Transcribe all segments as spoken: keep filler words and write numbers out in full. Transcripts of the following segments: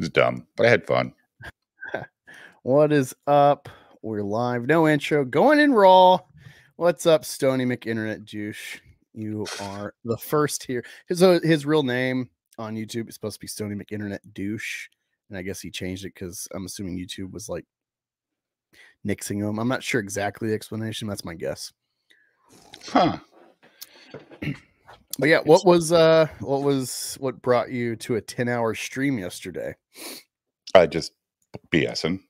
It was dumb, but I had fun. What is up? We're live. No intro. Going in raw. What's up, Stony McInternet Douche? You are the first here. His, uh, his real name on YouTube is supposed to be Stony McInternet Douche. And I guess he changed it because I'm assuming YouTube was like nixing him. I'm not sure exactly the explanation. That's my guess. Huh. But yeah, what was uh what was what brought you to a ten hour stream yesterday? I just BSing.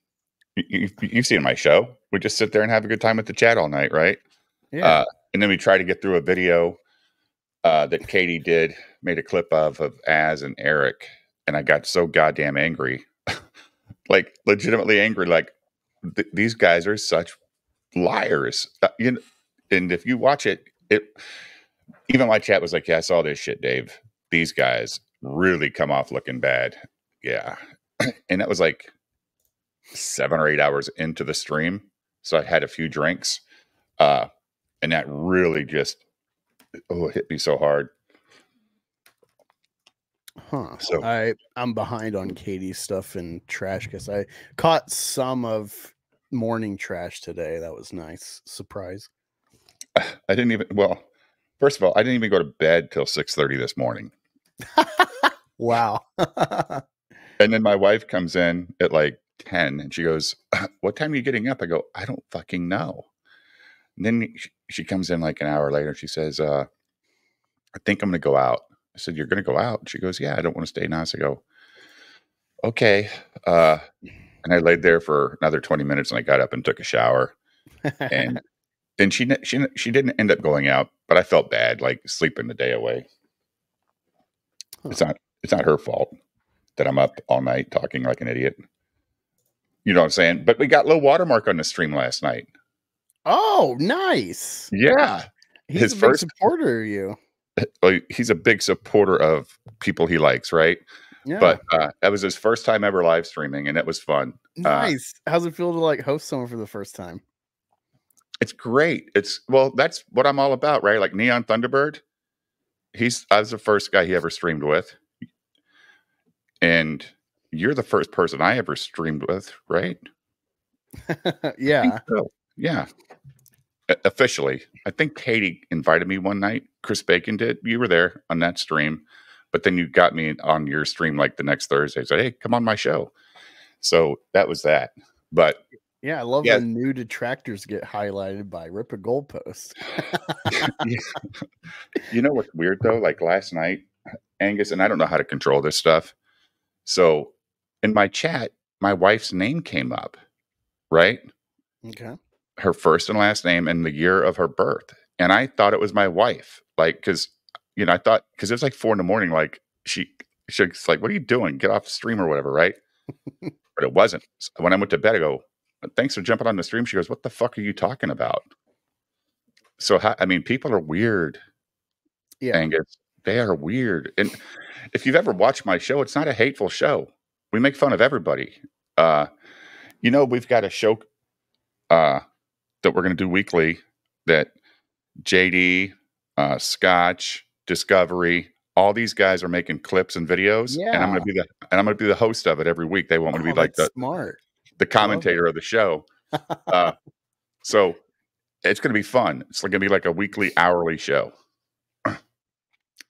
You, you've seen my show. We just sit there and have a good time with the chat all night, right? Yeah. Uh, and then we try to get through a video uh, that Katie did, made a clip of, of Az and Eric. And I got so goddamn angry, like legitimately angry. Like th these guys are such liars. Uh, you know, and if you watch it, it, even my chat was like, yeah, I saw this shit, Dave. These guys really come off looking bad. Yeah. And that was like seven or eight hours into the stream. So I had a few drinks. Uh, and that really just, oh, it hit me so hard. Huh. So I, I'm behind on Katie's stuff and trash because I caught some of morning trash today. That was nice. Surprise. I didn't even, well, first of all, I didn't even go to bed till six thirty this morning. Wow. And then my wife comes in at like ten and she goes, what time are you getting up? I go, I don't fucking know. And then she comes in like an hour later. She says, uh, I think I'm going to go out. I said, you're going to go out? She goes, yeah, I don't want to stay now. So I go, okay. Uh, and I laid there for another twenty minutes and I got up and took a shower. And then she, she, she didn't end up going out, but I felt bad, like sleeping the day away. Huh. It's not, it's not her fault that I'm up all night talking like an idiot. You know what I'm saying? But we got low watermark on the stream last night. Oh, nice. Yeah. He's His a big first supporter of you. He's a big supporter of people he likes, right? Yeah. But uh, that was his first time ever live streaming, and it was fun. Nice. Uh, How's it feel to like host someone for the first time? It's great. It's well, that's what I'm all about, right? Like Neon Thunderbird. He's I was the first guy he ever streamed with, and you're the first person I ever streamed with, right? Yeah, so. Yeah. Officially, I think Katie invited me one night. Chris Bacon did. You were there on that stream, but then you got me on your stream like the next Thursday. So, hey, come on my show. So that was that. But yeah, I love yeah. when new detractors get highlighted by Rip a Goalpost. You know what's weird though? Like last night, Angus, and I don't know how to control this stuff. So in my chat, my wife's name came up, right? Okay. Her first and last name and the year of her birth. And I thought it was my wife. Like, cause you know, I thought, cause it was like four in the morning. Like she, she's like, what are you doing? Get off the stream or whatever. Right. But it wasn't. So when I went to bed, I go, thanks for jumping on the stream. She goes, what the fuck are you talking about? So, how, I mean, people are weird. Yeah. Angus, they are weird. And if you've ever watched my show, it's not a hateful show. We make fun of everybody. Uh, you know, we've got a show, uh, that we're going to do weekly that J D, uh, Scotch, Discovery, all these guys are making clips and videos. Yeah. And I'm going to be the, and I'm going to be the host of it every week. They want me oh, to be like the smart, the commentator of the show. Uh, so it's going to be fun. It's going to be like a weekly hourly show.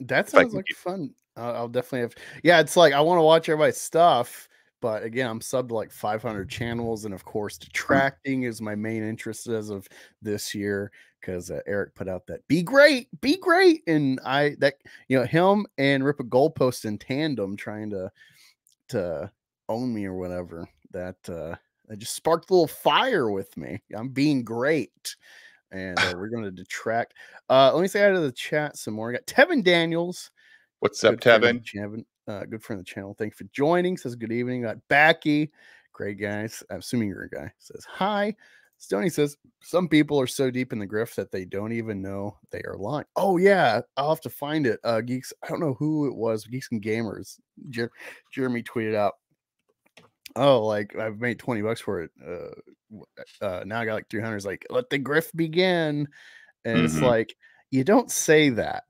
That sounds like get... fun. Uh, I'll definitely have, yeah, it's like, I want to watch everybody's stuff. But again, I'm subbed to like five hundred channels. And of course, detracting is my main interest as of this year because uh, Eric put out that be great, be great. And I, that, you know, him and Rip a Goalpost in tandem trying to, to own me or whatever, that, uh, that just sparked a little fire with me. I'm being great. And uh, we're going to detract. Uh, let me say out of the chat some more. I got Tevin Daniels. What's up, Tevin? Tevin. Uh, good friend of the channel. Thanks for joining. Says good evening. Got Backy. Great guys. I'm assuming you're a guy. Says hi. Stoney says some people are so deep in the grift that they don't even know they are lying. Oh yeah, I'll have to find it. Uh, Geeks. I don't know who it was. Geeks and Gamers. Jer Jeremy tweeted out. Oh, like I've made twenty bucks for it. Uh, uh, now I got like three hundred. Like let the grift begin. And mm-hmm. It's like you don't say that.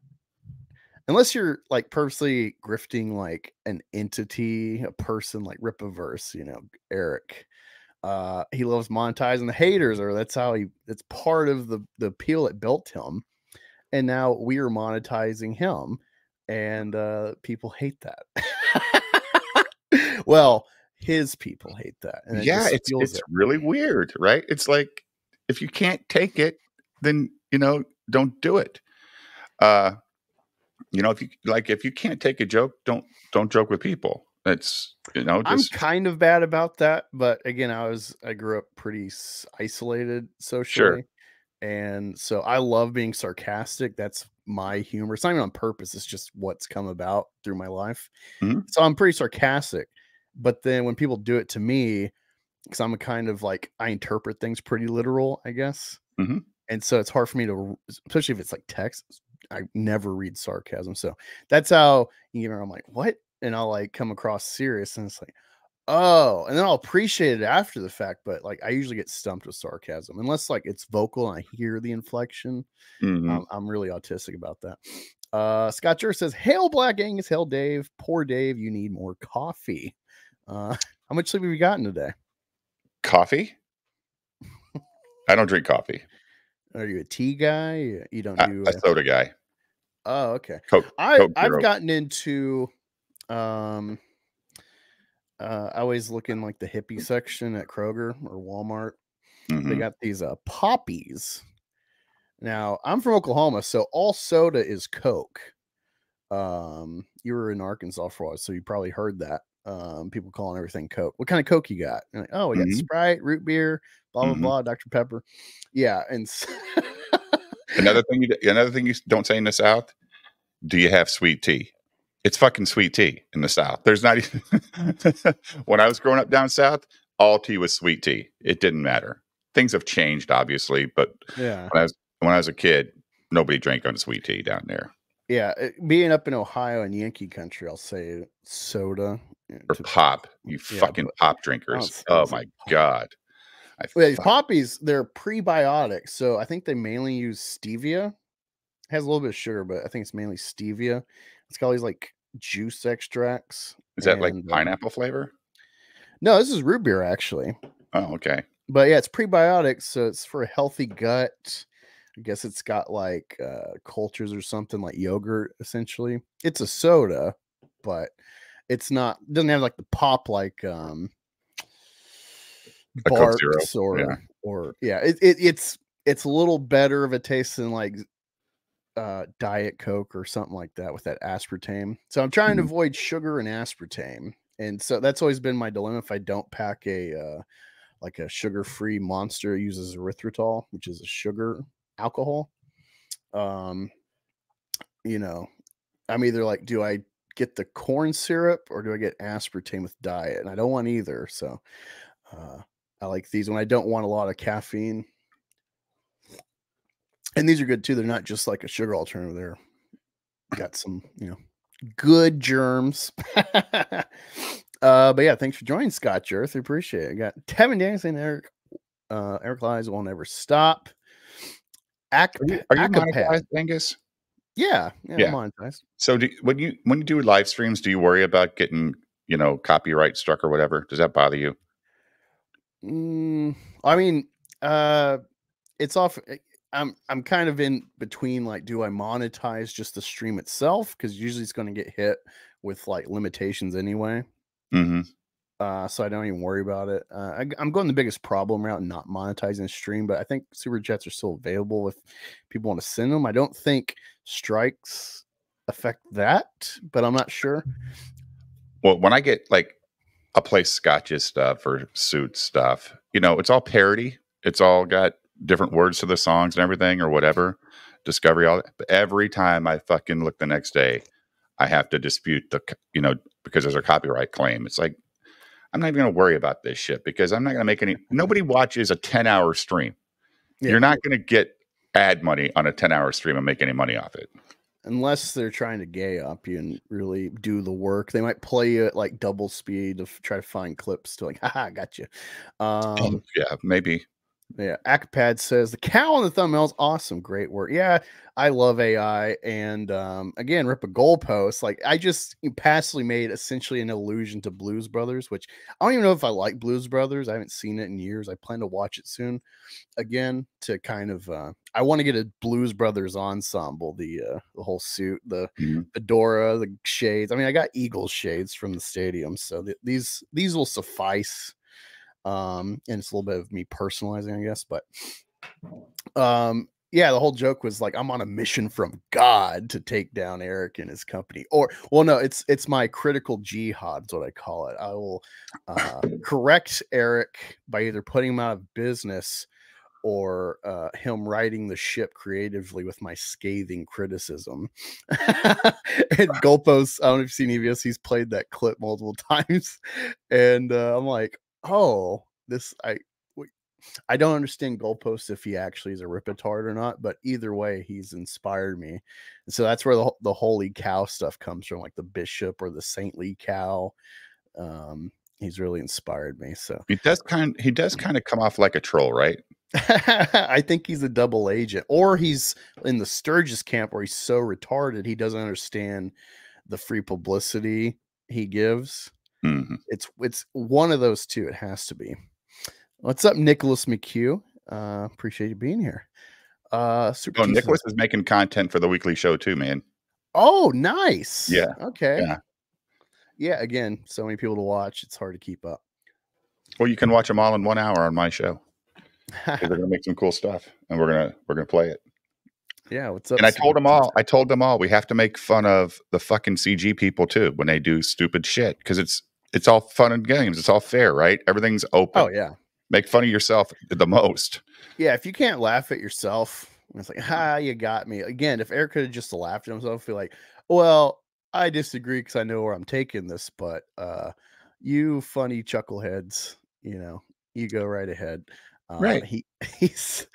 unless you're like purposely grifting like an entity, a person like Ripaverse, you know, Eric. Uh, he loves monetizing the haters, or that's how he, that's part of the, the appeal that built him. And now we are monetizing him, and uh, people hate that. Well, his people hate that. And it yeah, it's, it's it. really weird, right? It's like, if you can't take it, then, you know, don't do it. Uh, you know, if you like, if you can't take a joke, don't, don't joke with people. It's, you know, just... I'm kind of bad about that, but again, I was, I grew up pretty isolated socially. Sure. And so I love being sarcastic. That's my humor. It's not even on purpose. It's just what's come about through my life. Mm-hmm. So I'm pretty sarcastic, but then when people do it to me, because I'm a kind of like, I interpret things pretty literal, I guess. Mm-hmm. And so it's hard for me to, especially if it's like text, I never read sarcasm. So that's how, you know, I'm like, what? And I'll like come across serious, and it's like, oh, and then I'll appreciate it after the fact. But like, I usually get stumped with sarcasm unless like it's vocal and I hear the inflection. Mm-hmm. um, I'm really autistic about that. Uh, Scott Jur says, hail Black Angus, hail Dave, poor Dave. You need more coffee. Uh, how much sleep have you gotten today? Coffee? I don't drink coffee. Are you a tea guy? You don't do a soda guy. Oh, okay. Coke, I, Coke I've gotten into. Um, uh, I always look in like the hippie section at Kroger or Walmart. Mm-hmm. They got these uh poppies. Now I'm from Oklahoma, so all soda is Coke. Um, you were in Arkansas for a while, so you probably heard that. Um, people calling everything Coke. What kind of Coke you got? And like, oh, we got mm-hmm. Sprite, root beer, blah blah mm-hmm. blah, Doctor Pepper. Yeah, and another thing, you another thing you don't say in the South. Do you have sweet tea? It's fucking sweet tea in the South. There's not even when I was growing up down South, all tea was sweet tea. It didn't matter. Things have changed, obviously, but yeah, when I was when I was a kid, nobody drank on sweet tea down there. Yeah, it, being up in Ohio and Yankee country, I'll say soda or to, pop. You yeah, fucking pop drinkers. Oh my god. I well, these poppies, they're prebiotics, so I think they mainly use stevia. It has a little bit of sugar, but I think it's mainly stevia. It's got all these like juice extracts. Is that and, like pineapple flavor? No, this is root beer actually. Oh, okay. But yeah, it's prebiotics, so it's for a healthy gut. I guess it's got like uh, cultures or something, like yogurt. Essentially, it's a soda, but it's not. It doesn't have like the pop like um, Barks or yeah. or yeah. It, it it's it's a little better of a taste than like. Uh, Diet Coke or something like that with that aspartame. So I'm trying mm-hmm. to avoid sugar and aspartame, and so that's always been my dilemma. If I don't pack a uh, like a sugar-free Monster, it uses erythritol, which is a sugar alcohol. Um, you know, I'm either like, do I get the corn syrup or do I get aspartame with diet? And I don't want either, so uh, I like these when I don't want a lot of caffeine. And these are good too. They're not just like a sugar alternative. They're got some, you know, good germs. uh, but yeah, thanks for joining, Scott Jur. I appreciate it. I got Tevin Danielson, Eric, uh, Eric Lies won't ever stop. Ac are you, are you monetized, Angus? Yeah, yeah, yeah. Monetized. So do, when you when you do live streams, do you worry about getting, you know, copyright struck or whatever? Does that bother you? Mm, I mean, uh, it's off. I'm I'm kind of in between, like, do I monetize just the stream itself? Because usually it's going to get hit with like limitations anyway. Mm-hmm. Uh, so I don't even worry about it. Uh, I, I'm going the biggest problem route, not monetizing the stream, but I think super chats are still available if people want to send them. I don't think strikes affect that, but I'm not sure. Well, when I get like I'll play Scotch's stuff or Suit stuff, you know, it's all parody. It's all got different words to the songs and everything or whatever, Discovery, all that. But every time I fucking look the next day, I have to dispute the, you know, because there's a copyright claim. It's like, I'm not even going to worry about this shit because I'm not going to make any, nobody watches a ten hour stream. Yeah. You're not going to get ad money on a ten hour stream and make any money off it. Unless they're trying to gay up you and really do the work. They might play you at like double speed to try to find clips to like, haha, gotcha. Um, oh, yeah, maybe. Yeah, AcPad says the cow on the thumbnail's awesome. Great work. Yeah, I love A I. And um, again, rip a goalpost. Like I just passively made essentially an allusion to Blues Brothers, which I don't even know if I like Blues Brothers. I haven't seen it in years. I plan to watch it soon again to kind of. Uh, I want to get a Blues Brothers ensemble. The uh, the whole suit, the mm-hmm. fedora, the shades. I mean, I got Eagles shades from the stadium, so th these these will suffice. Um, and it's a little bit of me personalizing, I guess, but, um, yeah, the whole joke was like, I'm on a mission from God to take down Eric and his company, or, well, no, it's, it's my critical jihad is what I call it. I will, uh, correct Eric by either putting him out of business or, uh, him riding the ship creatively with my scathing criticism. And Goalposts, I don't know if you've seen E V S, he's played that clip multiple times. And, uh, I'm like, oh, this I I don't understand Goalposts if he actually is a ripetard or not, but either way, he's inspired me, and so that's where the the holy cow stuff comes from, like the bishop or the saintly cow. Um, he's really inspired me. So he does kind he does kind of come off like a troll, right? I think he's a double agent, or he's in the Sturgis camp where he's so retarded he doesn't understand the free publicity he gives. Mm-hmm. It's it's one of those two. It has to be. What's up, Nicholas McHugh? Uh, appreciate you being here. Uh, super. Oh, Nicholas is making content for the weekly show too, man. Oh, nice. Yeah. Okay. Yeah. Yeah. Again, so many people to watch. It's hard to keep up. Well, you can watch them all in one hour on my show. They're gonna make some cool stuff, and we're gonna we're gonna play it. Yeah, what's up? And I told them all, I told them all, we have to make fun of the fucking C G people too when they do stupid shit, because it's. It's all fun and games. It's all fair, right? Everything's open. Oh, yeah. Make fun of yourself the most. Yeah, if you can't laugh at yourself, it's like, ha, you got me. Again, if Eric could have just laughed at himself, be like, well, I disagree because I know where I'm taking this, but uh, you funny chuckleheads, you know, you go right ahead. Um, right. He, he's,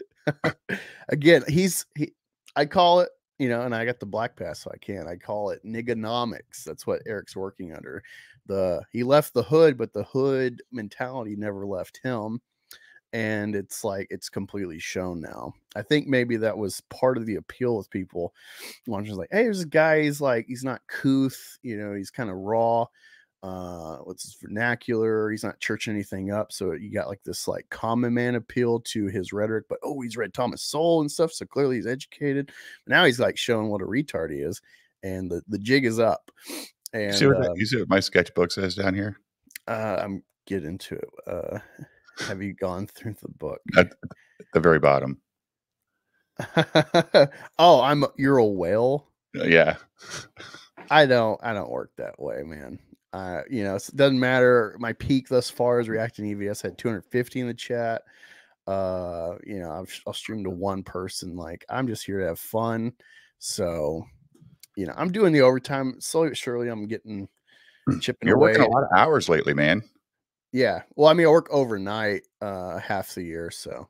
again, he's, he, I call it, you know, and I got the black pass, so I can. I call it niggonomics. That's what Eric's working under. The he left the hood, but the hood mentality never left him, and it's like it's completely shown now. I think maybe that was part of the appeal with people. One was like, "Hey, there's a guy. He's like, he's not couth. You know, he's kind of raw. Uh, what's his vernacular? He's not churching anything up." So you got like this like common man appeal to his rhetoric, but oh, he's read Thomas Sowell and stuff, so clearly he's educated. But now he's like showing what a retard he is, and the the jig is up. And see what, um, you see what my sketchbook says down here? Uh, I'm get into it. Uh, have you gone through the book at the very bottom? Oh, I'm you're a whale. Yeah, I don't I don't work that way, man. Uh, you know, it doesn't matter. My peak thus far is reacting E V S. Had two hundred fifty in the chat. Uh, you know, I've, I'll stream to one person. Like, I'm just here to have fun. So, you know, I'm doing the overtime. Slowly but surely, I'm getting chipping You're away. You're working a lot of hours lately, man. Yeah. Well, I mean, I work overnight uh, half the year. So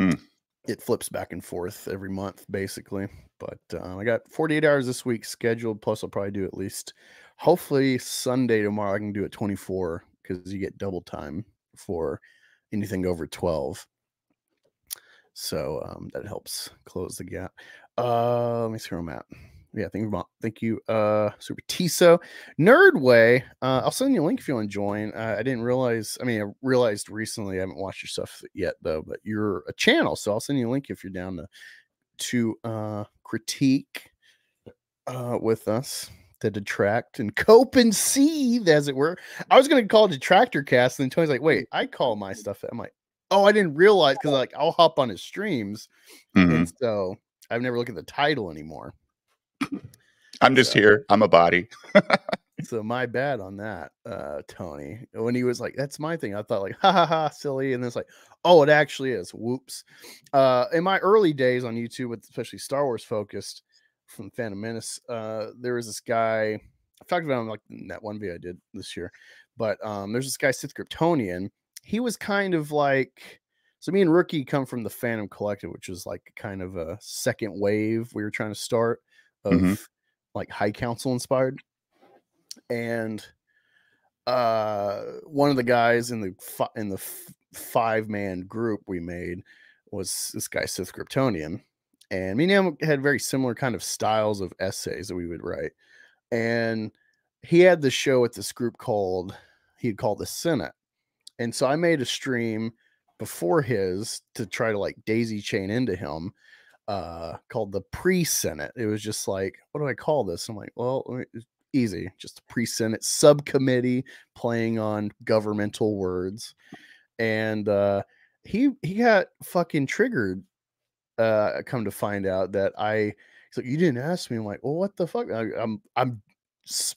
mm. it flips back and forth every month, basically. But uh, I got forty-eight hours this week scheduled. Plus, I'll probably do at least... Hopefully Sunday tomorrow I can do it twenty-four because you get double time for anything over twelve. So um, that helps close the gap. Uh, let me see where I'm at. Yeah, thank you, thank you, uh, Super Tiso Nerdway. Uh, I'll send you a link if you want to join. Uh, I didn't realize. I mean, I realized recently. I haven't watched your stuff yet though. But you're a channel, so I'll send you a link if you're down to to uh, critique uh, with us. To detract and cope and seethe, as it were. I was going to call it Detractor Cast, and then Tony's like, wait, I call my stuff. I'm like, oh, I didn't realize, because like I'll hop on his streams. Mm-hmm. And so I've never looked at the title anymore. I'm just so, here. I'm a body. So my bad on that, uh, Tony. When he was like, that's my thing, I thought like, ha ha ha, silly. And then it's like, oh, it actually is. Whoops. Uh, in my early days on YouTube, with especially Star Wars focused, from Phantom Menace, uh, there was this guy. I've talked about him like in that one video I did this year, but um, there's this guy, Sith Kryptonian. He was kind of like, so me and Rookie come from the Phantom Collective, which was like kind of a second wave we were trying to start of mm-hmm. like High Council inspired. And uh, one of the guys in the in the five-man group we made was this guy, Sith Kryptonian. And me and him had very similar kind of styles of essays that we would write. And he had the show at this group called, he'd call the Senate. And so I made a stream before his to try to like daisy chain into him, uh, called the Pre-Senate. It was just like, what do I call this? I'm like, well, easy, just a Pre-Senate subcommittee playing on governmental words. And, uh, he, he got fucking triggered. Uh, come to find out that I, so you didn't ask me. I'm like, well, what the fuck? I, I'm, I'm,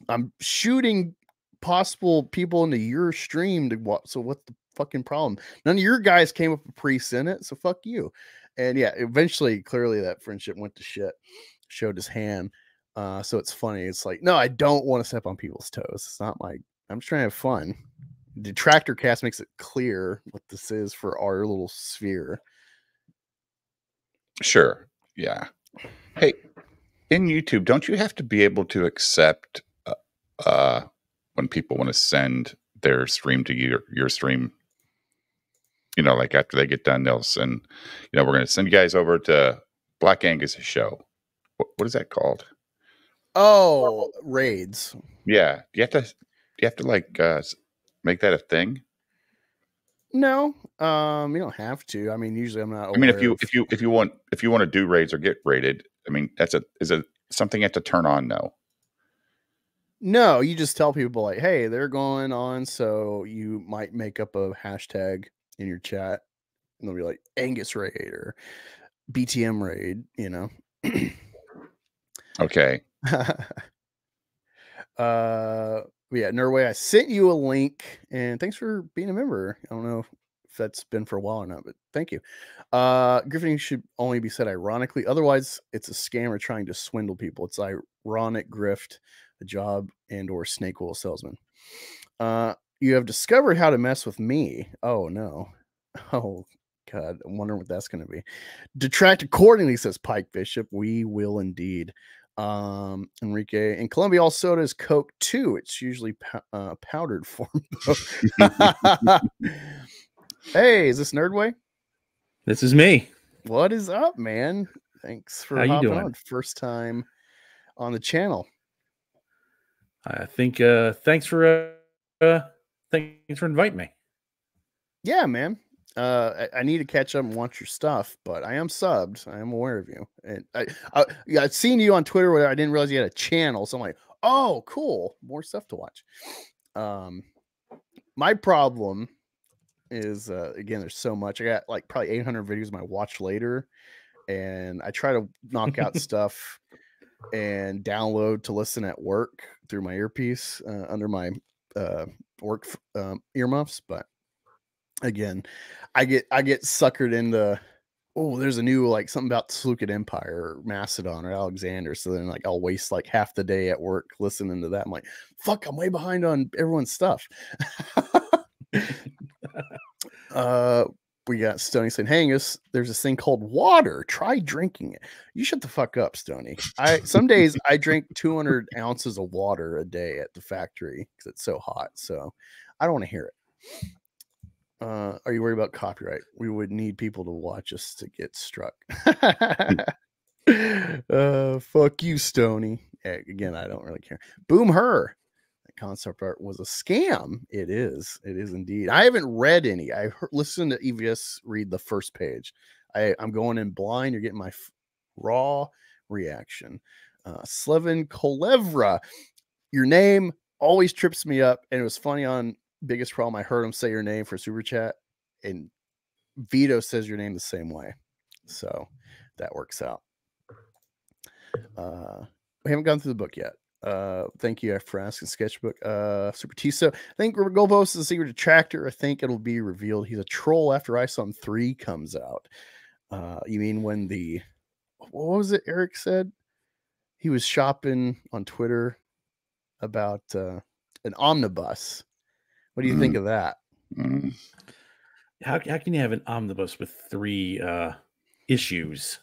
I'm shooting possible people into your stream to watch. So what the fucking problem? None of your guys came up with Pre-Senate, so fuck you. And yeah, eventually, clearly that friendship went to shit. Showed his hand. Uh, so it's funny. It's like, no, I don't want to step on people's toes. It's not like I'm just trying to have fun. Detractor Cast makes it clear what this is for our little sphere. Sure. Yeah. Hey, in YouTube, don't you have to be able to accept uh, uh, when people want to send their stream to your, your stream? You know, like after they get done, they'll send, you know, we're going to send you guys over to Black Angus's show. What, what is that called? Oh, raids. Yeah. Do you have to, do you have to like uh, make that a thing? No, um, you don't have to. I mean, usually I'm not. I mean, if you of... if you if you want if you want to do raids or get raided, I mean, that's a is it something you have to turn on? No, no, you just tell people like, hey, they're going on, so you might make up a hashtag in your chat, and they'll be like Angus raid or B T M raid, you know. Okay. uh. Yeah, Nerway, I sent you a link, and thanks for being a member. I don't know if that's been for a while or not, but thank you. Uh, grifting should only be said ironically. Otherwise, it's a scammer trying to swindle people. It's ironic grift, a job, and or snake oil salesman. Uh, you have discovered how to mess with me. Oh, no. Oh, God. I'm wondering what that's going to be. Detract accordingly, says Pike Bishop. We will indeed. Um, Enrique and Columbia, all soda is Coke too. It's usually uh, powdered form. Hey, is this Nerdway? This is me. What is up, man? Thanks for hopping on. First time on the channel. I think. Uh, thanks for. Uh, uh, thanks for inviting me. Yeah, man. Uh, I, I need to catch up and watch your stuff, but I am subbed. I am aware of you. And I, I, I've seen you on Twitter where I didn't realize you had a channel. So I'm like, oh, cool. More stuff to watch. Um, my problem is, uh, again, there's so much. I got like probably eight hundred videos I watch later. And I try to knock out stuff and download to listen at work through my earpiece uh, under my uh, work um, earmuffs. But again, I get I get suckered into, oh, there's a new like something about Seleucid Empire or Macedon or Alexander. So then like I'll waste like half the day at work listening to that. I'm like, fuck, I'm way behind on everyone's stuff. uh, we got Stoney saying, Hangus, there's this thing called water. Try drinking it. You shut the fuck up, Stoney. I some days I drink two hundred ounces of water a day at the factory because it's so hot. So I don't want to hear it. Uh, are you worried about copyright? We would need people to watch us to get struck. uh, fuck you, Stoney. Again, I don't really care. Boom Her. That concept art was a scam. It is. It is indeed. I haven't read any. I heard, listened to E V S read the first page. I, I'm going in blind. You're getting my raw reaction. Uh, Slevin Kolevra. Your name always trips me up. And it was funny on Biggest Problem, I heard him say your name for super chat, and Vito says your name the same way, so that works out. Uh, we haven't gone through the book yet. Uh, thank you for asking. Sketchbook, uh, Super Tiso. I think Golbos is a secret detractor. I think it'll be revealed he's a troll after I S O M three comes out. Uh, you mean when the what was it Eric said? He was shopping on Twitter about uh, an omnibus. What do you mm. think of that? Mm. How, how can you have an omnibus with three uh, issues?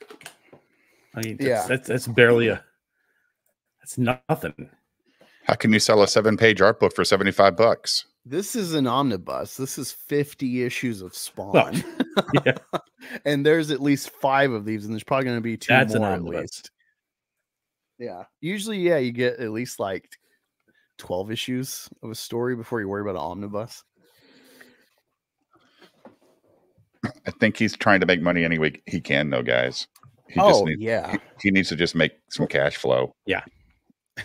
I mean, that's, yeah, that's, that's barely a, that's nothing. How can you sell a seven page art book for seventy-five bucks? This is an omnibus. This is fifty issues of Spawn. Well, yeah. And there's at least five of these, and there's probably going to be two That's more an omnibus. At least. Yeah. Usually, yeah, you get at least like twelve issues of a story before you worry about an omnibus. I think he's trying to make money any way he can, though, guys. He oh, just needs, yeah. He, he needs to just make some cash flow. Yeah.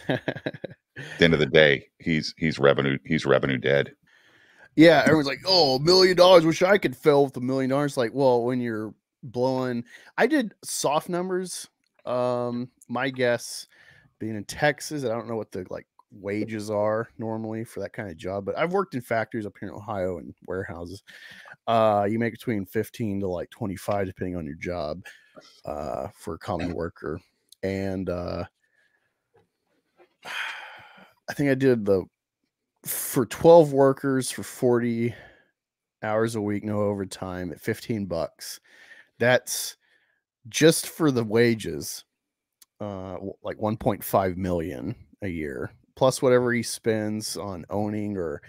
At the end of the day, he's he's revenue he's revenue dead. Yeah, everyone's like, oh, a million dollars. Wish I could fail with a million dollars. Like, well, when you're blowing, I did soft numbers. Um, my guess, being in Texas, I don't know what the like wages are normally for that kind of job, but I've worked in factories up here in Ohio and warehouses. Uh, you make between fifteen to like twenty-five, depending on your job, uh, for a common worker, and uh. I think I did the for twelve workers for forty hours a week, no overtime at fifteen bucks. That's just for the wages, uh, like one point five million a year, plus whatever he spends on owning or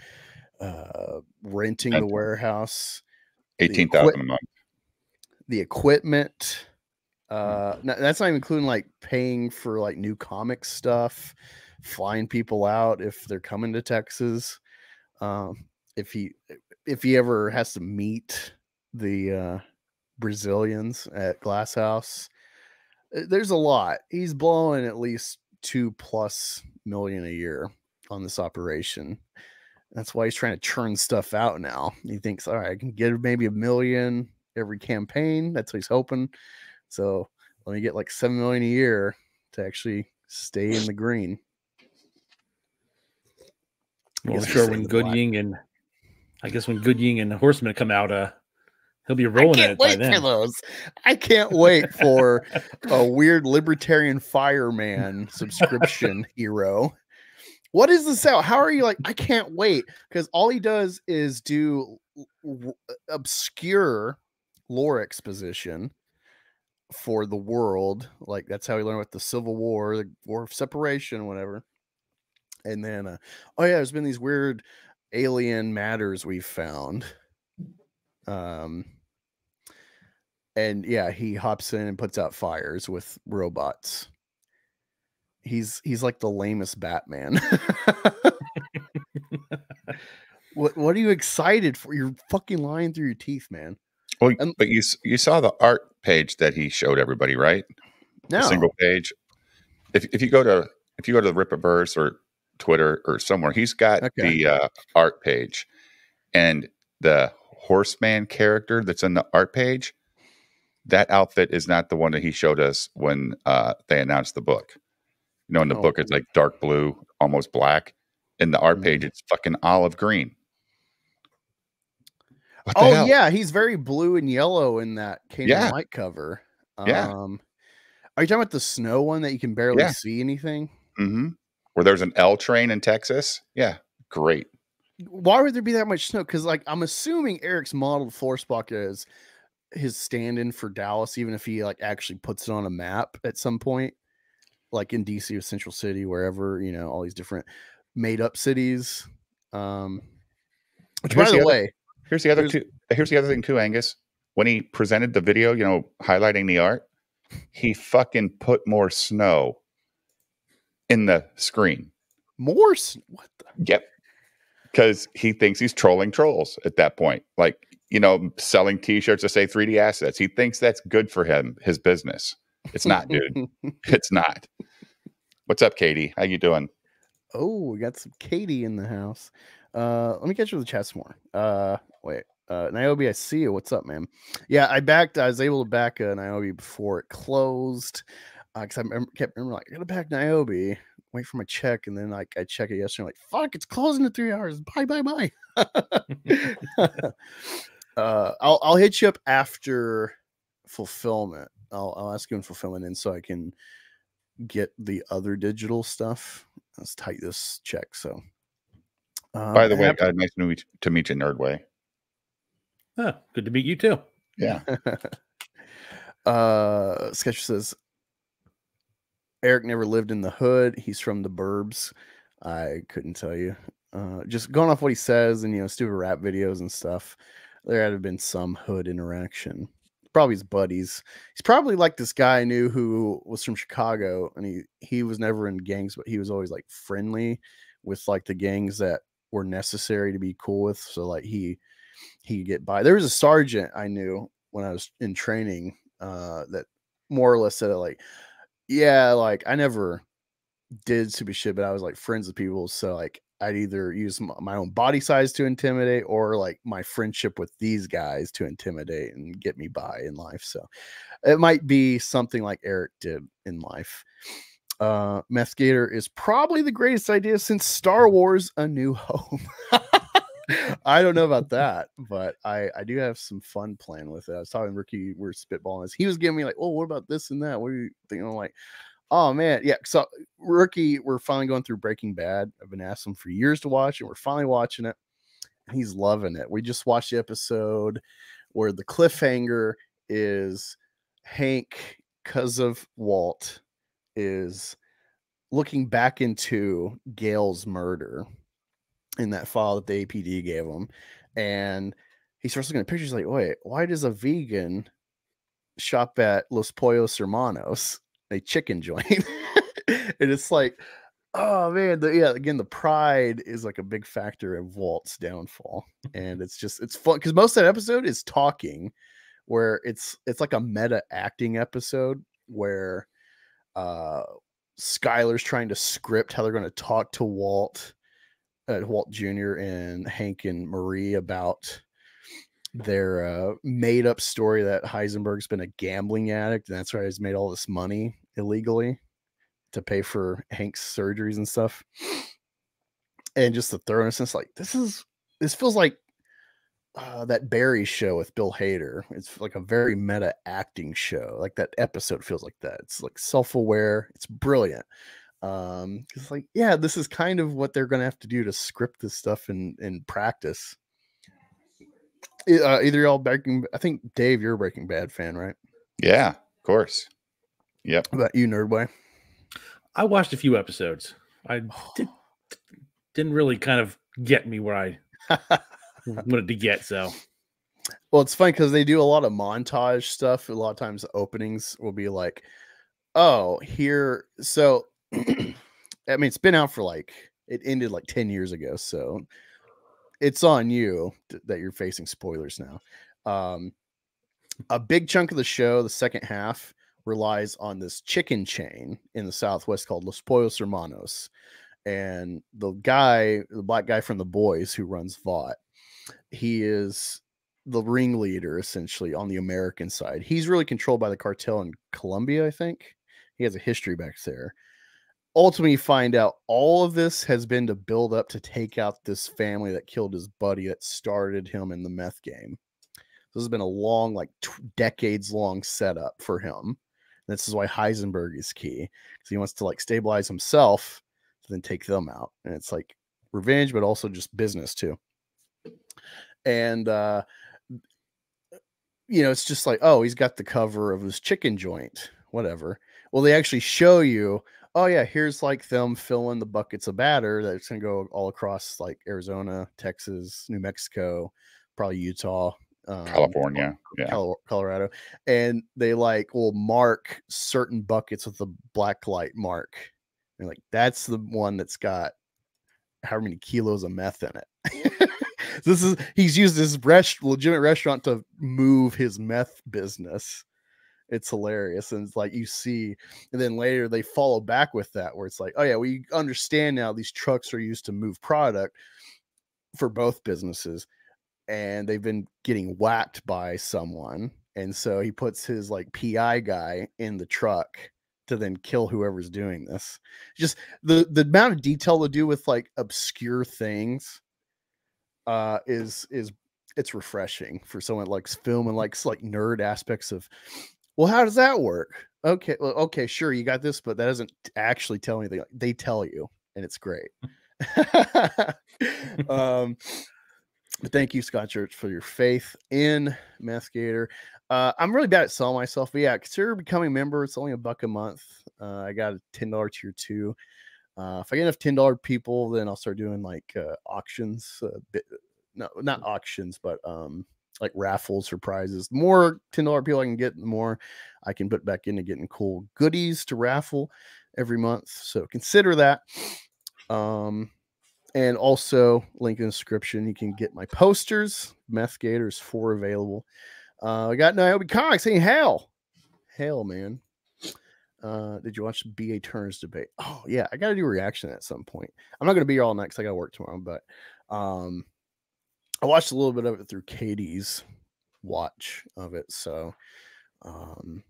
uh, renting the warehouse. Eighteen thousand a month. The equipment. Uh, that's not even including like paying for like new comic stuff. Flying people out if they're coming to Texas, um, if he if he ever has to meet the uh, Brazilians at Glass House, there's a lot. He's blowing at least two plus million a year on this operation. That's why he's trying to churn stuff out now. He thinks, all right, I can get maybe a million every campaign. That's what he's hoping. So let me get like seven million a year to actually stay in the green. Well, I'm sure when Good Ying and I guess when Good Ying and the Horsemen come out, uh, he'll be rolling it by then. I can't wait for those. I can't wait for a weird libertarian fireman subscription hero. What is this out? How are you like? I can't wait because all he does is do obscure lore exposition for the world. Like that's how he learned about the Civil War, the War of Separation, whatever. And then, uh, oh yeah, there's been these weird alien matters we've found. Um, and yeah, he hops in and puts out fires with robots. He's he's like the lamest Batman. What what are you excited for? You're fucking lying through your teeth, man. Well, um, but you you saw the art page that he showed everybody, right? No, a single page. If if you go to if you go to the Ripperverse or Twitter or somewhere, he's got okay. the uh, art page, and the Horseman character that's in the art page, that outfit is not the one that he showed us when uh, they announced the book. You know, in the oh. book it's like dark blue, almost black. In the art mm-hmm. page, it's fucking olive green. What oh the hell? Yeah, he's very blue and yellow in that Canaan yeah. Light cover. Um, yeah, are you talking about the snow one that you can barely yeah. see anything? Mm-hmm. Where there's an L train in Texas. Yeah. Great. Why would there be that much snow? Because like I'm assuming Eric's modeled Forspock is his stand-in for Dallas, even if he like actually puts it on a map at some point, like in D C or Central City, wherever, you know, all these different made-up cities. Um which here's by the, the way, other, here's the other two here's the other thing too, Angus. When he presented the video, you know, highlighting the art, he fucking put more snow in the screen. Morse? What the? Yep. Because he thinks he's trolling trolls at that point. Like, you know, selling t-shirts that say three D assets. He thinks that's good for him, his business. It's not, dude. It's not. What's up, Katie? How you doing? Oh, we got some Katie in the house. Uh, let me catch you with the chat some more. Uh, wait. Uh, Niobe, I see you. What's up, man? Yeah, I backed. I was able to back uh, Niobe before it closed. Because uh, I remember, kept remembering, like, I gotta pack Niobe, wait for my check, and then like I check it yesterday. I'm like, fuck, it's closing in three hours. Bye, bye, bye. uh, I'll I'll hit you up after fulfillment. I'll I'll ask you in fulfillment, and so I can get the other digital stuff. Let's tight this check. So, um, by the way, uh, nice to meet to meet you, Nerdway. Oh, good to meet you too. Yeah. uh, Sketcher says. Eric never lived in the hood. He's from the burbs. I couldn't tell you. uh, just going off what he says and, you know, stupid rap videos and stuff, there had to have been some hood interaction. Probably his buddies. He's probably like this guy I knew who was from Chicago, and he, he was never in gangs, but he was always like friendly with like the gangs that were necessary to be cool with. So like he, he could get by. There was a sergeant I knew when I was in training uh, that more or less said it like, yeah, like I never did stupid shit, but I was like friends with people. So like I'd either use my own body size to intimidate or like my friendship with these guys to intimidate and get me by in life. So it might be something like Eric did in life. Uh, Meth Gator is probably the greatest idea since Star Wars: A New Hope. I don't know about that, but I, I do have some fun playing with it. I was talking to Ricky, we're spitballing this. He was giving me like, oh, what about this and that? What are you thinking? I'm like, oh man, yeah. So Ricky, we're finally going through Breaking Bad. I've been asking him for years to watch it. We're finally watching it. And he's loving it. We just watched the episode where the cliffhanger is Hank, because of Walt, is looking back into Gail's murder in that file that the A P D gave him, and he starts looking at pictures like, wait, why does a vegan shop at Los Pollos Hermanos, a chicken joint? And it's like, oh man, the, yeah, again, the pride is like a big factor of Walt's downfall. And it's just, it's fun because most of that episode is talking, where it's it's like a meta acting episode where uh Skyler's trying to script how they're going to talk to Walt uh, Walt Junior and Hank and Marie about their uh made-up story that Heisenberg's been a gambling addict, and that's why he's made all this money illegally to pay for Hank's surgeries and stuff. And just the thoroughness, it's like, this is this feels like Uh, that Barry show with Bill Hader. It's like a very meta acting show. Like that episode feels like that. It's like self-aware. It's brilliant. Um, it's like, yeah, this is kind of what they're going to have to do to script this stuff and, and practice. Uh, either y'all Breaking, I think Dave, you're a Breaking Bad fan, right? Yeah, of course. Yep. How about you, Nerdboy? I watched a few episodes. I did, didn't really kind of get me where I wanted to get. So, well, it's funny because they do a lot of montage stuff. A lot of times the openings will be like, oh, here. So, I mean, it's been out for like, it ended like ten years ago. So it's on you that you're facing spoilers now. Um, a big chunk of the show, the second half, relies on this chicken chain in the Southwest called Los Pollos Hermanos. And the guy, the black guy from The Boys who runs Vought, he is the ringleader essentially on the American side. He's really controlled by the cartel in Colombia, I think. He has a history back there. Ultimately, you find out all of this has been to build up to take out this family that killed his buddy that started him in the meth game. This has been a long, like decades long setup for him. This is why Heisenberg is key. So he wants to like stabilize himself to then take them out. And it's like revenge, but also just business too. And, uh, you know, it's just like, oh, he's got the cover of his chicken joint, whatever. Well, they actually show you, oh yeah, here's like them filling the buckets of batter that's going to go all across like Arizona, Texas, New Mexico, probably Utah, um, California, Colorado, yeah. Colorado. And they like will mark certain buckets with the black light mark. And like, that's the one that's got however many kilos of meth in it. This is, he's used this rest, legitimate restaurant to move his meth business. It's hilarious. And it's like, you see, and then later they follow back with that where it's like, oh yeah, we understand now these trucks are used to move product for both businesses, and they've been getting whacked by someone. And so he puts his like P I guy in the truck to then kill whoever's doing this. Just the, the amount of detail to do with like obscure things uh is is it's refreshing for someone that likes film and likes like nerd aspects of, well, how does that work? Okay, well, okay, sure, you got this, but that doesn't actually tell anything. Like, they tell you, and it's great. um but thank you, Scott Church, for your faith in Meth Gator. uh I'm really bad at selling myself, but yeah, consider becoming a member. It's only a buck a month. uh I got a ten dollar tier two. Uh, if I get enough ten dollar people, then I'll start doing like uh, auctions. Uh, bit, no, not auctions, but um, like raffles or prizes. The more ten dollar people I can get, the more I can put back into getting cool goodies to raffle every month. So consider that. Um, and also, link in the description, you can get my posters. Methgators four available. Uh, I got Niobe Comics. Hey, hell. Hell, man. Uh, did you watch B A Turner's debate? Oh, yeah. I got to do a reaction at some point. I'm not going to be here all night because I got to work tomorrow. But um, I watched a little bit of it through Katie's watch of it. So um,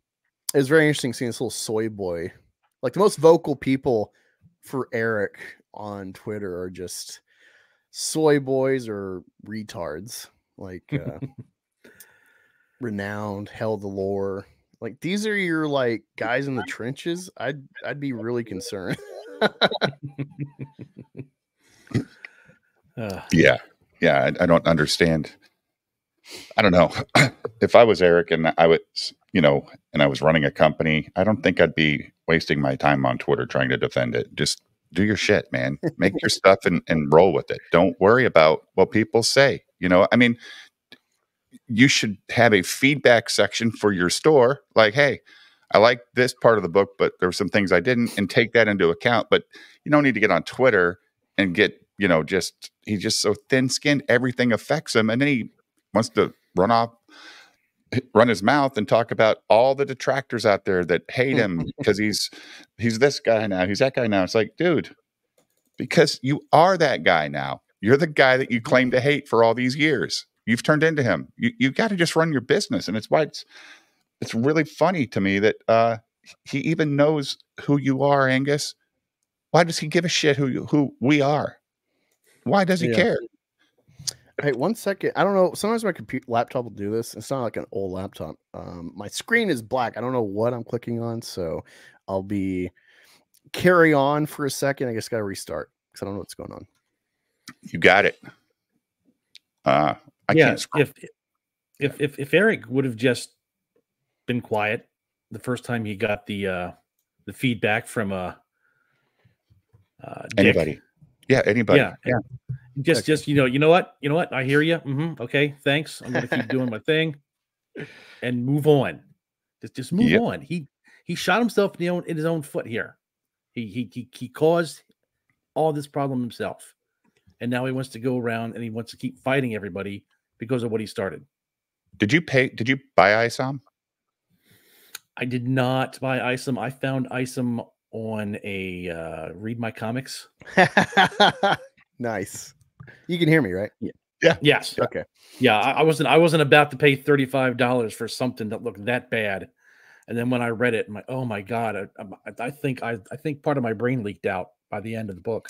it was very interesting seeing this little soy boy. Like the most vocal people for Eric on Twitter are just soy boys or retards. Like uh, Renowned, Hell the Lore. Like these are your like guys in the trenches. I'd I'd be really concerned. uh. Yeah, yeah. I, I don't understand. I don't know. If I was Eric and I was, you know, and I was running a company, I don't think I'd be wasting my time on Twitter trying to defend it. Just do your shit, man. Make your stuff and and roll with it. Don't worry about what people say. You know, I mean. You should have a feedback section for your store. Like, hey, I like this part of the book, but there were some things I didn't, and take that into account. But you don't need to get on Twitter and get, you know, just, he's just so thin skinned, everything affects him. And then he wants to run off, run his mouth and talk about all the detractors out there that hate him because he's, he's this guy now. He's that guy now. It's like, dude, because you are that guy now. You're the guy that you claim to hate for all these years. You've turned into him. You, you've got to just run your business. And it's why it's, it's really funny to me that uh, he even knows who you are, Angus. Why does he give a shit who you, who we are? Why does he yeah. care? Hey, one second. I don't know. Sometimes my computer laptop will do this. It's not like an old laptop. Um, my screen is black. I don't know what I'm clicking on. So I'll be carry on for a second. I just got to restart because I don't know what's going on. You got it. Uh I yeah, can't if, if if if Eric would have just been quiet the first time he got the uh, the feedback from uh, uh, Dick. Anybody, yeah, anybody, yeah, yeah. Just okay. just you know, you know what, you know what, I hear you. Mm-hmm. Okay, thanks. I'm gonna keep doing my thing and move on. Just just move yep. on. He he shot himself in, the own, in his own foot here. He he he he caused all this problem himself, and now he wants to go around and he wants to keep fighting everybody because of what he started. Did you pay? Did you buy I S O M? I did not buy I S O M. I found I S O M on a uh, Read My Comics. Nice. You can hear me, right? Yeah. Yeah. Yes. Okay. Yeah, I, I wasn't. I wasn't about to pay thirty-five dollars for something that looked that bad. And then when I read it, I'm like, oh my god! I, I, I think I, I think part of my brain leaked out by the end of the book.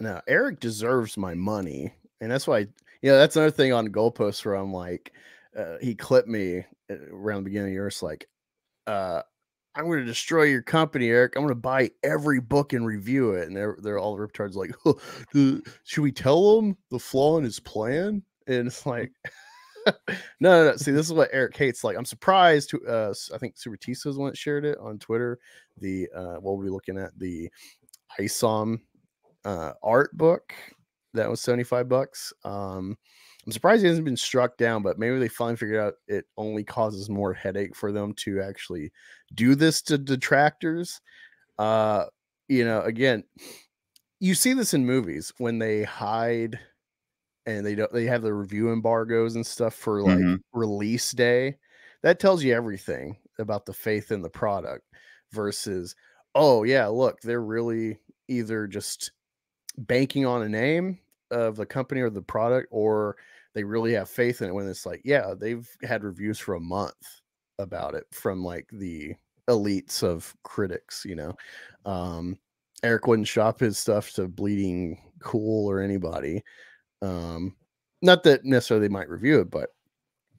No, Eric deserves my money, and that's why, you know, that's another thing on Goalposts where I'm like, uh, he clipped me around the beginning of the year. It's like, uh, I'm going to destroy your company, Eric. I'm going to buy every book and review it. And they're, they're all the riptards like, oh, do, should we tell him the flaw in his plan? And it's like, no, no, no. See, this is what Eric hates. Like, I'm surprised to, uh, I think Super Tisa's one that shared it on Twitter. The, uh, what were we looking at? The I S O M. Uh, art book that was seventy-five bucks. Um, I'm surprised it hasn't been struck down, but maybe they finally figured out it only causes more headache for them to actually do this to detractors. Uh, you know, again, you see this in movies when they hide and they don't, they have the review embargoes and stuff for like mm-hmm. release day. That tells you everything about the faith in the product versus, oh, yeah, look, they're really either just banking on a name of the company or the product, or they really have faith in it when it's like, yeah, they've had reviews for a month about it from like the elites of critics, you know. um, Eric wouldn't shop his stuff to Bleeding Cool or anybody. Um, not that necessarily they might review it, but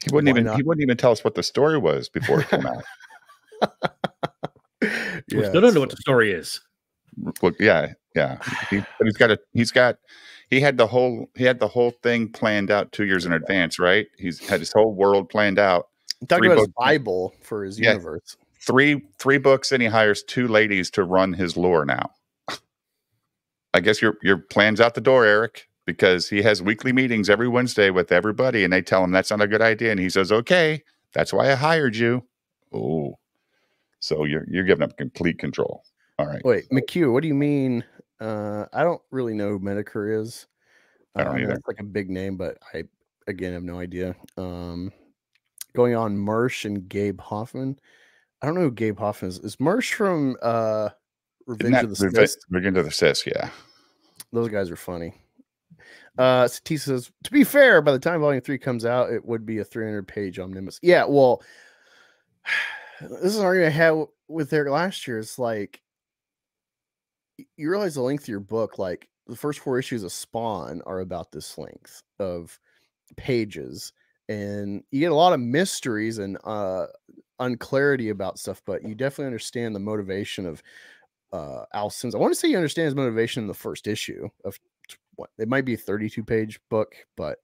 he wouldn't even, not? he wouldn't even tell us what the story was before it came out. Yeah, we still don't know what the story is. Well, yeah. Yeah, he, but he's got a. He's got. He had the whole. He had the whole thing planned out two years in advance, right? He's had his whole world planned out. I'm talking three about books, his Bible for his yeah, universe. Three, three books, and he hires two ladies to run his lore now. I guess your your plan's out the door, Eric, because he has weekly meetings every Wednesday with everybody, and they tell him that's not a good idea, and he says, okay, that's why I hired you. Oh, so you're you're giving up complete control. All right. Wait, McHugh, what do you mean? Uh, I don't really know who Medicare is. I don't um, either. It's like a big name, but I again have no idea. Um, going on, Mersch and Gabe Hoffman. I don't know who Gabe Hoffman is. Is Mersch from uh, Revenge of the Sith? Revenge of the Sith, yeah. Those guys are funny. Uh, Satis says, to be fair, by the time Volume Three comes out, it would be a three hundred page omnibus. Yeah, well, this is an argument I had with Eric last year. It's like, you realize the length of your book, like the first four issues of Spawn are about this length of pages, and you get a lot of mysteries and uh, unclarity about stuff, but you definitely understand the motivation of uh, Al Sims. I want to say you understand his motivation in the first issue of what it might be a thirty-two page book, but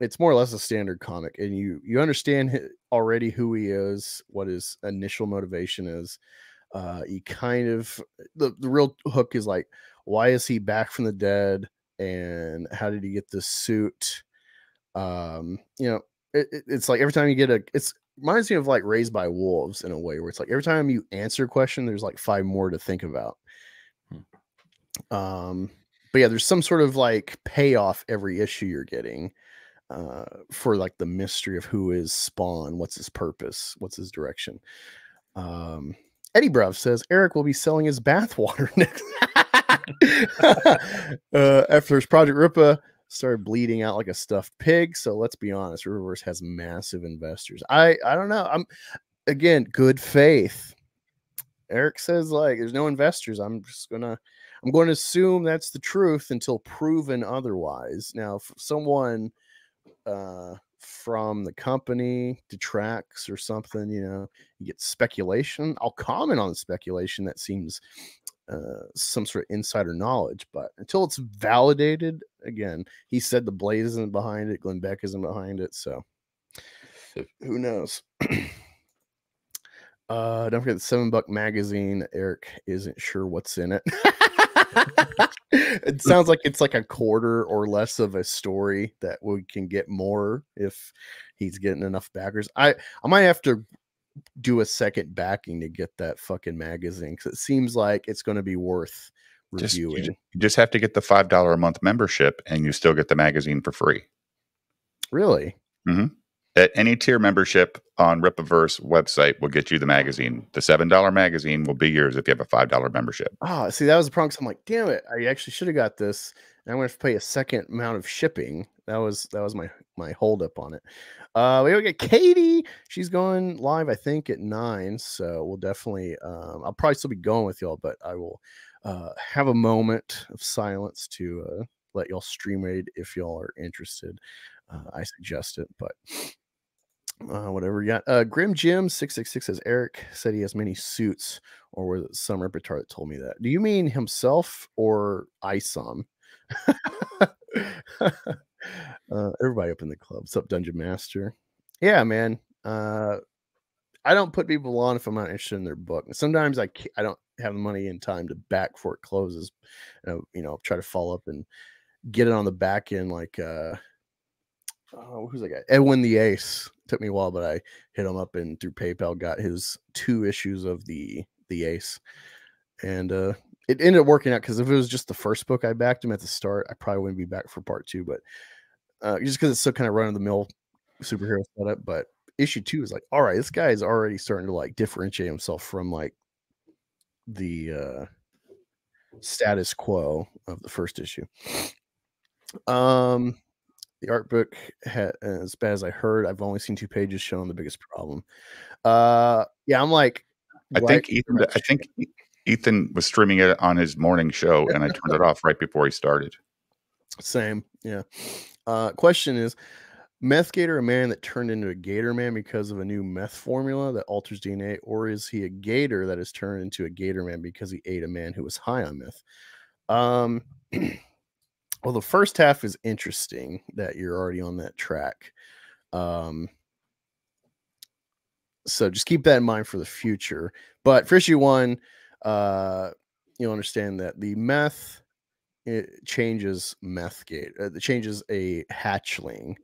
it's more or less a standard comic, and you, you understand already who he is, what his initial motivation is. Uh, he kind of, the, the real hook is like, why is he back from the dead? And how did he get this suit? Um, you know, it, it, it's like every time you get a, it's reminds me of like Raised by Wolves in a way, where it's like every time you answer a question, there's like five more to think about. Hmm. Um, but yeah, there's some sort of like payoff every issue you're getting, uh, for like the mystery of who is Spawn, what's his purpose, what's his direction. Um, Eddie Bruff says Eric will be selling his bathwater next. uh, after his Project Ripa started bleeding out like a stuffed pig. So let's be honest, Riververse has massive investors. I I don't know. I'm again good faith. Eric says like there's no investors. I'm just gonna I'm going to assume that's the truth until proven otherwise. Now, if someone uh, from the company detracts or something, you know, you get speculation. I'll comment on the speculation. That seems uh, some sort of insider knowledge, but until it's validated, again, he said the Blaze isn't behind it. Glenn Beck isn't behind it. So who knows? uh, don't forget the Seven Buck magazine. Eric isn't sure what's in it. It sounds like it's like a quarter or less of a story that we can get more if he's getting enough backers. I, I might have to do a second backing to get that fucking magazine, because it seems like it's going to be worth reviewing. Just, you just have to get the five dollar a month membership and you still get the magazine for free. Really? Mm-hmm. At any tier membership on Ripaverse website will get you the magazine. The seven dollar magazine will be yours if you have a five dollar membership. Oh, see, that was the problem. I'm like, damn it, I actually should have got this. And I'm going to have to pay a second amount of shipping. That was that was my, my holdup on it. Uh, we get Katie. She's going live, I think, at nine. So we'll definitely, um, I'll probably still be going with y'all, but I will uh, have a moment of silence to uh, let y'all stream raid if y'all are interested. Uh, I suggest it, but uh, whatever you got. Uh, Grim Jim six six six says Eric said he has many suits, or was it some repertoire that told me that? Do you mean himself or I S O M? uh, everybody up in the club. What's up, Dungeon Master? Yeah, man. Uh, I don't put people on if I'm not interested in their book. And sometimes I can't, I don't have the money and time to back before it closes. Uh, you know, I'll try to follow up and get it on the back end, like. Uh, Oh, who's that guy? Edwin the Ace. Took me a while, but I hit him up and through PayPal got his two issues of the the Ace, and uh, it ended up working out, because if it was just the first book I backed him at the start, I probably wouldn't be back for part two. But uh, just because it's so kind of run of the mill superhero setup, but issue two is like, all right, this guy is already starting to like differentiate himself from like the uh, status quo of the first issue. Um. The art book, had, as bad as I heard, I've only seen two pages showing the biggest problem. Uh, yeah, I'm like, I think Ethan. I think Ethan was streaming it on his morning show, and I turned it off right before he started. Same, yeah. Uh, question is, Meth Gator a man that turned into a Gator Man because of a new meth formula that alters D N A, or is he a Gator that is turned into a Gator Man because he ate a man who was high on meth? Um. Well, the first half is interesting that you're already on that track. Um, so just keep that in mind for the future. But for issue one, uh, you'll understand that the meth it changes Methgate. It changes a hatchling,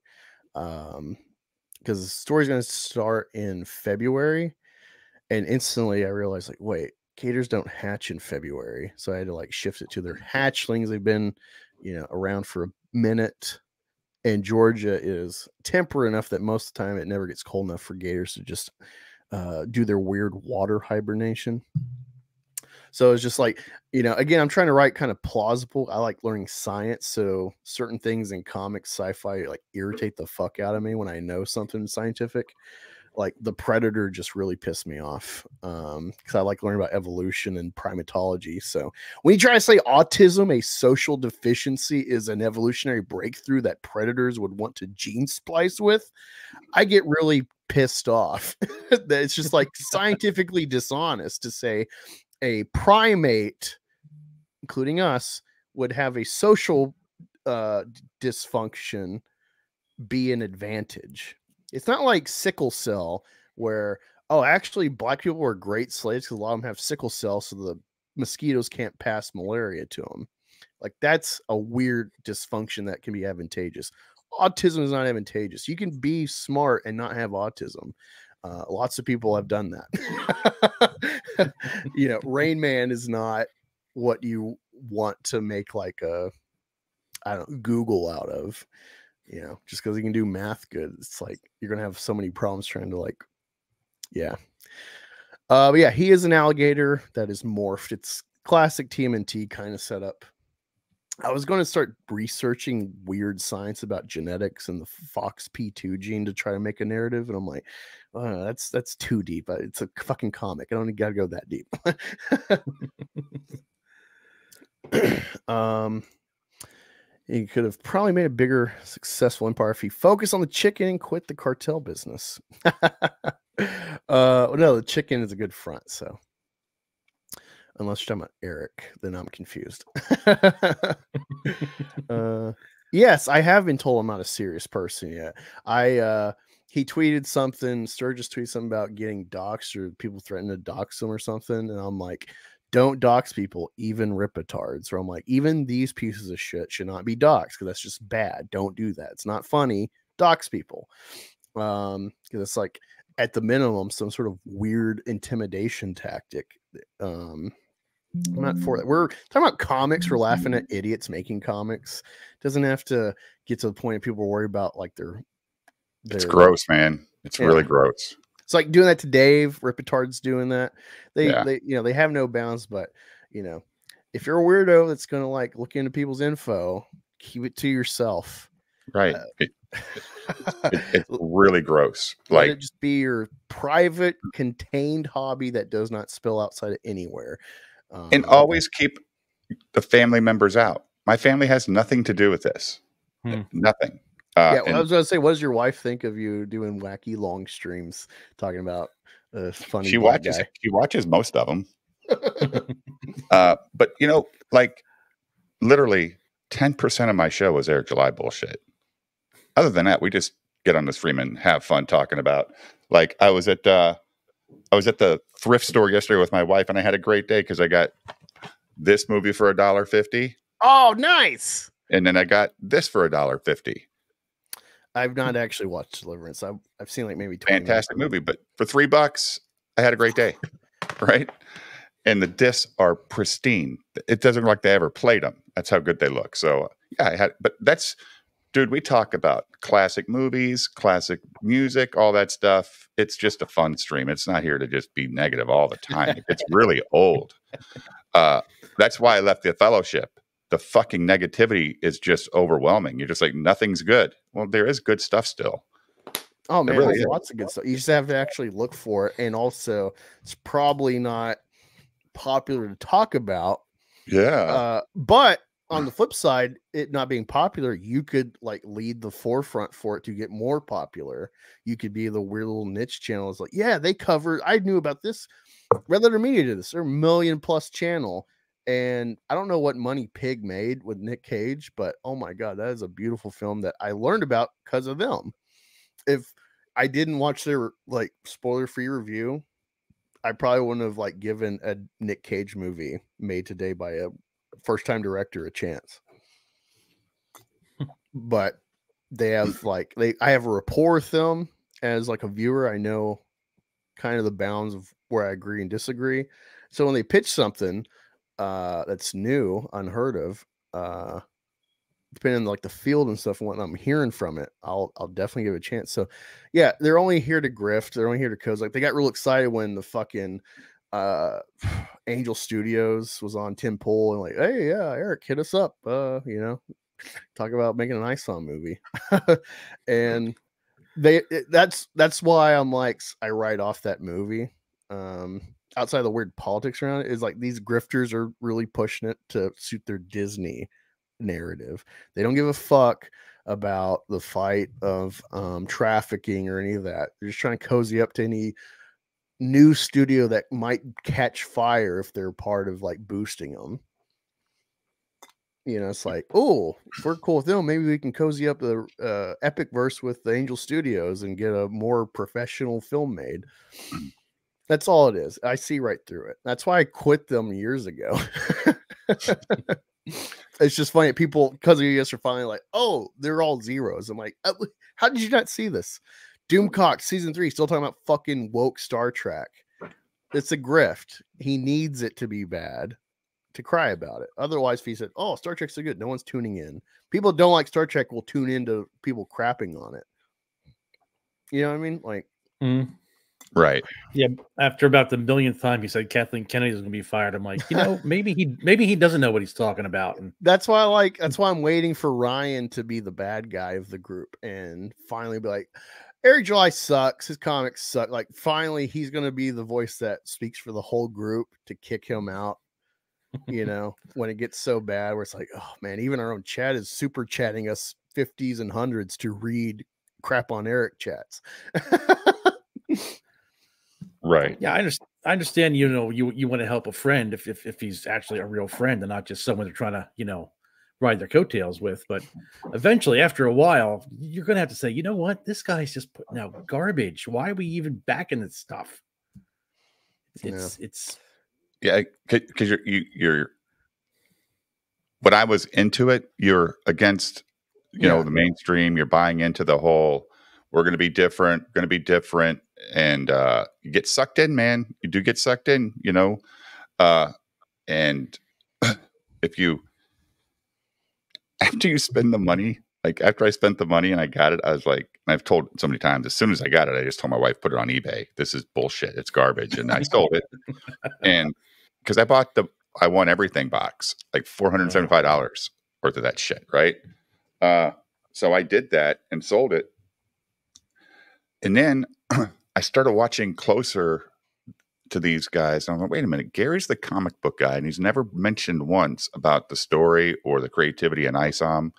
um, because the story's going to start in February, and instantly I realized, like, wait, caters don't hatch in February, so I had to like shift it to their hatchlings. They've been, you know, around for a minute, and Georgia is temperate enough that most of the time it never gets cold enough for gators to just uh, do their weird water hibernation. So it's just like, you know, again, I'm trying to write kind of plausible. I like learning science. So certain things in comics, sci-fi, like irritate the fuck out of me when I know something scientific. Like the Predator just really pissed me off because um, I like learning about evolution and primatology. So when you try to say autism, a social deficiency, is an evolutionary breakthrough that predators would want to gene splice with, I get really pissed off. It's just like scientifically dishonest to say a primate, including us, would have a social uh, dysfunction be an advantage. It's not like sickle cell where, oh, actually black people were great slaves because a lot of them have sickle cell, so the mosquitoes can't pass malaria to them. Like, that's a weird dysfunction that can be advantageous. Autism is not advantageous. You can be smart and not have autism. Uh, lots of people have done that. You know, Rain Man is not what you want to make like a, I don't know, Google out of, you know, just because you can do math good. It's like, you're going to have so many problems trying to like, yeah. Uh, but yeah, he is an alligator that is morphed. It's classic T M N T kind of setup. I was going to start researching weird science about genetics and the Fox P two gene to try to make a narrative. And I'm like, oh, that's, that's too deep. It's a fucking comic. I don't got to go that deep. um, he could have probably made a bigger successful empire if he focused on the chicken and quit the cartel business. uh, no, the chicken is a good front. So, unless you're talking about Eric, then I'm confused. uh, yes, I have been told I'm not a serious person yet. I uh, he tweeted something. Sturgis tweeted something about getting doxxed or people threatening to dox him or something, and I'm like, don't dox people, even ripetards. Or I'm like, even these pieces of shit should not be doxed because that's just bad. Don't do that. It's not funny. Dox people because um, it's like at the minimum some sort of weird intimidation tactic. Um, I'm not for that. We're talking about comics. We're laughing at idiots making comics. Doesn't have to get to the point of people worry about like their, their it's gross, man. It's yeah. really gross. It's like doing that to Dave. Ripetard's doing that. They, yeah. they, you know, they have no bounds. But you know, if you're a weirdo that's gonna like look into people's info, keep it to yourself. Right. Uh, it, it, it's really gross. Like, let it just be your private, contained hobby that does not spill outside of anywhere. Um, and always keep the family members out. My family has nothing to do with this. Hmm. Nothing. Uh, yeah, well, and, I was going to say, what does your wife think of you doing wacky long streams talking about a funny she watches, guy? She watches most of them. uh, but, you know, like literally ten percent of my show is Eric July bullshit. Other than that, we just get on the stream and have fun talking about, like, I was at uh, I was at the thrift store yesterday with my wife, and I had a great day because I got this movie for a dollar fifty. Oh, nice. And then I got this for a dollar fifty. I've not actually watched Deliverance. I've, I've seen like maybe twenty. Fantastic movie, but for three bucks, I had a great day, right? And the discs are pristine. It doesn't look like they ever played them. That's how good they look. So yeah, I had, but that's, dude, we talk about classic movies, classic music, all that stuff. It's just a fun stream. It's not here to just be negative all the time. It's really old. Uh, that's why I left the fellowship. The fucking negativity is just overwhelming. You're just like, nothing's good. Well, there is good stuff still. Oh man, really there's lots of good stuff. You just have to actually look for it. And also, it's probably not popular to talk about. Yeah. Uh, but on the flip side, it not being popular, you could like lead the forefront for it to get more popular. You could be the weird little niche channel. It's like, yeah, they covered, I knew about this. Red Letter Media did this. They're a million plus channel. And I don't know what money Pig made with Nick Cage, but oh my God, that is a beautiful film that I learned about because of them. If I didn't watch their like spoiler free review, I probably wouldn't have like given a Nick Cage movie made today by a first-time director a chance. But they have like they I have a rapport with them as like a viewer. I know kind of the bounds of where I agree and disagree. So when they pitch something uh that's new, unheard of, uh depending on like the field and stuff and what I'm hearing from it, I'll I'll definitely give it a chance. So yeah, they're only here to grift, they're only here to coast. Like they got real excited when the fucking uh Angel Studios was on Tim Pool and like, hey, yeah, Eric, hit us up. Uh, you know, talk about making an I S O M movie. And they it, that's that's why I'm like I write off that movie. Um outside of the weird politics around it, is like these grifters are really pushing it to suit their Disney narrative. They don't give a fuck about the fight of um trafficking or any of that. They're just trying to cozy up to any new studio that might catch fire if they're part of like boosting them. You know, it's like, oh, if we're cool with them, maybe we can cozy up the uh, Epic Verse with the Angel Studios and get a more professional film made. That's all it is. I see right through it. That's why I quit them years ago. It's just funny. People, because of U S, are finally like, oh, they're all zeros. I'm like, how did you not see this? Doomcock season three, still talking about fucking woke Star Trek. It's a grift. He needs it to be bad to cry about it. Otherwise, if he said, oh, Star Trek's so good, no one's tuning in. People don't like Star Trek will tune into people crapping on it. You know what I mean? Like, mm. Right. Yeah. After about the millionth time he said Kathleen Kennedy is gonna be fired, I'm like, you know, maybe he maybe he doesn't know what he's talking about. And that's why I like that's why I'm waiting for Ryan to be the bad guy of the group and finally be like, Eric July sucks, his comics suck. Like finally he's gonna be the voice that speaks for the whole group to kick him out. You know, when it gets so bad where it's like, oh man, even our own chat is super chatting us fifties and hundreds to read crap on Eric chats. Right. Yeah, I understand. I understand. You know, you you want to help a friend if, if if he's actually a real friend and not just someone they're trying to, you know, ride their coattails with. But eventually, after a while, you're going to have to say, you know what, this guy's just putting out garbage. Why are we even backing this stuff? It's yeah. it's. Yeah, because you're you, you're. When I was into it, you're against, you yeah. know, the mainstream. You're buying into the whole. We're going to be different. Going to be different. And uh, you get sucked in, man. You do get sucked in, you know. Uh, and if you, after you spend the money, like after I spent the money and I got it, I was like, and I've told so many times, as soon as I got it, I just told my wife, put it on eBay. This is bullshit. It's garbage. And I sold it. And because I bought the, I won everything box, like four hundred seventy-five dollars worth of that shit, right? Uh, so I did that and sold it. And then I started watching closer to these guys. And I'm like, wait a minute, Gary's the comic book guy. And he's never mentioned once about the story or the creativity in I S O M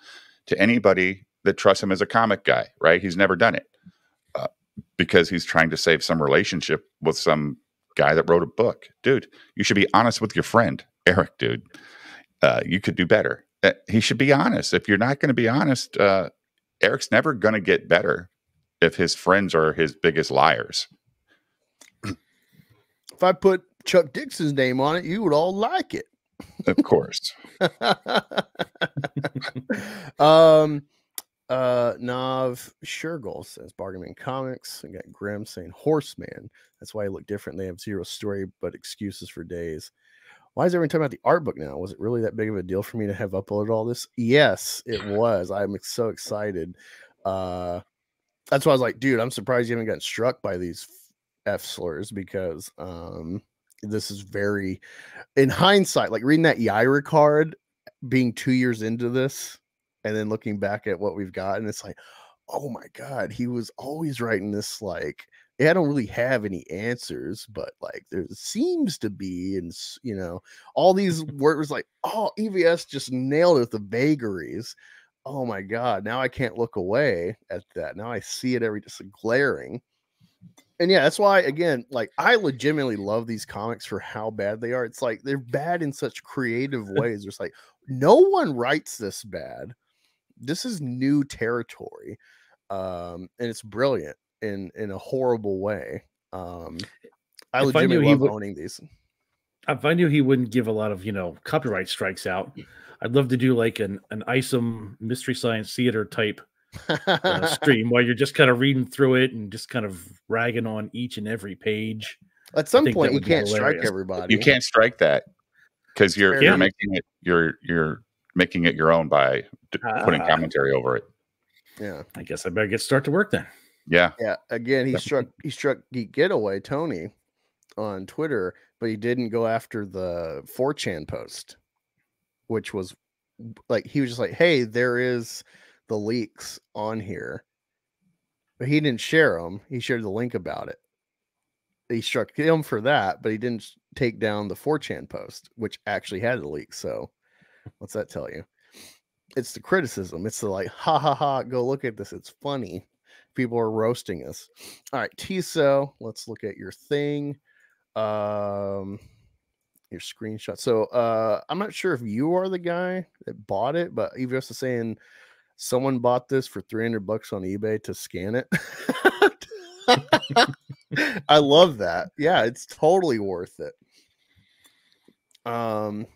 to anybody that trusts him as a comic guy, right? He's never done it uh, because he's trying to save some relationship with some guy that wrote a book. Dude, you should be honest with your friend, Eric, dude. Uh, you could do better. Uh, he should be honest. If you're not going to be honest, uh, Eric's never going to get better if his friends are his biggest liars. If I put Chuck Dixon's name on it, you would all like it. Of course. um, uh, Nav Shergol says, Bargainman Comics. We got Grimm saying Horseman. That's why he looked different. They have zero story, but excuses for days. Why is everyone talking about the art book now? Was it really that big of a deal for me to have uploaded all this? Yes, it was. I'm so excited. Uh, That's why I was like, dude, I'm surprised you haven't gotten struck by these F slurs because um, this is very, in hindsight, like reading that Yaira card, being two years into this, and then looking back at what we've gotten, it's like, oh my God, he was always writing this like, yeah, I don't really have any answers, but like there seems to be, and you know, all these words like, oh, E V S just nailed it with the vagaries. Oh my God. Now I can't look away at that. Now I see it every just glaring. And yeah, that's why, again, like I legitimately love these comics for how bad they are. It's like, they're bad in such creative ways. It's like, no one writes this bad. This is new territory. Um, and it's brilliant in, in a horrible way. Um, I if legitimately I love owning these. if I knew he wouldn't give a lot of, you know, copyright strikes out, I'd love to do like an, an I S O M Mystery Science Theater type uh, stream where you're just kind of reading through it and just kind of ragging on each and every page. At some point, you can't strike everybody. You can't strike that because you're, yeah. you're making it you're you're making it your own by putting uh, commentary over it. Yeah, I guess I better get start to work then. Yeah, yeah. Again, he struck he struck Geek Getaway Tony on Twitter, but he didn't go after the four chan post, which was like he was just like, "Hey, there is the leaks on here," but he didn't share them. He shared the link about it. He struck him for that, but he didn't take down the four chan post, which actually had the leak. So what's that tell you? It's the criticism. It's the like, ha ha ha, go look at this. It's funny. People are roasting us. All right, T S O, let's look at your thing. Um, your screenshot. So uh, I'm not sure if you are the guy that bought it, but E V S is saying someone bought this for three hundred bucks on eBay to scan it. I love that. Yeah, it's totally worth it. Um,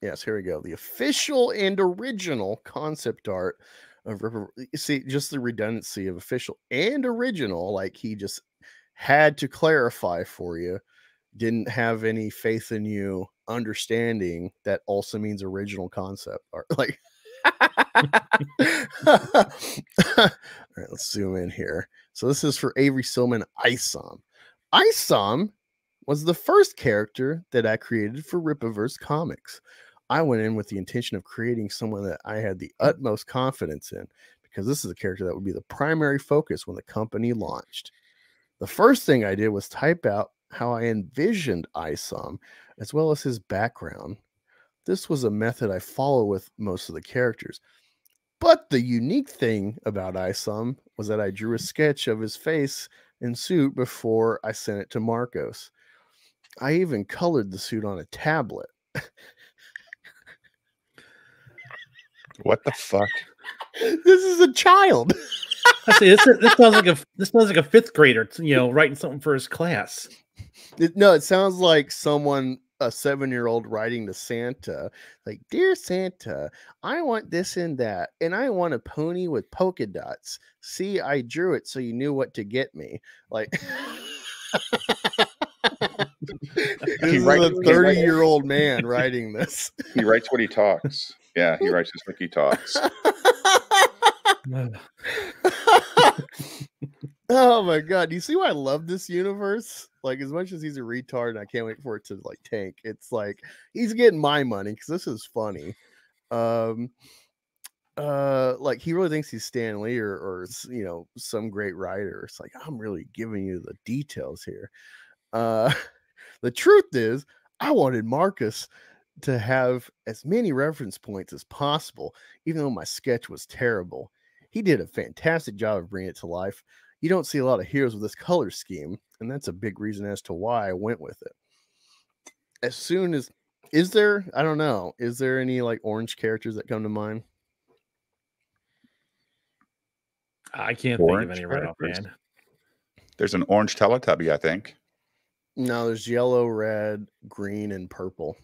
yes, here we go. The official and original concept art of Ripper. See, just the redundancy of official and original, like he just had to clarify for you. Didn't have any faith in you understanding that also means original concept art. Like, all right, let's zoom in here. So this is for Avery Silman I S O M. I S O M was the first character that I created for Ripaverse Comics. I went in with the intention of creating someone that I had the utmost confidence in, because this is a character that would be the primary focus when the company launched. The first thing I did was type out how I envisioned I S O M, as well as his background. This was a method I follow with most of the characters. But the unique thing about I S O M was that I drew a sketch of his face and suit before I sent it to Marcos. I even colored the suit on a tablet. What the fuck? This is a child. I see, this, this sounds like a this sounds like a fifth grader, you know, writing something for his class. It, no, it sounds like someone. A seven-year-old writing to Santa, like, "Dear Santa, I want this and that, and I want a pony with polka dots. See, I drew it so you knew what to get me." Like, this is writes, a thirty-year-old man writing this. He writes what he talks. Yeah, he writes just like he talks. Oh my god, do you see why I love this universe? Like, as much as he's a retard and I can't wait for it to like tank, it's like he's getting my money because this is funny. Um uh like he really thinks he's Stan Lee or, or you know, some great writer. It's like, I'm really giving you the details here. Uh the truth is, I wanted Marcus to have as many reference points as possible, even though my sketch was terrible. He did a fantastic job of bringing it to life. You don't see a lot of heroes with this color scheme, and that's a big reason as to why I went with it. As soon as, is there, I don't know, is there any like orange characters that come to mind? I can't orange think of any right off hand. There's an orange Teletubby, I think. No, there's yellow, red, green, and purple.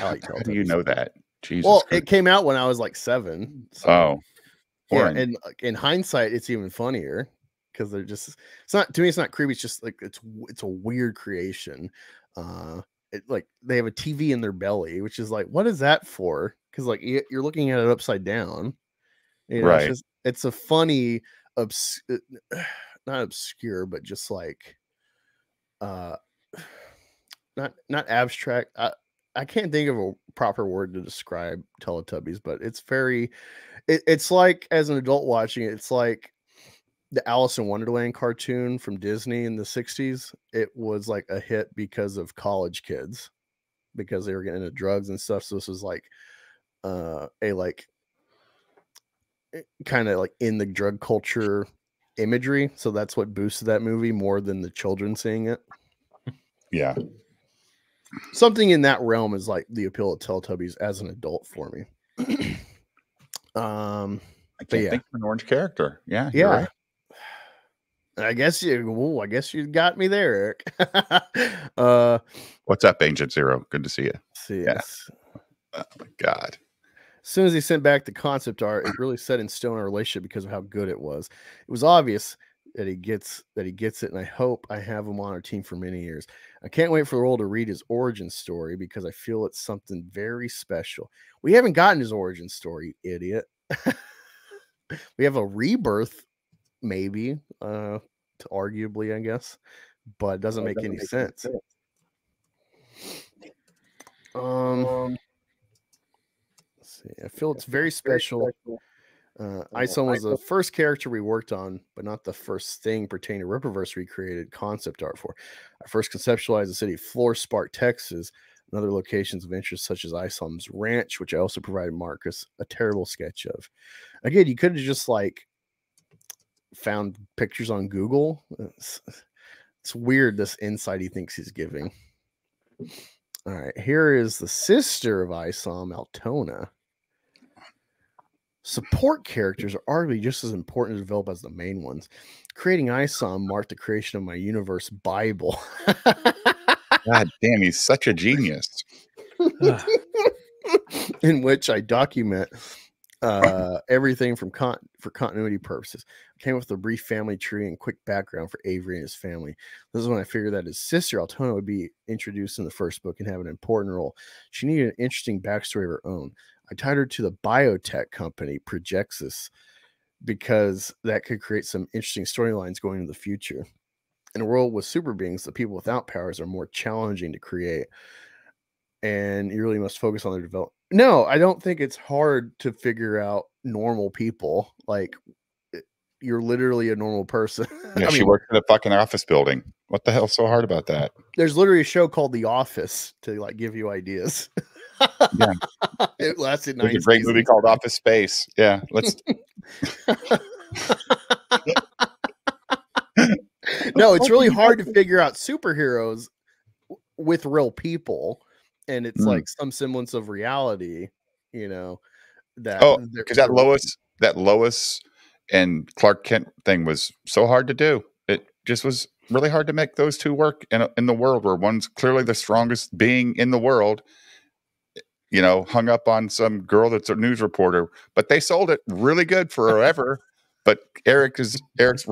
I like How do you know that? Jesus well, Christ. It came out when I was like seven. So. Oh. Yeah, and in hindsight, it's even funnier because they're just, it's not, to me, it's not creepy. It's just like, it's, it's a weird creation. Uh, it, like they have a T V in their belly, which is like, what is that for? Cause like you're looking at it upside down. You know, right. It's, just, it's a funny, obs not obscure, but just like, uh, not, not abstract. I, I can't think of a proper word to describe Teletubbies, but it's very, it, it's like, as an adult watching it, it's like the Alice in Wonderland cartoon from Disney in the sixties. It was like a hit because of college kids, because they were getting into drugs and stuff. So this was like uh, a, like kind of like in the drug culture imagery. So that's what boosted that movie more than the children seeing it. Yeah. Something in that realm is like the appeal of Teletubbies as an adult for me. um, I can't yeah. think of an orange character. Yeah, yeah. Right. I guess you. Ooh, I guess you got me there, Eric. uh, What's up, Ancient Zero? Good to see you. Yes. Yeah. Oh my God. As soon as he sent back the concept art, it really set in stone our relationship because of how good it was. It was obvious that he gets that he gets it, and I hope I have him on our team for many years. I can't wait for Roel to read his origin story because I feel it's something very special. We haven't gotten his origin story, you idiot. We have a rebirth, maybe, uh, to arguably, I guess, but it doesn't make any sense. Um, let's see. I feel it's very special. Uh, Ison was the first character we worked on, but not the first thing pertaining to Ripperverse we created concept art for. I first conceptualized the city of Florespark, Texas, and other locations of interest, such as Ison's Ranch, which I also provided Marcus a terrible sketch of. Again, you could have just like found pictures on Google. It's, it's weird, this insight he thinks he's giving. All right, here is the sister of Ison, Altona. Support characters are arguably just as important to develop as the main ones. Creating Ison marked the creation of my universe Bible. God damn, he's such a genius. In which I document uh, everything from con for continuity purposes. I came up with a brief family tree and quick background for Avery and his family. This is when I figured that his sister, Altona, would be introduced in the first book and have an important role. She needed an interesting backstory of her own. I tied her to the biotech company, Progexis, because that could create some interesting storylines going into the future. In a world with super beings, the people without powers are more challenging to create. And you really must focus on their development. No, I don't think it's hard to figure out normal people. Like, you're literally a normal person. Yeah, I mean, she worked in a fucking office building. What the hell's so hard about that? There's literally a show called The Office to, like, give you ideas. Yeah, it lasted nine. There's a great seasons. Movie called Office Space. Yeah, let's. No, it's really hard to figure out superheroes with real people, and it's mm. like some semblance of reality, you know. That oh, because that Lois, that Lois and Clark Kent thing was so hard to do. It just was really hard to make those two work in in the world where one's clearly the strongest being in the world. You know, hung up on some girl that's a news reporter, but they sold it really good forever. But Eric is Eric's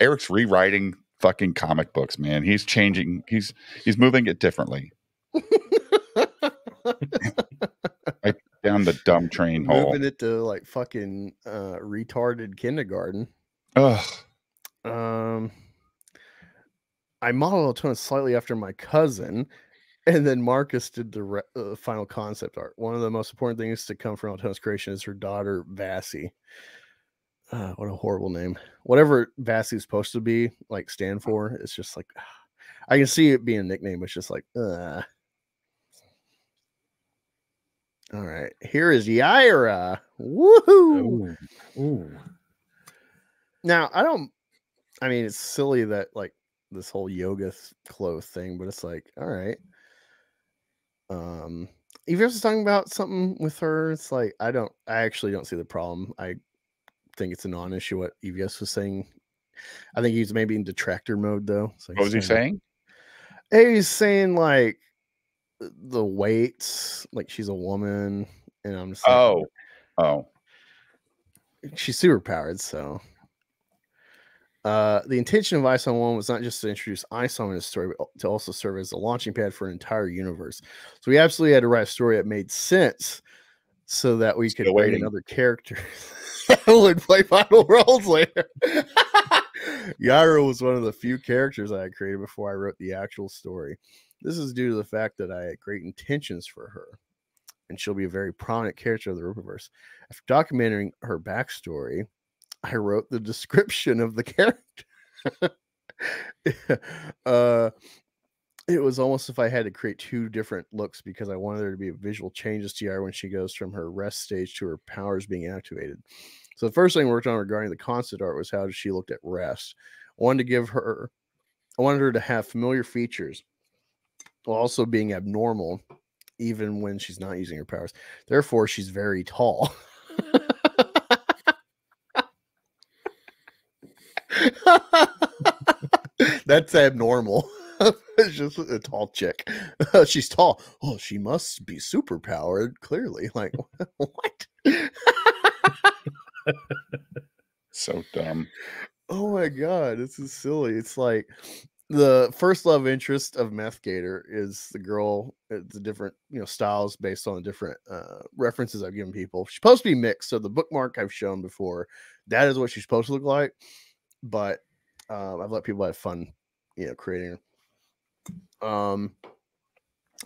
Eric's rewriting fucking comic books, man. He's changing. He's he's moving it differently. Like down the dumb train hole. Moving it to like fucking uh, retarded kindergarten. Ugh. Um, I modeled Altona slightly after my cousin. And then Marcus did the re uh, final concept art. One of the most important things to come from Altona's creation is her daughter, Vassie. Uh, what a horrible name. Whatever Vassie's supposed to be, like, stand for, it's just like, uh, I can see it being a nickname. It's just like, uh. All right. Here is Yaira. Woohoo. Ooh. Ooh. Now, I don't, I mean, it's silly that, like, this whole yoga th clothes thing, but it's like, all right. Um, even if it's talking about something with her, it's like, I don't, I actually don't see the problem. I think it's a non-issue what E V S was saying. I think he's maybe in detractor mode though. So what was he saying? Hey, he's saying like the weights, like she's a woman, and I'm just like, oh, oh, she's super powered. So, uh, the intention of Ison one was not just to introduce Ison in his story, but to also serve as a launching pad for an entire universe. So we absolutely had to write a story that made sense so that we Still could waiting. write another character who would play final roles later. Yaira was one of the few characters I had created before I wrote the actual story. This is due to the fact that I had great intentions for her, and she'll be a very prominent character of the Ripperverse. After documenting her backstory, I wrote the description of the character. uh, it was almost if I had to create two different looks because I wanted there to be visual changes to Yaira when she goes from her rest stage to her powers being activated. So the first thing we worked on regarding the concept art was how she looked at rest. I wanted to give her, I wanted her to have familiar features while also being abnormal, even when she's not using her powers. Therefore, she's very tall. That's abnormal. It's just a tall chick. She's tall. Oh, she must be super powered, clearly. Like, what? So dumb. Oh my god, this is silly. It's like the first love interest of Meth Gator is the girl. It's a different, you know, styles based on the different uh, references I've given people. She's supposed to be mixed. So the bookmark I've shown before, that is what she's supposed to look like. But um, I've let people have fun, you know, creating her. Um,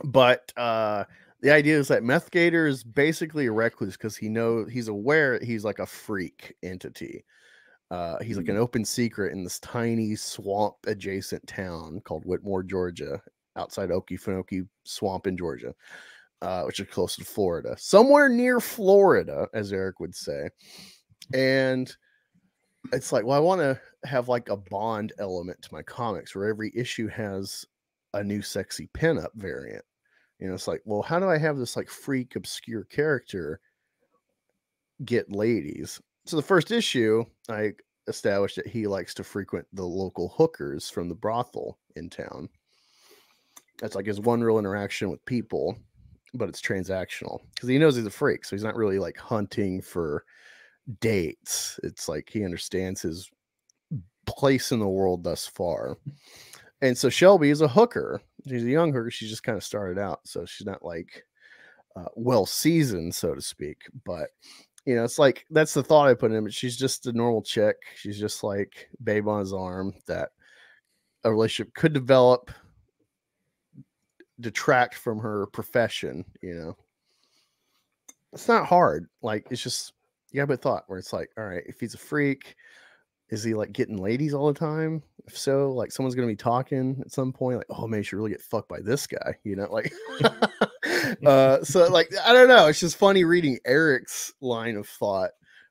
but uh, the idea is that Meth Gator is basically a recluse because he knows he's aware he's like a freak entity. Uh, he's like an open secret in this tiny swamp adjacent town called Whitmore, Georgia, outside Okefenokee Swamp in Georgia, uh, which is close to Florida, somewhere near Florida, as Eric would say. And it's like, well, I want to have like a Bond element to my comics where every issue has a new sexy pinup variant. You know, it's like, well, how do I have this like freak, obscure character get ladies? So the first issue, I established that he likes to frequent the local hookers from the brothel in town. That's like his one real interaction with people, but it's transactional because he knows he's a freak. So he's not really like hunting for dates. It's like he understands his place in the world thus far. And so Shelby is a hooker. She's a young hooker. She just kind of started out. So she's not like uh, well seasoned, so to speak, but you know, it's like, that's the thought I put in, but she's just a normal chick. She's just like babe on his arm that a relationship could develop, detract from her profession, you know. It's not hard. Like, it's just, you gotta put thought where it's like, all right, if he's a freak, is he like getting ladies all the time? If so, like someone's going to be talking at some point, like, oh man, you should really get fucked by this guy, you know, like, uh, so like, I don't know. It's just funny reading Eric's line of thought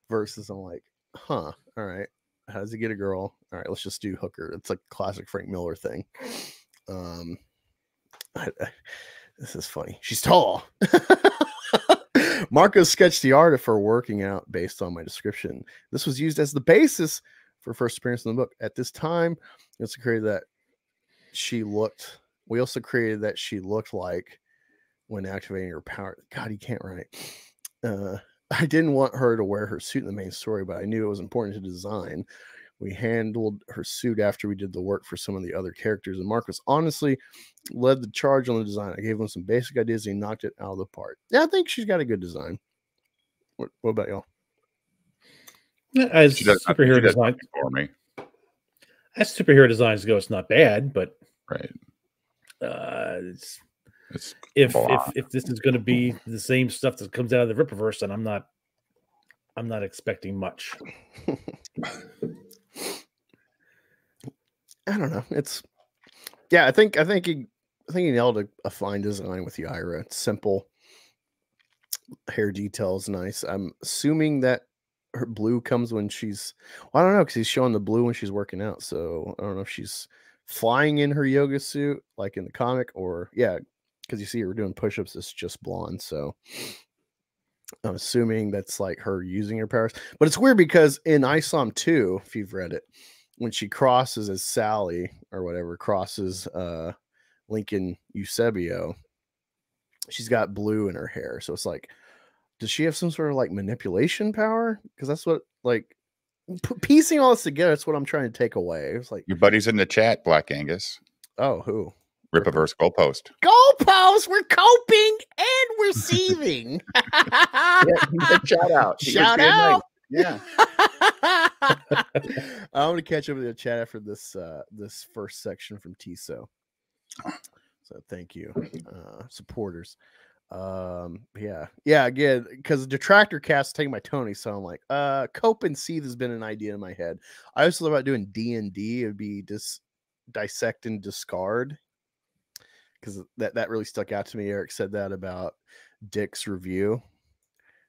versus I'm like, huh, all right. How does he get a girl? All right, let's just do hooker. It's a classic Frank Miller thing. Um, I, I, this is funny. She's tall. Marco sketched the art of her working out based on my description. This was used as the basis for first appearance in the book. At this time, we also created that she looked. We also created that she looked like when activating her power. God, he can't write. Uh, I didn't want her to wear her suit in the main story, but I knew it was important to design. We handled her suit after we did the work for some of the other characters, and Marcus honestly led the charge on the design. I gave him some basic ideas, and he knocked it out of the park. Yeah, I think she's got a good design. What, what about y'all? As superhero design for me, as superhero designs go, it's not bad, but right, uh, it's, it's if if if this is going to be the same stuff that comes out of the Ripperverse, then I'm not, I'm not expecting much. I don't know. It's yeah. I think I think he I think he nailed a, a fine design with Yaira. It's simple. Hair details nice. I'm assuming that her blue comes when she's. Well, I don't know because he's showing the blue when she's working out. So I don't know if she's flying in her yoga suit like in the comic or yeah, because you see her doing push-ups. It's just blonde. So I'm assuming that's like her using her powers. But it's weird because in Isom two, if you've read it. When she crosses as Sally or whatever, crosses uh, Lincoln Eusebio, she's got blue in her hair. So it's like, does she have some sort of like manipulation power? Because that's what, like, piecing all this together, that's what I'm trying to take away. It's like, your buddy's in the chat, Black Angus. Oh, who? Ripperverse Goalpost. Goalpost! We're coping and we're seething. Yeah, shout out. Shout out. Yeah. I'm gonna catch up with the chat after this uh this first section from Tiso. So thank you, uh supporters. Um yeah, yeah, again, because Detractor Cast taking my Tony, so I'm like, uh cope and seethe has been an idea in my head. I also thought about doing D and D, it'd be just dissect and discard. Because that, that really stuck out to me. Eric said that about Dick's review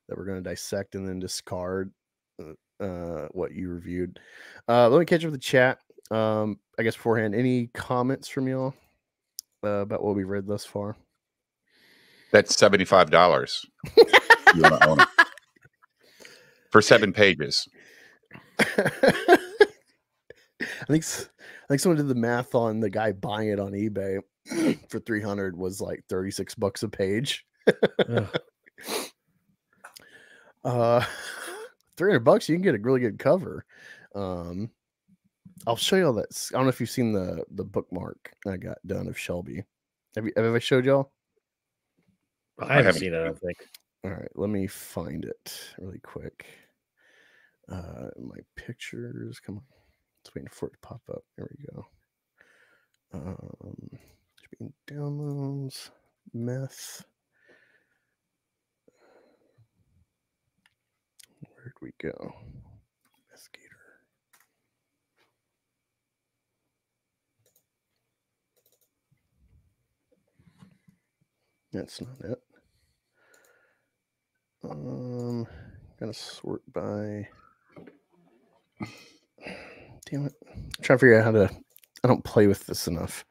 that we're gonna dissect and then discard. Uh, uh what you reviewed. Uh let me catch up with the chat. um I guess beforehand, any comments from y'all uh, about what we read thus far? That's seventy-five dollars. You want to own it for seven pages. I think I think someone did the math on the guy buying it on eBay for three hundred was like thirty-six bucks a page. uh, three hundred bucks, you can get a really good cover. Um, I'll show you all that. I don't know if you've seen the, the bookmark I got done of Shelby. Have, you, have I showed y'all? I haven't seen it, I don't think. All right, let me find it really quick. Uh, my pictures, come on. It's waiting for it to pop up. There we go. Um, should be downloads, meth. Where'd we go? Methgator. That's not it. Um, gonna sort by. Damn it! I'm trying to figure out how to. I don't play with this enough.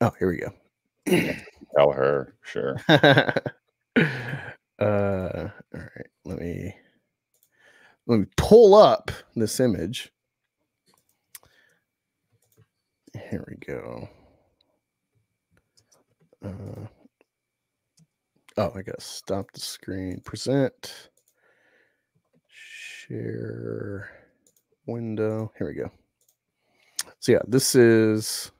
Oh, here we go. Tell her, sure. uh, all right. Let me let me pull up this image. Here we go. Uh. Oh, I gotta stop the screen. Present, share window. Here we go. So yeah, this is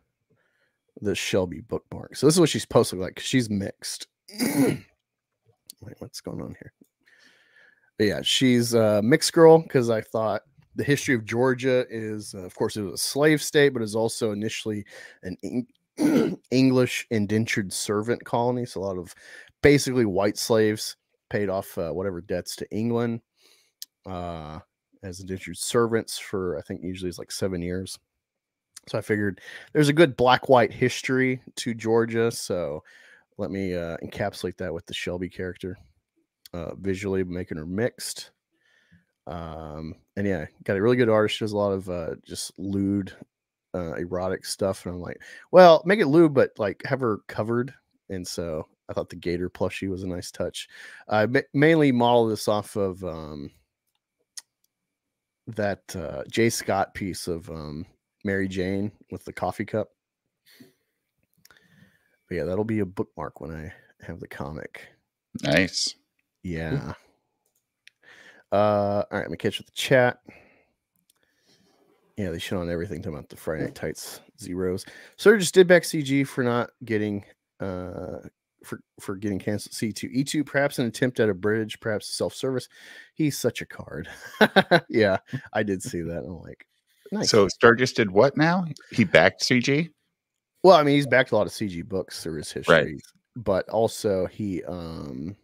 the Shelby bookmark. So this is what she's supposed to look like. She's mixed. Wait, what's going on here? But yeah, she's a mixed girl because I thought the history of Georgia is, uh, of course, it was a slave state, but it was also initially an Eng- English indentured servant colony. So a lot of basically white slaves paid off uh, whatever debts to England uh, as indentured servants for, I think usually it's like seven years. So I figured there's a good black-white history to Georgia. So let me uh, encapsulate that with the Shelby character uh, visually, making her mixed. Um, and yeah, got a really good artist. She does a lot of uh, just lewd, uh, erotic stuff. And I'm like, well, make it lewd, but like have her covered. And so I thought the gator plushie was a nice touch. I ma mainly modeled this off of um, that uh, Jay Scott piece of um, Mary Jane with the coffee cup. But yeah, that'll be a bookmark when I have the comic. Nice. Yeah. Uh, all right, let me catch up the chat. Yeah, they shit on everything talking about the Friday Night Tights zeros. So just did back C G for not getting... Uh, For, for getting canceled. C two E two, perhaps an attempt at a bridge, perhaps self-service. He's such a card. Yeah, I did see that. I'm like, nice. So Sturgis did what now? He backed C G? Well, I mean, he's backed a lot of C G books through his history. Right. But also he um,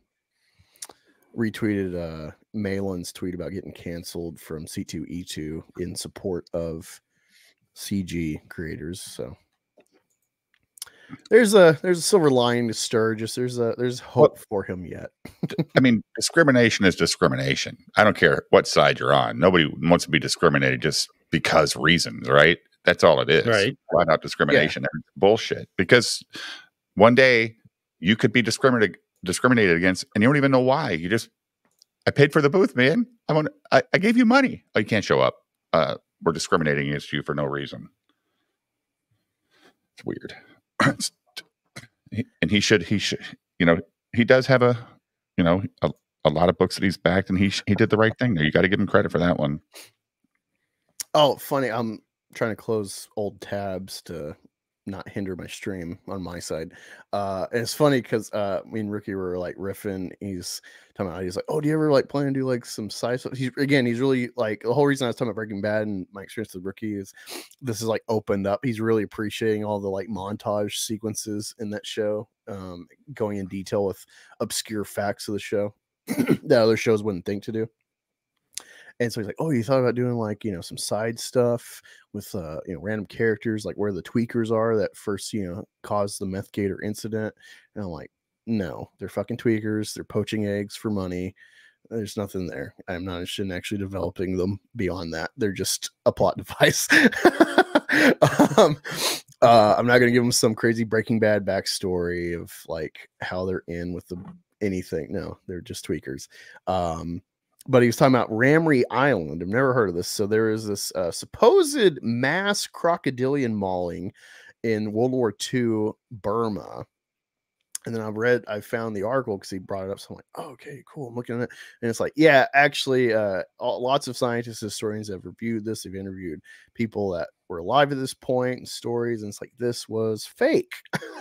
retweeted uh, Malin's tweet about getting canceled from C two E two in support of C G creators. So There's a there's a silver lining to Sturgis. There's a there's hope well, for him yet. I mean, discrimination is discrimination. I don't care what side you're on. Nobody wants to be discriminated just because reasons, right? That's all it is. Right. Why not discrimination? Yeah. Bullshit. Because one day you could be discriminated discriminated against, and you don't even know why. You just, I paid for the booth, man. I want I, I gave you money. Oh, you can't show up. Uh, we're discriminating against you for no reason. It's weird. And he should, he should, you know, he does have a, you know, a, a lot of books that he's backed, and he he did the right thing there. You got to give him credit for that one. Oh, funny! I'm trying to close old tabs to not hinder my stream on my side. Uh, and it's funny because uh, me and Ricky were like riffing. He's talking about, he's like, "Oh, do you ever like plan to do like some side stuff?" He's again, he's really like the whole reason I was talking about Breaking Bad and my experience with Ricky is this is like opened up. He's really appreciating all the like montage sequences in that show, um, going in detail with obscure facts of the show that other shows wouldn't think to do. And so he's like, "Oh, you thought about doing like, you know, some side stuff with, uh, you know, random characters, like where the tweakers are that first, you know, caused the Methgator incident." And I'm like, "No, they're fucking tweakers. They're poaching eggs for money. There's nothing there. I'm not interested in actually developing them beyond that. They're just a plot device." um, uh, I'm not going to give them some crazy Breaking Bad backstory of like how they're in with the anything. No, they're just tweakers. Um, But he was talking about Ramri Island. I've never heard of this. So there is this uh, supposed mass crocodilian mauling in World War Two Burma. And then I've read, I found the article because he brought it up. So I'm like, oh, okay, cool. I'm looking at it. And it's like, yeah, actually, uh, all, lots of scientists, historians have reviewed this. They've interviewed people that were alive at this point and stories. And it's like, this was fake.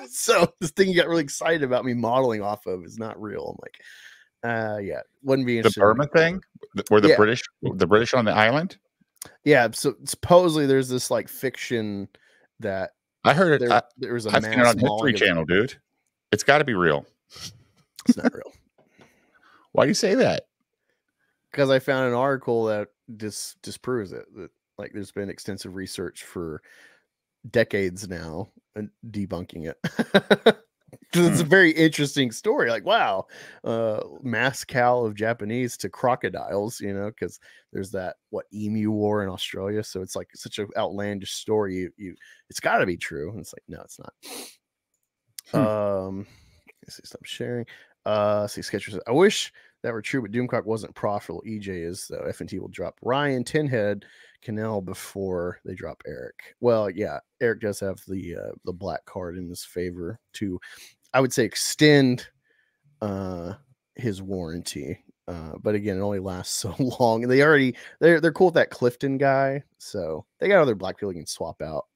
So this thing you got really excited about me modeling off of is not real. I'm like, uh, yeah, wouldn't be interesting. The Burma thing? Were the yeah. British the British on the island? Yeah. So supposedly there's this like fiction that I heard there, I, there was a I've mass seen it on History Channel, dude. It's got to be real. It's not real. Why do you say that? Because I found an article that dis disproves it. That, like, there's been extensive research for decades now and debunking it. Hmm. It's a very interesting story. Like, wow, uh, mass cow of Japanese to crocodiles, you know, because there's that what emu war in Australia. So it's like such an outlandish story. You, you it's got to be true. And it's like, no, it's not. Hmm. Um, let's see, stop sharing. Uh, see, Sketcher says, I wish that were true, but Doomcock wasn't profitable. E J is, though. F N T will drop Ryan, Tinhead, Cannell before they drop Eric. Well, yeah, Eric does have the uh, the black card in his favor to, I would say, extend uh, his warranty. Uh, but again, it only lasts so long. And they already, they're, they're cool with that Clifton guy. So they got other black people they can swap out.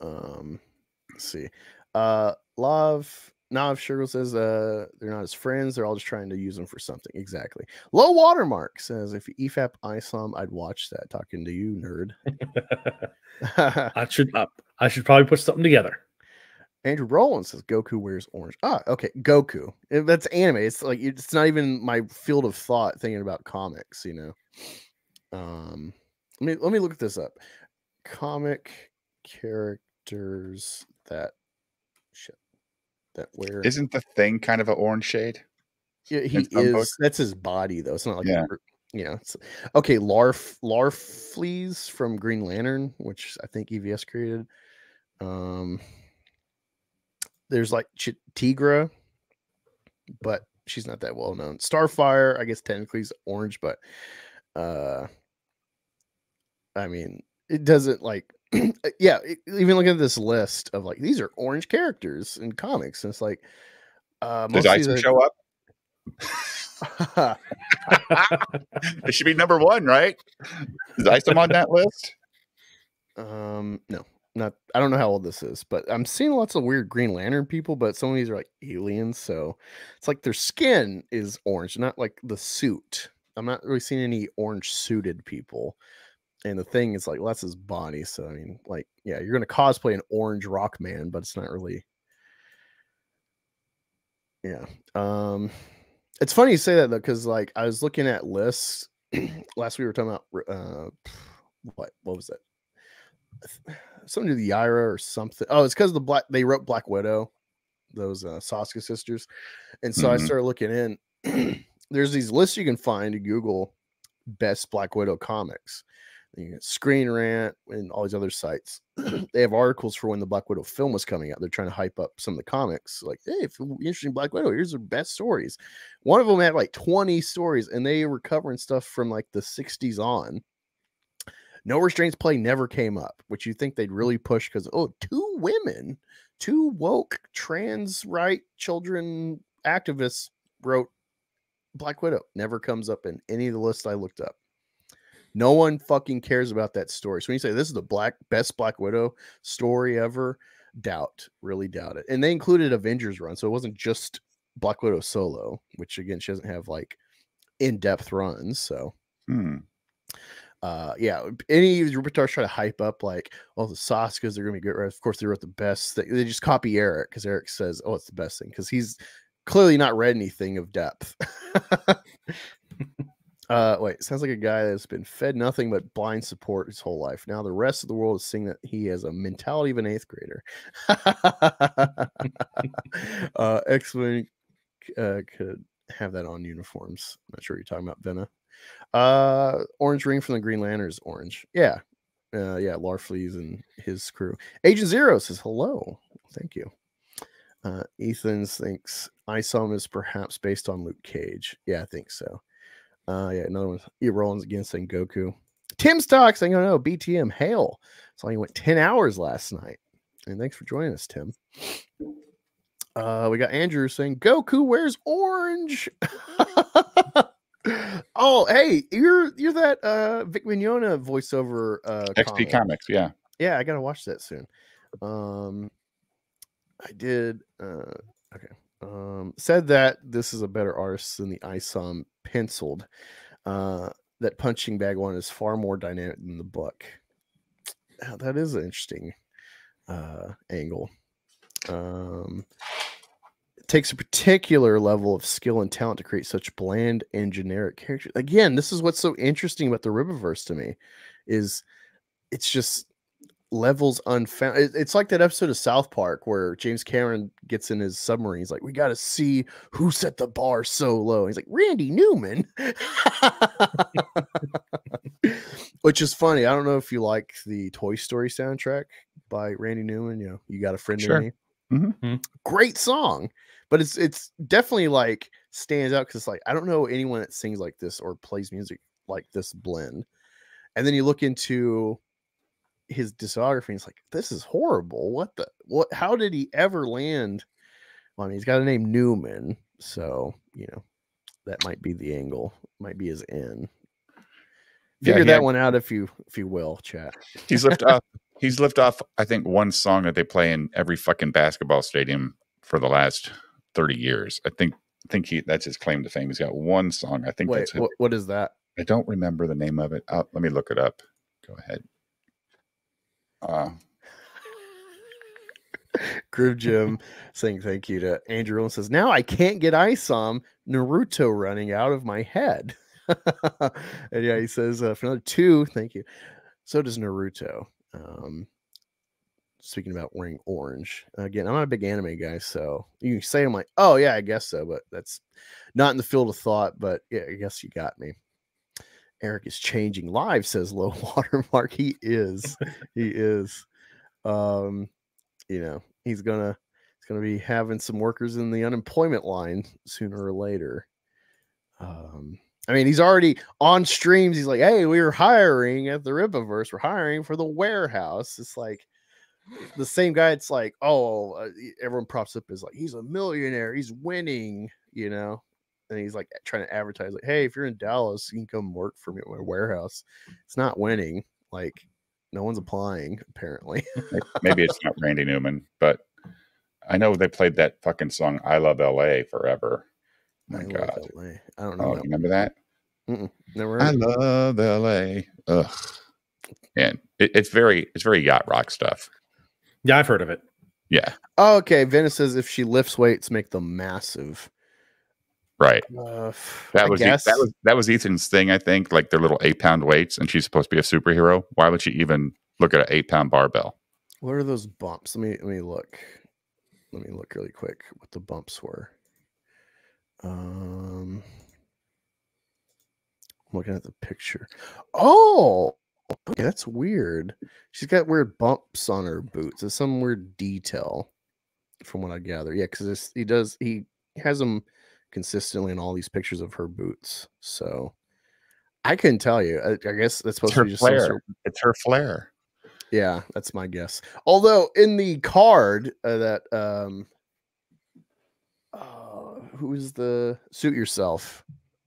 Um, Let's see, uh, Love Nav Shergle says, uh, they're not his friends, they're all just trying to use them for something. Exactly. Low Watermark says, if E F A P I S O M, I'd watch that. Talking to you, nerd. I should uh, I should probably put something together. Andrew Rowland says, Goku wears orange. Ah, okay, Goku. That's anime. It's like it's not even my field of thought thinking about comics, you know. Um, let me let me look this up. Comic characters. That shit. That wear isn't the thing kind of an orange shade? Yeah, he is. Book? That's his body though. It's not like yeah. You know. It's, okay, Larf Larfleeze from Green Lantern, which I think E V S created. Um, there's like Ch Tigra, but she's not that well known. Starfire, I guess technically is orange, but uh, I mean it doesn't like. Yeah, even looking at this list of like these are orange characters in comics, and it's like, uh, did Dyson the... show up? It should be number one, right? Is Dyson on that list? Um, no, not. I don't know how old this is, but I'm seeing lots of weird Green Lantern people. But some of these are like aliens, so it's like their skin is orange, not like the suit. I'm not really seeing any orange suited people. And the thing is like, well, that's his body. So, I mean, like, yeah, you're going to cosplay an orange rock man, but it's not really. Yeah. Um, it's funny you say that though. Cause like I was looking at lists last week, we were talking about, uh, what, what was that? Something to the Yaira or something. Oh, it's cause of the black, they wrote Black Widow, those, uh, Sasuke sisters. And so mm-hmm. I started looking in, there's these lists you can find to Google best Black Widow comics. You know, Screen Rant and all these other sites. They have articles for when the Black Widow film was coming out. They're trying to hype up some of the comics. Like, hey, if you're interested in Black Widow, here's their best stories. One of them had like twenty stories, and they were covering stuff from like the sixties on. No Restraints Play never came up, which you think they'd really push because, oh, two women, two woke trans right children activists wrote Black Widow. Never comes up in any of the lists I looked up. No one fucking cares about that story. So when you say this is the black best Black Widow story ever, doubt, really doubt it. And they included Avengers run. So it wasn't just Black Widow solo, which again, she doesn't have like in-depth runs. So hmm. uh, yeah, any of these repertoires try to hype up like, oh, the Saskas are going to be good. Right? Of course they wrote the best thing. They just copy Eric because Eric says, oh, it's the best thing. Because he's clearly not read anything of depth. Uh, wait, sounds like a guy that's been fed nothing but blind support his whole life. Now the rest of the world is seeing that he has a mentality of an eighth grader. uh, X-Wing uh, could have that on uniforms. I'm not sure what you're talking about, Venna. Uh, orange ring from the Green Lantern is orange. Yeah. Uh, yeah, Larfleeze and his crew. Agent Zero says hello. Thank you. Uh, Ethan thinks I S O M is perhaps based on Luke Cage. Yeah, I think so. Uh, yeah, another one. E. Rollins again saying Goku. Tim Stocks, I don't know. B T M, hail. So you went ten hours last night. And thanks for joining us, Tim. Uh, we got Andrew saying, Goku, where's Orange? Oh, hey, you're you're that uh, Vic Mignogna voiceover. Uh, X P comic. Comics, yeah. Yeah, I got to watch that soon. Um, I did. Uh, okay. Um, said that this is a better artist than the I S O M penciled. Uh, that punching bag one is far more dynamic than the book. Oh, that is an interesting uh, angle. Um, it takes a particular level of skill and talent to create such bland and generic characters. Again, this is what's so interesting about the Ribiverse to me, is it's just levels unfound. It's like that episode of South Park where James Cameron gets in his submarine. He's like, we got to see who set the bar so low. He's like, Randy Newman. Which is funny. I don't know if you like the Toy Story soundtrack by Randy Newman. You know, You Got a Friend sure. in Me. Mm-hmm. Great song, but it's it's definitely like stands out because it's like, I don't know anyone that sings like this or plays music like this blend. And then you look into his discography, and it's like, this is horrible. What the what? How did he ever land? Well, I mean, he's got a name Newman, so you know that might be the angle, might be his end. Figure yeah, that had... one out if you if you will, chat. He's left off. He's left off. I think one song that they play in every fucking basketball stadium for the last thirty years. I think I think he that's his claim to fame. He's got one song. I think Wait, that's what, what is that? I don't remember the name of it. I'll, let me look it up. Go ahead. Uh, Groove Jim saying thank you to Andrew Rollins says, now I can't get I S O M Naruto running out of my head. And yeah, he says uh, for another two, thank you. So does Naruto. Um, speaking about wearing orange again, I'm not a big anime guy, so you say I'm like, oh yeah, I guess so, but that's not in the field of thought. But yeah, I guess you got me. Eric is changing lives, says Low Watermark. He is, he is. Um, you know, he's gonna he's gonna be having some workers in the unemployment line sooner or later. Um. I mean, he's already on streams. He's like, hey, we were hiring at the Ribiverse. We're hiring for the warehouse. It's like the same guy. It's like, oh, uh, everyone props up is like, he's a millionaire. He's winning, you know? And he's like trying to advertise like, hey, if you're in Dallas, you can come work for me at my warehouse. It's not winning. Like no one's applying, apparently. Maybe it's not Randy Newman, but I know they played that fucking song, I Love L A forever. My I God, L A. I don't know. Oh, that remember that? Mm-mm. Never heard I love L A. Ugh, and it, it's very, it's very yacht rock stuff. Yeah, I've heard of it. Yeah. Oh, okay. Venice says if she lifts weights, make them massive. Right. Uh, that I was guess. that was that was Ethan's thing. I think like their little eight pound weights, and she's supposed to be a superhero. Why would she even look at an eight pound barbell? What are those bumps? Let me let me look. Let me look really quick what the bumps were. Um, I'm looking at the picture. Oh, okay, that's weird. She's got weird bumps on her boots. There's some weird detail, from what I gather. Yeah, because he does. He has them consistently in all these pictures of her boots. So I couldn't tell you. I, I guess that's supposed to be just flare. Sort of... It's her flare. Yeah, that's my guess. Although in the card uh, that um. Who's the Suit Yourself?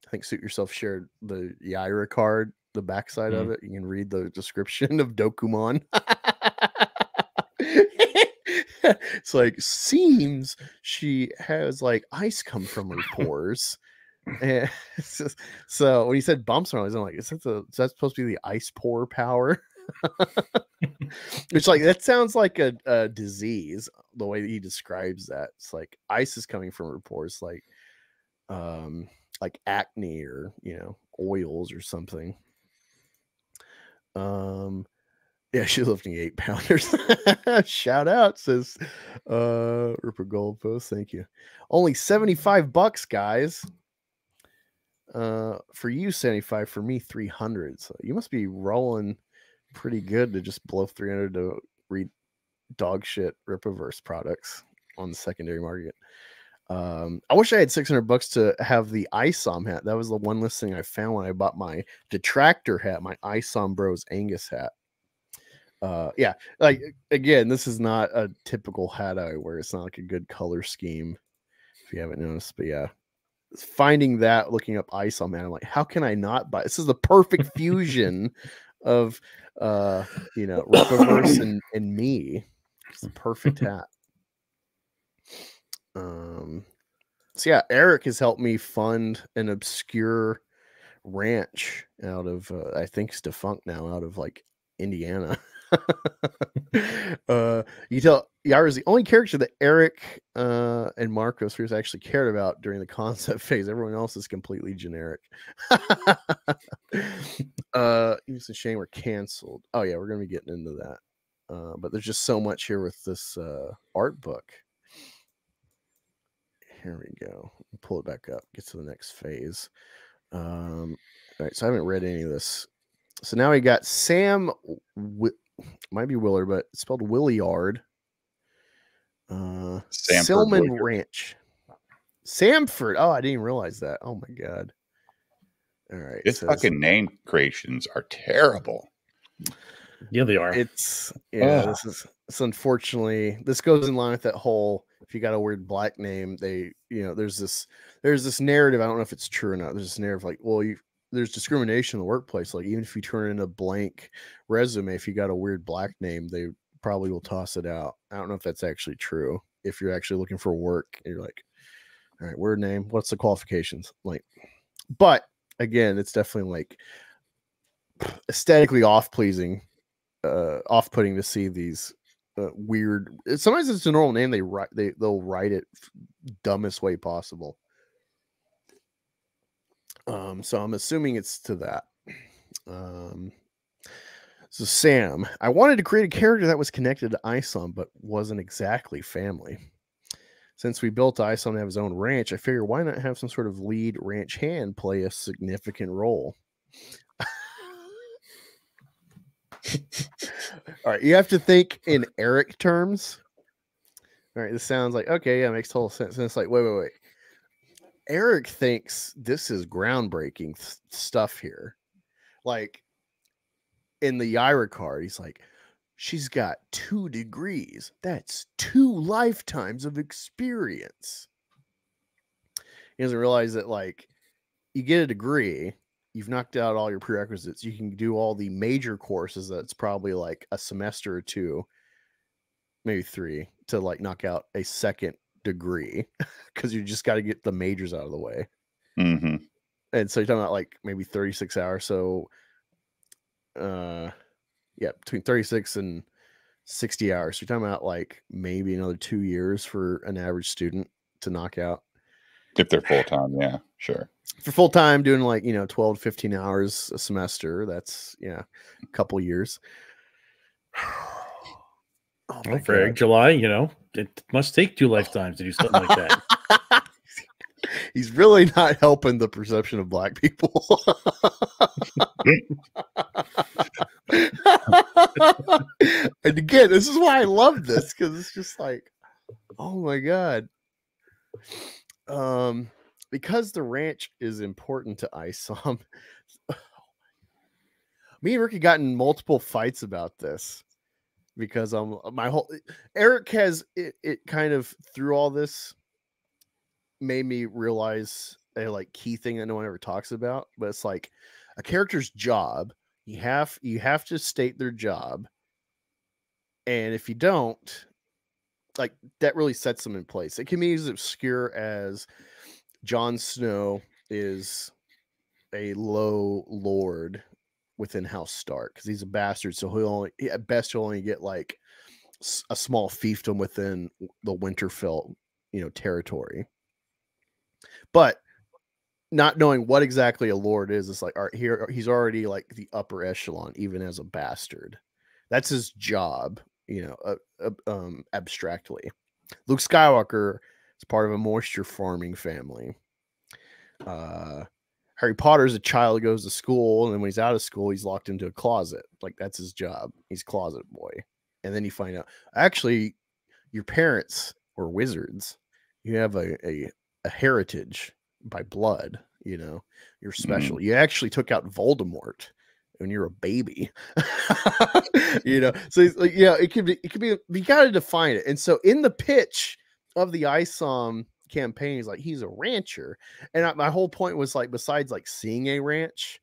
I think Suit Yourself shared the Yaira card, the backside mm-hmm. of it. You can read the description of Dokuman. It's like, seems she has like ice come from her pores. And just, so when he said bumps, I'm like, is that, the, is that supposed to be the ice pore power? Which like that sounds like a, a disease the way that he describes that. It's like ice is coming from her pores, like um like acne or you know oils or something. Um yeah, she's lifting eight pounders. Shout out, says uh Rupert Goldpost. Thank you. Only seventy-five bucks, guys. Uh for you seventy-five, for me three hundred. So you must be rolling pretty good to just blow three hundred to read dog shit Ripaverse products. on the secondary market. Um, I wish I had six hundred bucks to have the I S O M hat. That was the one listing I found when I bought my detractor hat, my I S O M Bros Angus hat. Uh, yeah, like again, this is not a typical hat I wear. It's not like a good color scheme, if you haven't noticed. But yeah, finding that, looking up I S O M hat, I'm like, how can I not buy? This is the perfect fusion of uh, you know, Rotoverse and, and me. It's the perfect hat. Um, so yeah, Eric has helped me fund an obscure ranch out of, uh, I think it's defunct now, out of like Indiana. uh, you tell Yara is the only character that Eric uh, and Marcos actually cared about during the concept phase. Everyone else is completely generic. uh, It's a shame we're canceled. Oh yeah, we're gonna be getting into that. Uh, but there's just so much here with this uh, art book. Here we go. Pull it back up. Get to the next phase. Um, all right. So I haven't read any of this. So now we got Sam. W might be Willard, but it's spelled Williard. Uh, Silman Williard. Ranch. Samford. Oh, I didn't realize that. Oh my god. All right. This so fucking this name creations are terrible. Yeah, they are. It's yeah. Oh. This is. It's unfortunately. This goes in line with that whole. If you got a weird black name, they, you know, there's this, there's this narrative. I don't know if it's true or not. There's this narrative like, well, you, there's discrimination in the workplace. Like even if you turn in a blank resume, if you got a weird black name, they probably will toss it out. I don't know if that's actually true. If you're actually looking for work and you're like, all right, weird name, what's the qualifications? Like, but again, it's definitely like aesthetically off pleasing, uh, off putting to see these, Uh, weird. Sometimes it's a normal name. They write. They they'll write it dumbest way possible. Um. So I'm assuming it's to that. Um. So Sam, I wanted to create a character that was connected to I S O M, but wasn't exactly family. Since we built I S O M to have his own ranch, I figure why not have some sort of lead ranch hand play a significant role. All right, you have to think in Eric terms. All right, this sounds like okay, yeah, it makes total sense. And it's like, wait, wait, wait. Eric thinks this is groundbreaking th stuff here. Like in the Yira card, he's like, she's got two degrees. That's two lifetimes of experience. He doesn't realize that, like, you get a degree. You've knocked out all your prerequisites. You can do all the major courses. That's probably like a semester or two, maybe three, to like knock out a second degree because you just got to get the majors out of the way. Mm-hmm. And so you're talking about like maybe thirty-six hours. So, uh, yeah, between thirty-six and sixty hours. So you're talking about like maybe another two years for an average student to knock out. If they're full time, yeah, sure. For full time, doing like, you know, twelve, fifteen hours a semester, that's, yeah, a couple years. Oh, well, for God. July, you know, it must take two lifetimes to do something like that. He's really not helping the perception of black people. And again, this is why I love this, because it's just like, oh my God. Um, because the ranch is important to I S O M, me and Ricky got in multiple fights about this because I'm my whole Eric has it, it kind of through all this made me realize a like key thing that no one ever talks about, but it's like a character's job. You have, you have to state their job. And if you don't, like that really sets them in place. It can be as obscure as Jon Snow is a low lord within House Stark because he's a bastard. So he'll only, at best, he'll only get like a small fiefdom within the Winterfell, you know, territory. But not knowing what exactly a lord is, it's like, all right, here he's already like the upper echelon, even as a bastard. That's his job. You know, uh, uh, um, abstractly, Luke Skywalker is part of a moisture farming family. Uh, Harry Potter is a child who goes to school, and then when he's out of school, he's locked into a closet. Like that's his job. He's closet boy, and then you find out actually your parents or wizards. You have a, a, a heritage by blood, you know, you're special. Mm. You actually took out Voldemort when you're a baby, you know? So it's like, yeah, it could be, it could be, we got to define it. And so in the pitch of the I S O M campaign, he's like, he's a rancher. And I, my whole point was like, besides like seeing a ranch,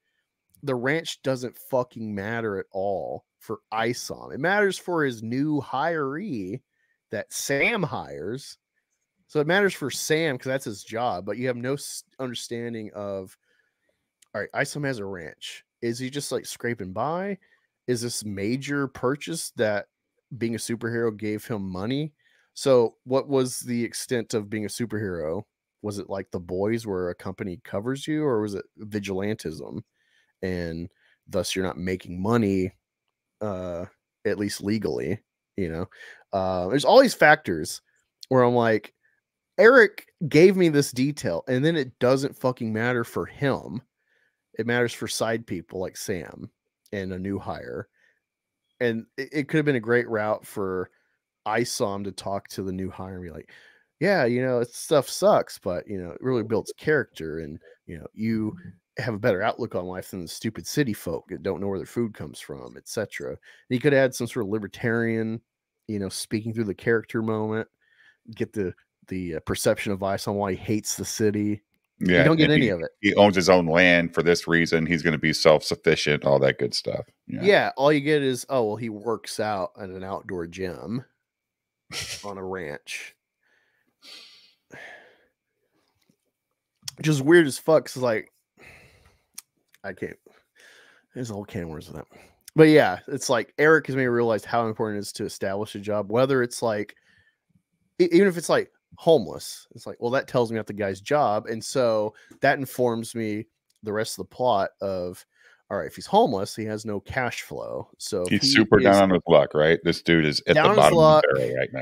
the ranch doesn't fucking matter at all for I S O M. It matters for his new hiree that Sam hires. So it matters for Sam because that's his job, but you have no understanding of, all right, I S O M has a ranch. Is he just like scraping by? Is this major purchase that being a superhero gave him money? So what was the extent of being a superhero? Was it like The Boys where a company covers you, or was it vigilantism? And thus you're not making money, uh, at least legally, you know? Uh, there's all these factors where I'm like, Eric gave me this detail, and then it doesn't fucking matter for him. It matters for side people like Sam and a new hire. And it, it could have been a great route for I S O M to talk to the new hire and be like, yeah, you know, it's, stuff sucks, but, you know, it really builds character. And, you know, you have a better outlook on life than the stupid city folk that don't know where their food comes from, et cetera. And he could add some sort of libertarian, you know, speaking through the character moment, get the, the uh, perception of I S O M, why he hates the city. Yeah, you don't get any he, of it. He owns his own land for this reason. He's going to be self-sufficient, all that good stuff. Yeah. yeah, all you get is, oh, well, he works out at an outdoor gym on a ranch. Just weird as fuck. It's like, I can't. There's a whole can of worms with that. But yeah, it's like Eric has made me realize how important it is to establish a job, whether it's like, even if it's like homeless, it's like, well, that tells me about the guy's job. And so that informs me the rest of the plot of, all right, if he's homeless, he has no cash flow. So he's he super down on his luck, right? This dude is at the bottom luck, of the barrel right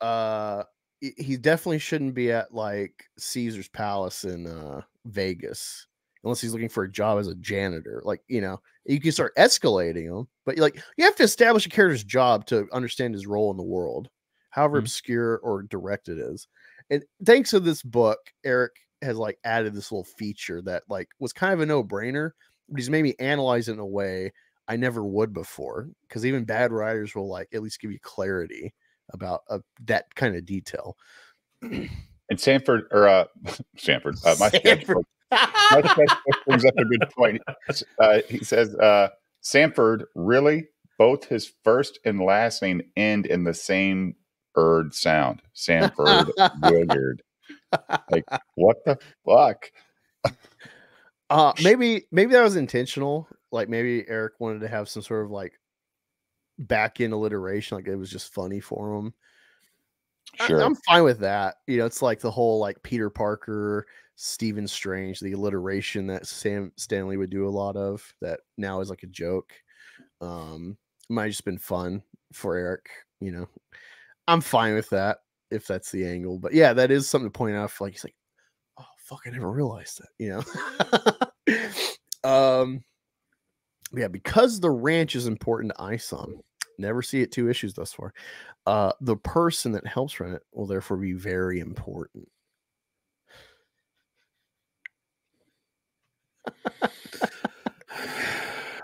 now. Uh, he definitely shouldn't be at like Caesar's Palace in uh, Vegas unless he's looking for a job as a janitor. Like, you know, you can start escalating him, but like you have to establish a character's job to understand his role in the world, however obscure or direct it is. And thanks to this book, Eric has like added this little feature that like was kind of a no-brainer, but he's made me analyze it in a way I never would before, because even bad writers will like at least give you clarity about uh, that kind of detail. And Sanford, or uh, Sanford, uh, my Sanford brings up a good point. Uh, he says, uh, Sanford, really? Both his first and last name end in the same Erd sound. Sanford Willard. Like, what the fuck? uh maybe maybe that was intentional. Like maybe Eric wanted to have some sort of like back end alliteration, like it was just funny for him. Sure. I, I'm fine with that. You know, it's like the whole like Peter Parker, Stephen Strange, the alliteration that Sam Stanley would do a lot of that now is like a joke. Um might have just been fun for Eric, you know. I'm fine with that if that's the angle, but yeah, that is something to point out. Like he's like, oh fuck, I never realized that, you know. um, yeah, because the ranch is important to I S O M. Never see it two issues thus far. Uh, the person that helps run it will therefore be very important.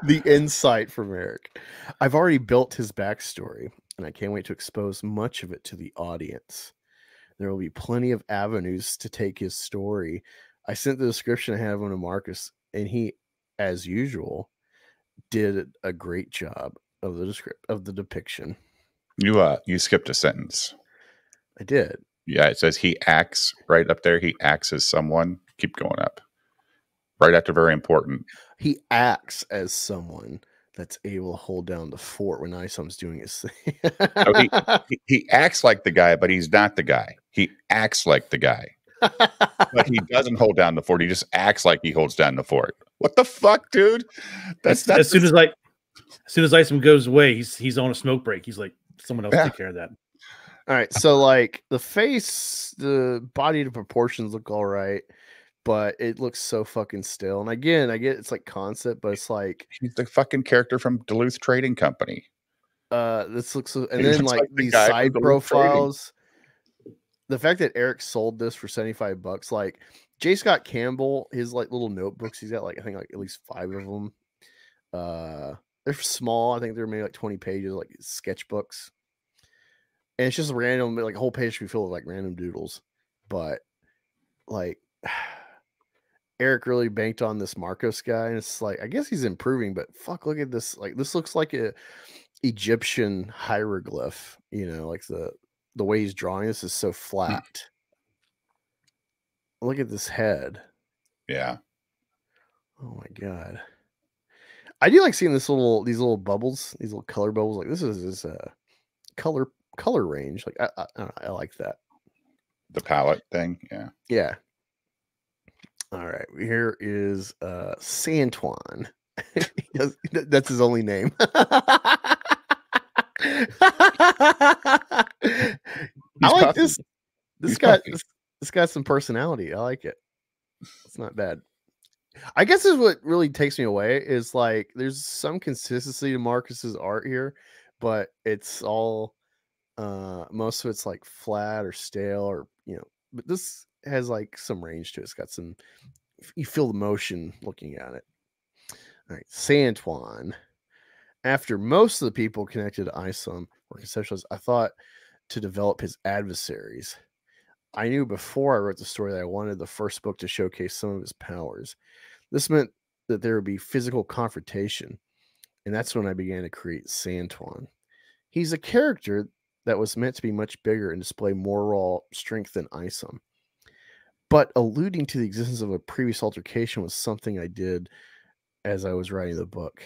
The insight from Eric. I've already built his backstory, and I can't wait to expose much of it to the audience. There will be plenty of avenues to take his story. I sent the description I had of him to Marcus, and he, as usual, did a great job of the descript of the depiction. You uh, you skipped a sentence. I did. Yeah, it says he acts right up there. He acts as someone. Keep going up. Right after very important. He acts as someone that's able to hold down the fort when I S O M's doing his thing. So he, he, he acts like the guy, but he's not the guy. He acts like the guy. But he doesn't hold down the fort. He just acts like he holds down the fort. What the fuck, dude? That's not as soon as like as soon as I S O M goes away, he's he's on a smoke break. He's like, someone else yeah. take care of that. All right. So like the face, the body to proportions look all right, but it looks so fucking still. And again, I get it's like concept, but it's like he's the fucking character from Duluth Trading Company. Uh, this looks, and then like, like these side profiles. the fact that Eric sold this for seventy-five bucks, like J. Scott Campbell, his like little notebooks, he's got like, I think like at least five of them. Uh, they're small. I think they're maybe like twenty pages, like sketchbooks. And it's just random, like a whole page should be filled with like random doodles. But like Eric really banked on this Marcos guy. And it's like, I guess he's improving, but fuck, look at this. Like this looks like a Egyptian hieroglyph, you know, like the, the way he's drawing this is so flat. Hmm. Look at this head. Yeah. Oh my God. I do like seeing this little, these little bubbles, these little color bubbles. Like this is this uh, color, color range. Like I, I, I, don't know, I like that. The palette thing. Yeah. Yeah. All right. Here is uh, Santuan. That's his only name. I like this. This got this, this got some personality. I like it. It's not bad. I guess is what really takes me away is like there's some consistency to Marcus's art here, but it's all uh most of it's like flat or stale or you know, but this has like some range to it. It's got some, you feel the motion looking at it. All right, Santuan. After most of the people connected to I S O M were conceptualized, I thought to develop his adversaries. I knew before I wrote the story that I wanted the first book to showcase some of his powers. This meant that there would be physical confrontation, and that's when I began to create Santuan. He's a character that was meant to be much bigger and display more raw strength than I S O M. But alluding to the existence of a previous altercation was something I did as I was writing the book.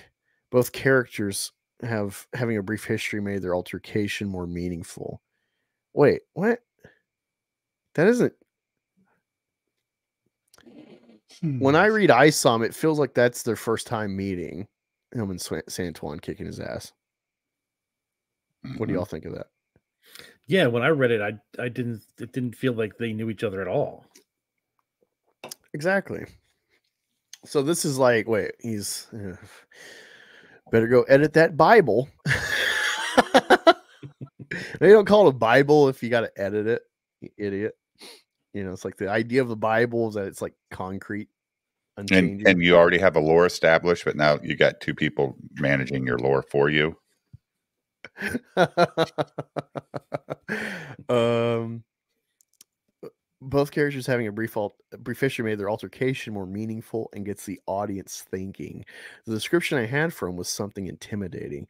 Both characters have having a brief history made their altercation more meaningful. Wait, what? That isn't. Hmm. When I read I S O M, it feels like that's their first time meeting him and Santuan kicking his ass. Mm-hmm. What do y'all think of that? Yeah, when I read it, I I didn't it didn't feel like they knew each other at all. Exactly. So this is like, wait, he's uh, better go edit that Bible. They don't call it a Bible if you got to edit it. Idiot, you know, it's like the idea of the Bible is that it's like concrete, and, and you already have a lore established, but now you got two people managing your lore for you. um, both characters having a brief alt, brief history made their altercation more meaningful and gets the audience thinking. The description I had for him was something intimidating,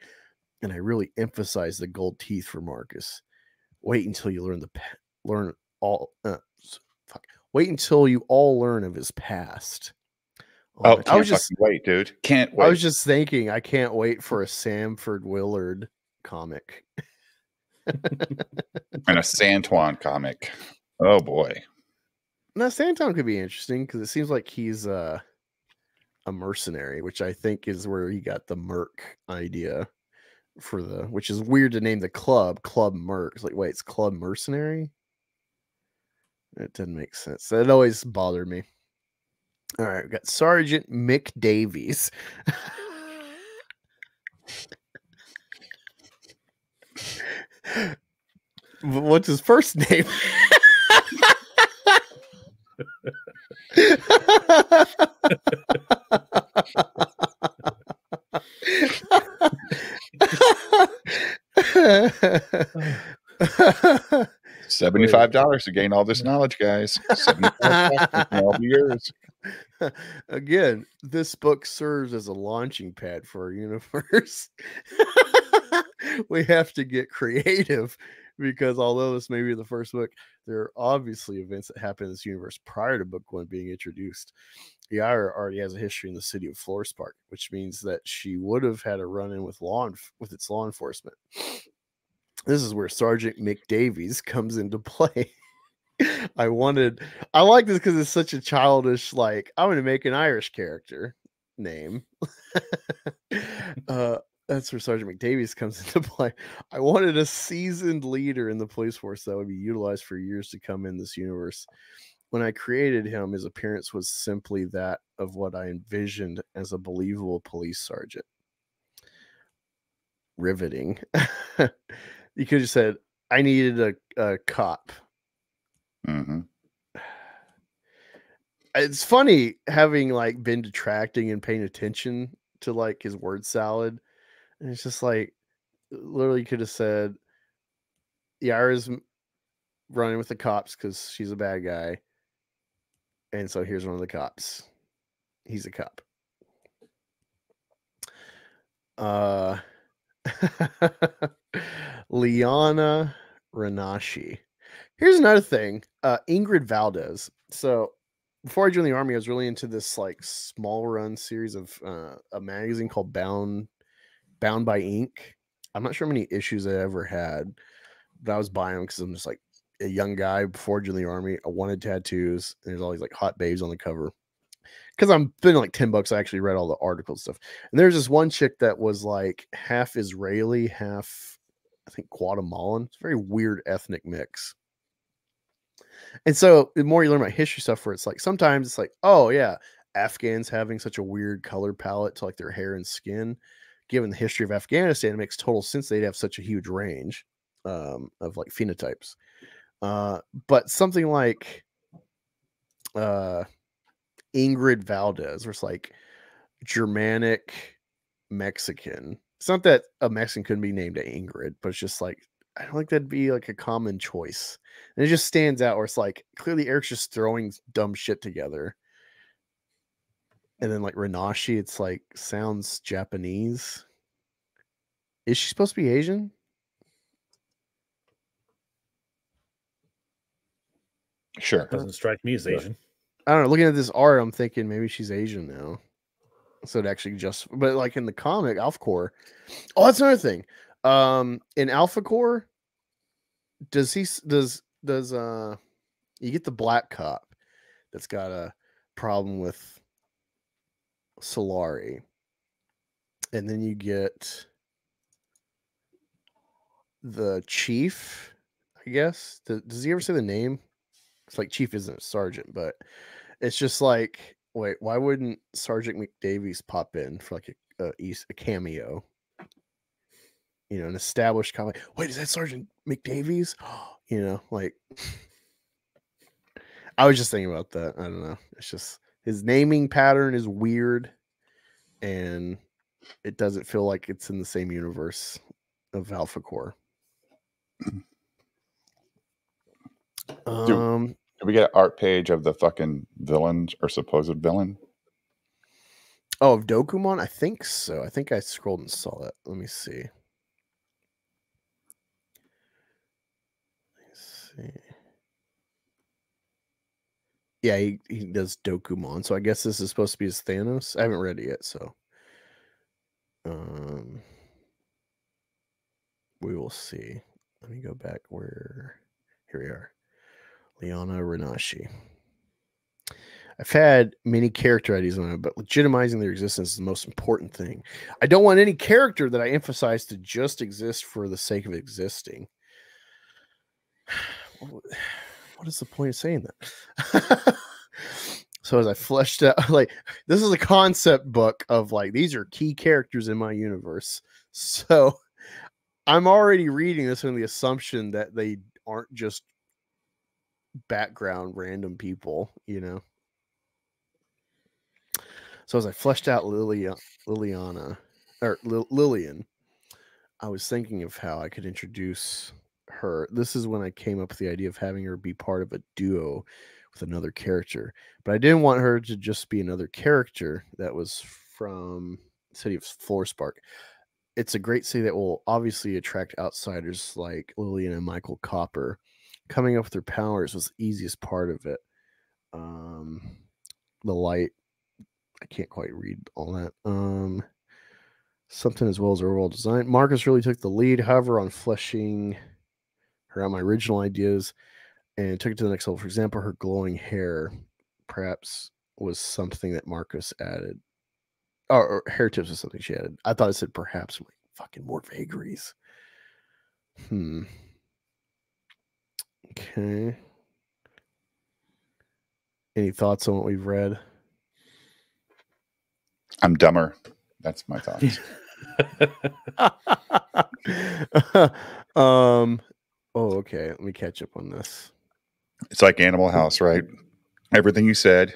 and I really emphasized the gold teeth for Marcus. Wait until you learn the. learn all uh, fuck. Wait until you all learn of his past. Oh, oh I was just wait, dude. Can't wait. I was just thinking I can't wait for a Sanford Willard comic. And a Santuan comic. Oh boy. Now Santuan could be interesting because it seems like he's uh a mercenary, which I think is where he got the merc idea for the, which is weird to name the club Club Merc. It's like, wait, it's Club Mercenary? It didn't make sense. That always bothered me. All right, we got Sergeant Mick Davies. What's his first name? Seventy-five dollars to gain all this knowledge, guys. Seventy-five dollars in all the years. Again, this book serves as a launching pad for our universe. We have to get creative because although this may be the first book, there are obviously events that happen in this universe prior to book one being introduced. Yara already has a history in the city of Florespark, which means that she would have had a run-in with law with its law enforcement. This is where Sergeant Mick Davies comes into play. I wanted, I like this because it's such a childish, like, I'm going to make an Irish character name. uh, that's where Sergeant Mick Davies comes into play. I wanted a seasoned leader in the police force that would be utilized for years to come in this universe. When I created him, his appearance was simply that of what I envisioned as a believable police sergeant. Riveting. You could have said, I needed a, a cop. Mm-hmm. It's funny having like been detracting and paying attention to like his word salad, and it's just like literally could have said, Yara's running with the cops because she's a bad guy, and so here's one of the cops. He's a cop. Uh, Liana Ranashi. Here's another thing. Uh, Ingrid Valdez. So before I joined the army, I was really into this like small run series of uh, a magazine called Bound Bound by Ink. I'm not sure how many issues I ever had, but I was buying them because I'm just like a young guy before I joined the army. I wanted tattoos, and there's all these like hot babes on the cover. Because I'm spending like ten bucks, I actually read all the articles stuff. And there's this one chick that was like half Israeli, half I think Guatemalan. It's a very weird ethnic mix. And so the more you learn about history stuff, where it's like sometimes it's like, oh yeah, Afghans having such a weird color palette to like their hair and skin, given the history of Afghanistan, it makes total sense they'd have such a huge range um, of like phenotypes. Uh, but something like uh, Ingrid Valdez, where it's like Germanic Mexican. It's not that a Mexican couldn't be named Ingrid, but it's just like, I don't think that'd be like a common choice. And it just stands out where it's like, clearly Eric's just throwing dumb shit together. And then like Ranashi, it's like, sounds Japanese. Is she supposed to be Asian? Sure. It doesn't strike me as Asian. I don't know. Looking at this art, I'm thinking maybe she's Asian now. So it actually just, but like in the comic, Alphacor. Oh, that's another thing. Um, in Alphacor, does he does does uh, you get the black cop that's got a problem with Solari, and then you get the chief, I guess. Does he ever say the name? It's like chief isn't a sergeant, but it's just like, wait, why wouldn't Sergeant McDavies pop in for like a a, a cameo? You know, an established comic. Wait, is that Sergeant McDavies? You know, like I was just thinking about that. I don't know. It's just his naming pattern is weird, and it doesn't feel like it's in the same universe of Alphacor. Um, do, do we get an art page of the fucking villains or supposed villain? Oh, of Dokuman? I think so. I think I scrolled and saw that. Let me see. Yeah, he, he does Dokuman, so I guess this is supposed to be his Thanos. I haven't read it yet, so um, we will see. Let me go back where here we are. Liana Ranashi. I've had many character I Ds on it, but legitimizing their existence is the most important thing. I don't want any character that I emphasize to just exist for the sake of existing. What is the point of saying that? So as I fleshed out, like, this is a concept book of like, these are key characters in my universe. So I'm already reading this on the assumption that they aren't just background random people, you know? So as I fleshed out Lilia, Liliana or Lil Lillian, I was thinking of how I could introduce her. This is when I came up with the idea of having her be part of a duo with another character, but I didn't want her to just be another character that was from the city of Florespark. It's a great city that will obviously attract outsiders like Lillian and Michael Copper. Coming up with their powers was the easiest part of it. Um, the light, I can't quite read all that. Um, something as well as overall design. Marcus really took the lead, however, on fleshing around my original ideas and took it to the next level. For example, her glowing hair perhaps was something that Marcus added. Or, or hair tips was something she added. I thought it said perhaps. I'm like, fucking more vagaries. Hmm. Okay. Any thoughts on what we've read? I'm dumber. That's my thoughts. um... Oh, okay. Let me catch up on this. It's like Animal House, right? Everything you said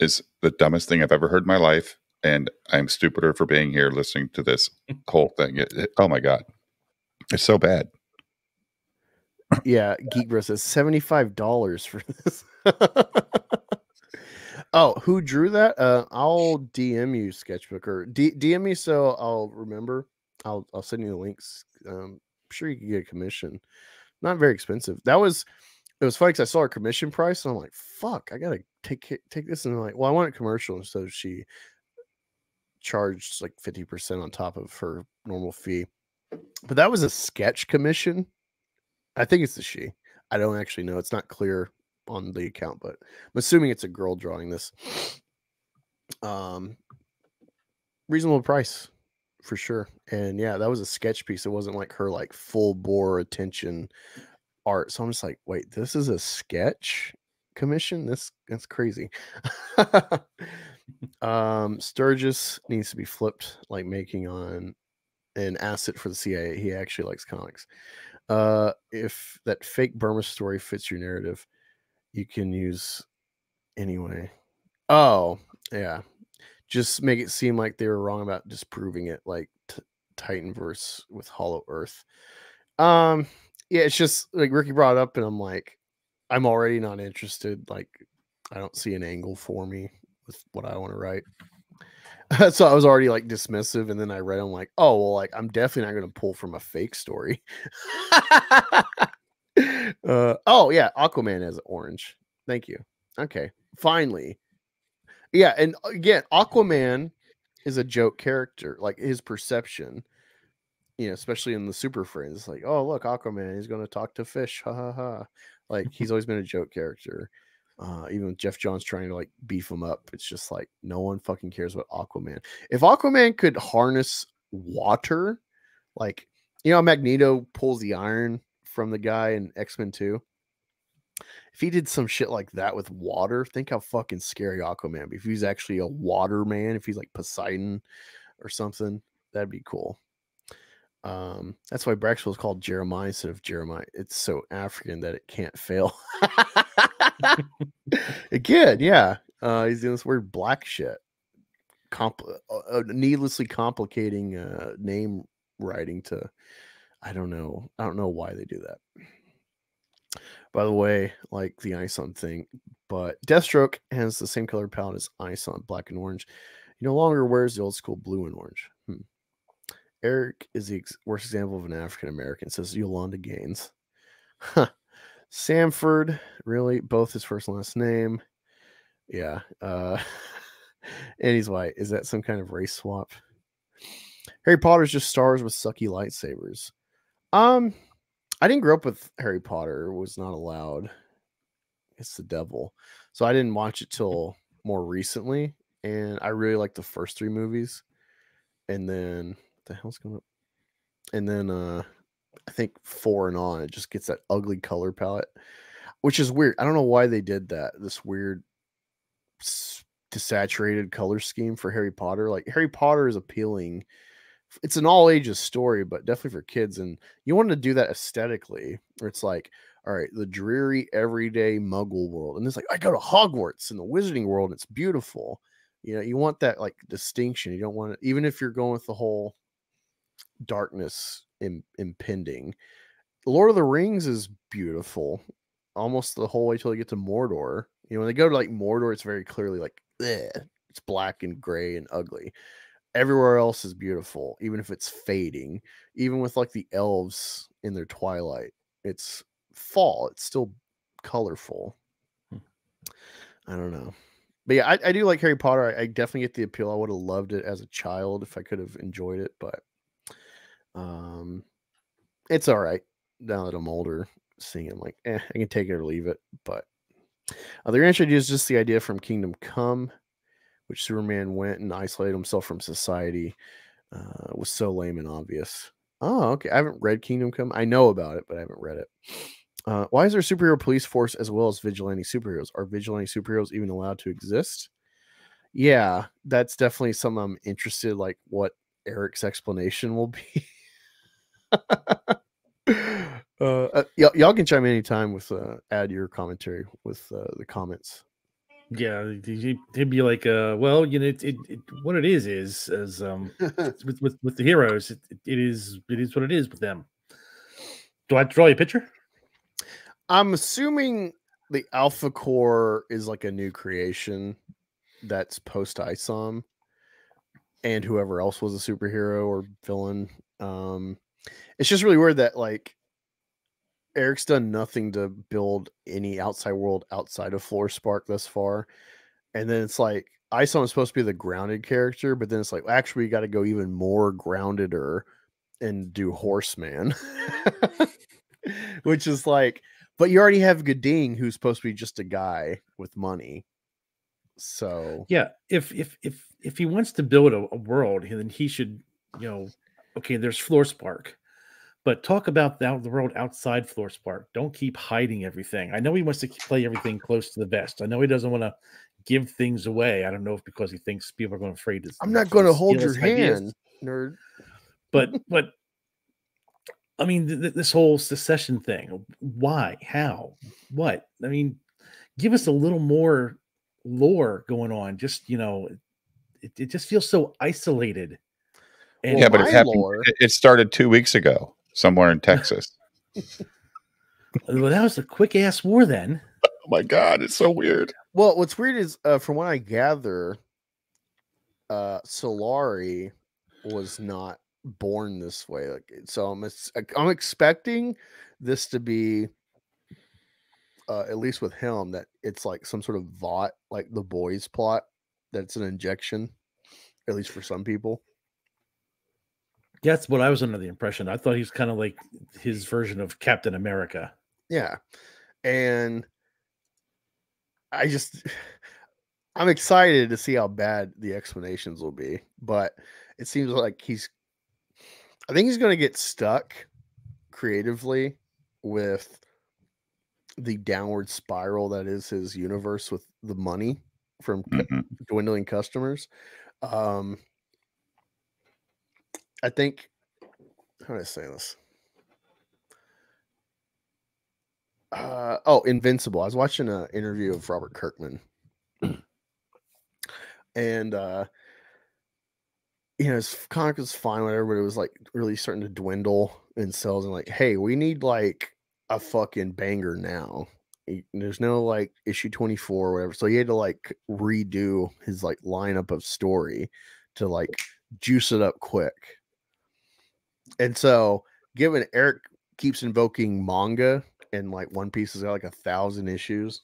is the dumbest thing I've ever heard in my life, and I'm stupider for being here listening to this whole thing. It, it, oh, my God. It's so bad. Yeah, Geek Bro says seventy-five dollars for this. Oh, who drew that? Uh, I'll D M you, Sketchbook, or D DM me so I'll remember. I'll I'll send you the links. Um, I'm sure you can get a commission. Not very expensive. That was it was funny because I saw her commission price and I'm like, fuck, I gotta take take this, and I'm like, well, I want it commercial, and so she charged like fifty percent on top of her normal fee. But that was a sketch commission. I think it's a she. I don't actually know. It's not clear on the account, but I'm assuming it's a girl drawing this. Um, reasonable price for sure. And yeah, that was a sketch piece. It wasn't like her like full bore attention art. So I'm just like, wait, this is a sketch commission? This that's crazy. um, Sturgis needs to be flipped, like making on an asset for the C I A. He actually likes comics. Uh, if that fake Burma story fits your narrative, you can use anyway. Oh, yeah. Just make it seem like they were wrong about disproving it, like t Titanverse with Hollow Earth. Um, yeah, it's just like Ricky brought up, and I'm like, I'm already not interested. Like, I don't see an angle for me with what I want to write. So I was already like dismissive, and then I read, I'm like, oh, well, like I'm definitely not going to pull from a fake story. uh, oh yeah. Aquaman has orange. Thank you. Okay. Finally. Yeah. And again, Aquaman is a joke character, like his perception, you know, especially in the Super Friends, like, oh, look, Aquaman, he's going to talk to fish. Ha ha ha. Like he's always been a joke character. Uh, even with Jeff Johns trying to like beef him up, it's just like no one fucking cares about Aquaman. If Aquaman could harness water, like, you know, Magneto pulls the iron from the guy in X-Men two. If he did some shit like that with water, think how fucking scary Aquaman would be. If he's actually a water man, if he's like Poseidon or something, that'd be cool. Um, that's why Braxwell is called Jeremiah instead of Jeremiah. It's so African that it can't fail. Again, yeah. Uh, he's doing this weird black shit. Compl uh, needlessly complicating uh, name writing to, I don't know. I don't know why they do that. By the way, like the Ison thing, but Deathstroke has the same color palette as Ison, black and orange. He no longer wears the old school blue and orange. Hmm. Eric is the ex worst example of an African-American, says Yolanda Gaines. Huh. Samford, really? Both his first and last name. Yeah. Uh, and he's white. Is that some kind of race swap? Harry Potter's just stars with sucky lightsabers. Um, I didn't grow up with Harry Potter. It was not allowed. It's the devil. So I didn't watch it till more recently. And I really liked the first three movies. And then... the hell's going on? And then uh I think four and on, it just gets that ugly color palette, which is weird. I don't know why they did that, this weird desaturated color scheme for Harry Potter. Like Harry Potter is appealing, it's an all ages story, but definitely for kids, and you wanted to do that aesthetically where it's like, all right, the dreary everyday muggle world, and it's like I go to Hogwarts in the wizarding world, and it's beautiful. You know, you want that like distinction. You don't want to, even if you're going with the whole darkness in, impending. Lord of the Rings is beautiful almost the whole way till you get to Mordor. You know, when they go to like Mordor, it's very clearly like, ugh, it's black and gray and ugly. Everywhere else is beautiful, even if it's fading. Even with like the elves in their twilight, it's fall, it's still colorful. Hmm. I don't know. But yeah, I, I do like Harry Potter. I, I definitely get the appeal. I would have loved it as a child if I could have enjoyed it, but Um, it's all right now that I'm older. Seeing it, I'm like, eh, I can take it or leave it. But uh, the ranch idea is just the idea from Kingdom Come, which Superman went and isolated himself from society. Uh, was so lame and obvious. Oh, okay. I haven't read Kingdom Come. I know about it, but I haven't read it. Uh, why is there a superhero police force as well as vigilante superheroes? Are vigilante superheroes even allowed to exist? Yeah, that's definitely something I'm interested in, like what Eric's explanation will be. Uh, uh y- y'all can chime in anytime with uh, add your commentary with uh, the comments. Yeah, he'd be like, uh, well, you know, it, it, it, what it is is as um with, with with the heroes, it, it is it is what it is with them. Do I draw you a picture? I'm assuming the Alpha Corps is like a new creation that's post I S O M and whoever else was a superhero or villain. Um, it's just really weird that like Eric's done nothing to build any outside world outside of Florespark thus far. And then it's like I S O M is supposed to be the grounded character, but then it's like, actually, we got to go even more groundeder and do Horseman, which is like, but you already have Gading, who's supposed to be just a guy with money. So yeah, if if if if he wants to build a, a world, then he should, you know, okay, there's Florespark, but talk about the, the world outside Florespark. Don't keep hiding everything. I know he wants to play everything close to the vest. I know he doesn't want to give things away. I don't know if because he thinks people are going to afraid. I'm not going to hold your hand, nerd. But but I mean, th- this whole secession thing. Why? How? What? I mean, give us a little more lore going on. Just, you know, it, it just feels so isolated. And yeah, but it happened. Lore... It started two weeks ago somewhere in Texas. Well, that was a quick ass war then. Oh my God, it's so weird. Well, what's weird is, uh, from what I gather, uh, Solari was not born this way, like, so I'm I'm expecting this to be, uh, at least with him, that it's like some sort of Vought, like the Boys plot, that's an injection, at least for some people. Yeah, that's what I was under the impression. I thought he was kind of like his version of Captain America. Yeah, and I just I'm excited to see how bad the explanations will be, but it seems like he's I think he's going to get stuck creatively with the downward spiral that is his universe with the money from mm-hmm. dwindling customers. Um, I think, how do I say this? Uh, oh, Invincible. I was watching an interview of Robert Kirkman. And, uh, you know, his comic was fine, whatever, but it was like really starting to dwindle in sales. And like, hey, we need like a fucking banger now. There's no like issue twenty-four or whatever. So he had to like redo his like lineup of story to like juice it up quick. And so, given Eric keeps invoking manga and like One Piece has got like a thousand issues,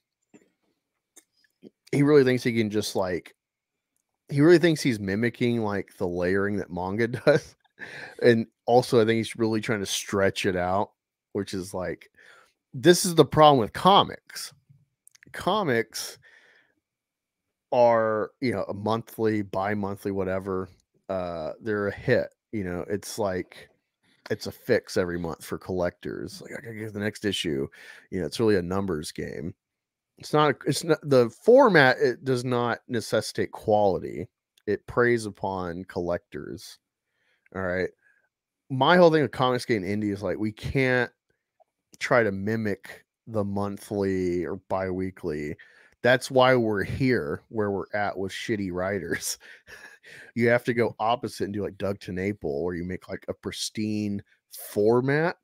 he really thinks he can just like. He really thinks he's mimicking like the layering that manga does. And also I think he's really trying to stretch it out, which is like, this is the problem with comics. Comics are, you know, a monthly, bi-monthly, whatever. Uh, they're a hit, you know, it's like, it's a fix every month for collectors. Like, I gotta get the next issue. You know, it's really a numbers game. It's not, it's not the format, it does not necessitate quality. It preys upon collectors. All right. My whole thing with comics getting indie is like, we can't try to mimic the monthly or bi-weekly. That's why we're here where we're at with shitty writers. You have to go opposite and do like Doug Tenapel, or you make like a pristine format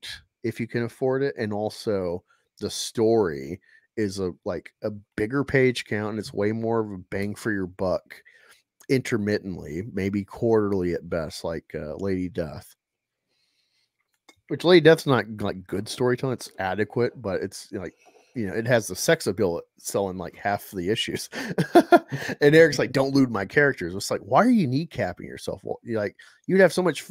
if you can afford it. And also the story is a like a bigger page count, and it's way more of a bang for your buck intermittently, maybe quarterly at best, like uh, Lady Death. Which Lady Death's not like good storytelling, it's adequate, but it's like, you know, it has the sex appeal selling like half the issues. And Eric's like, don't lewd my characters. It's like, why are you kneecapping yourself? Well, you're like, you'd have so much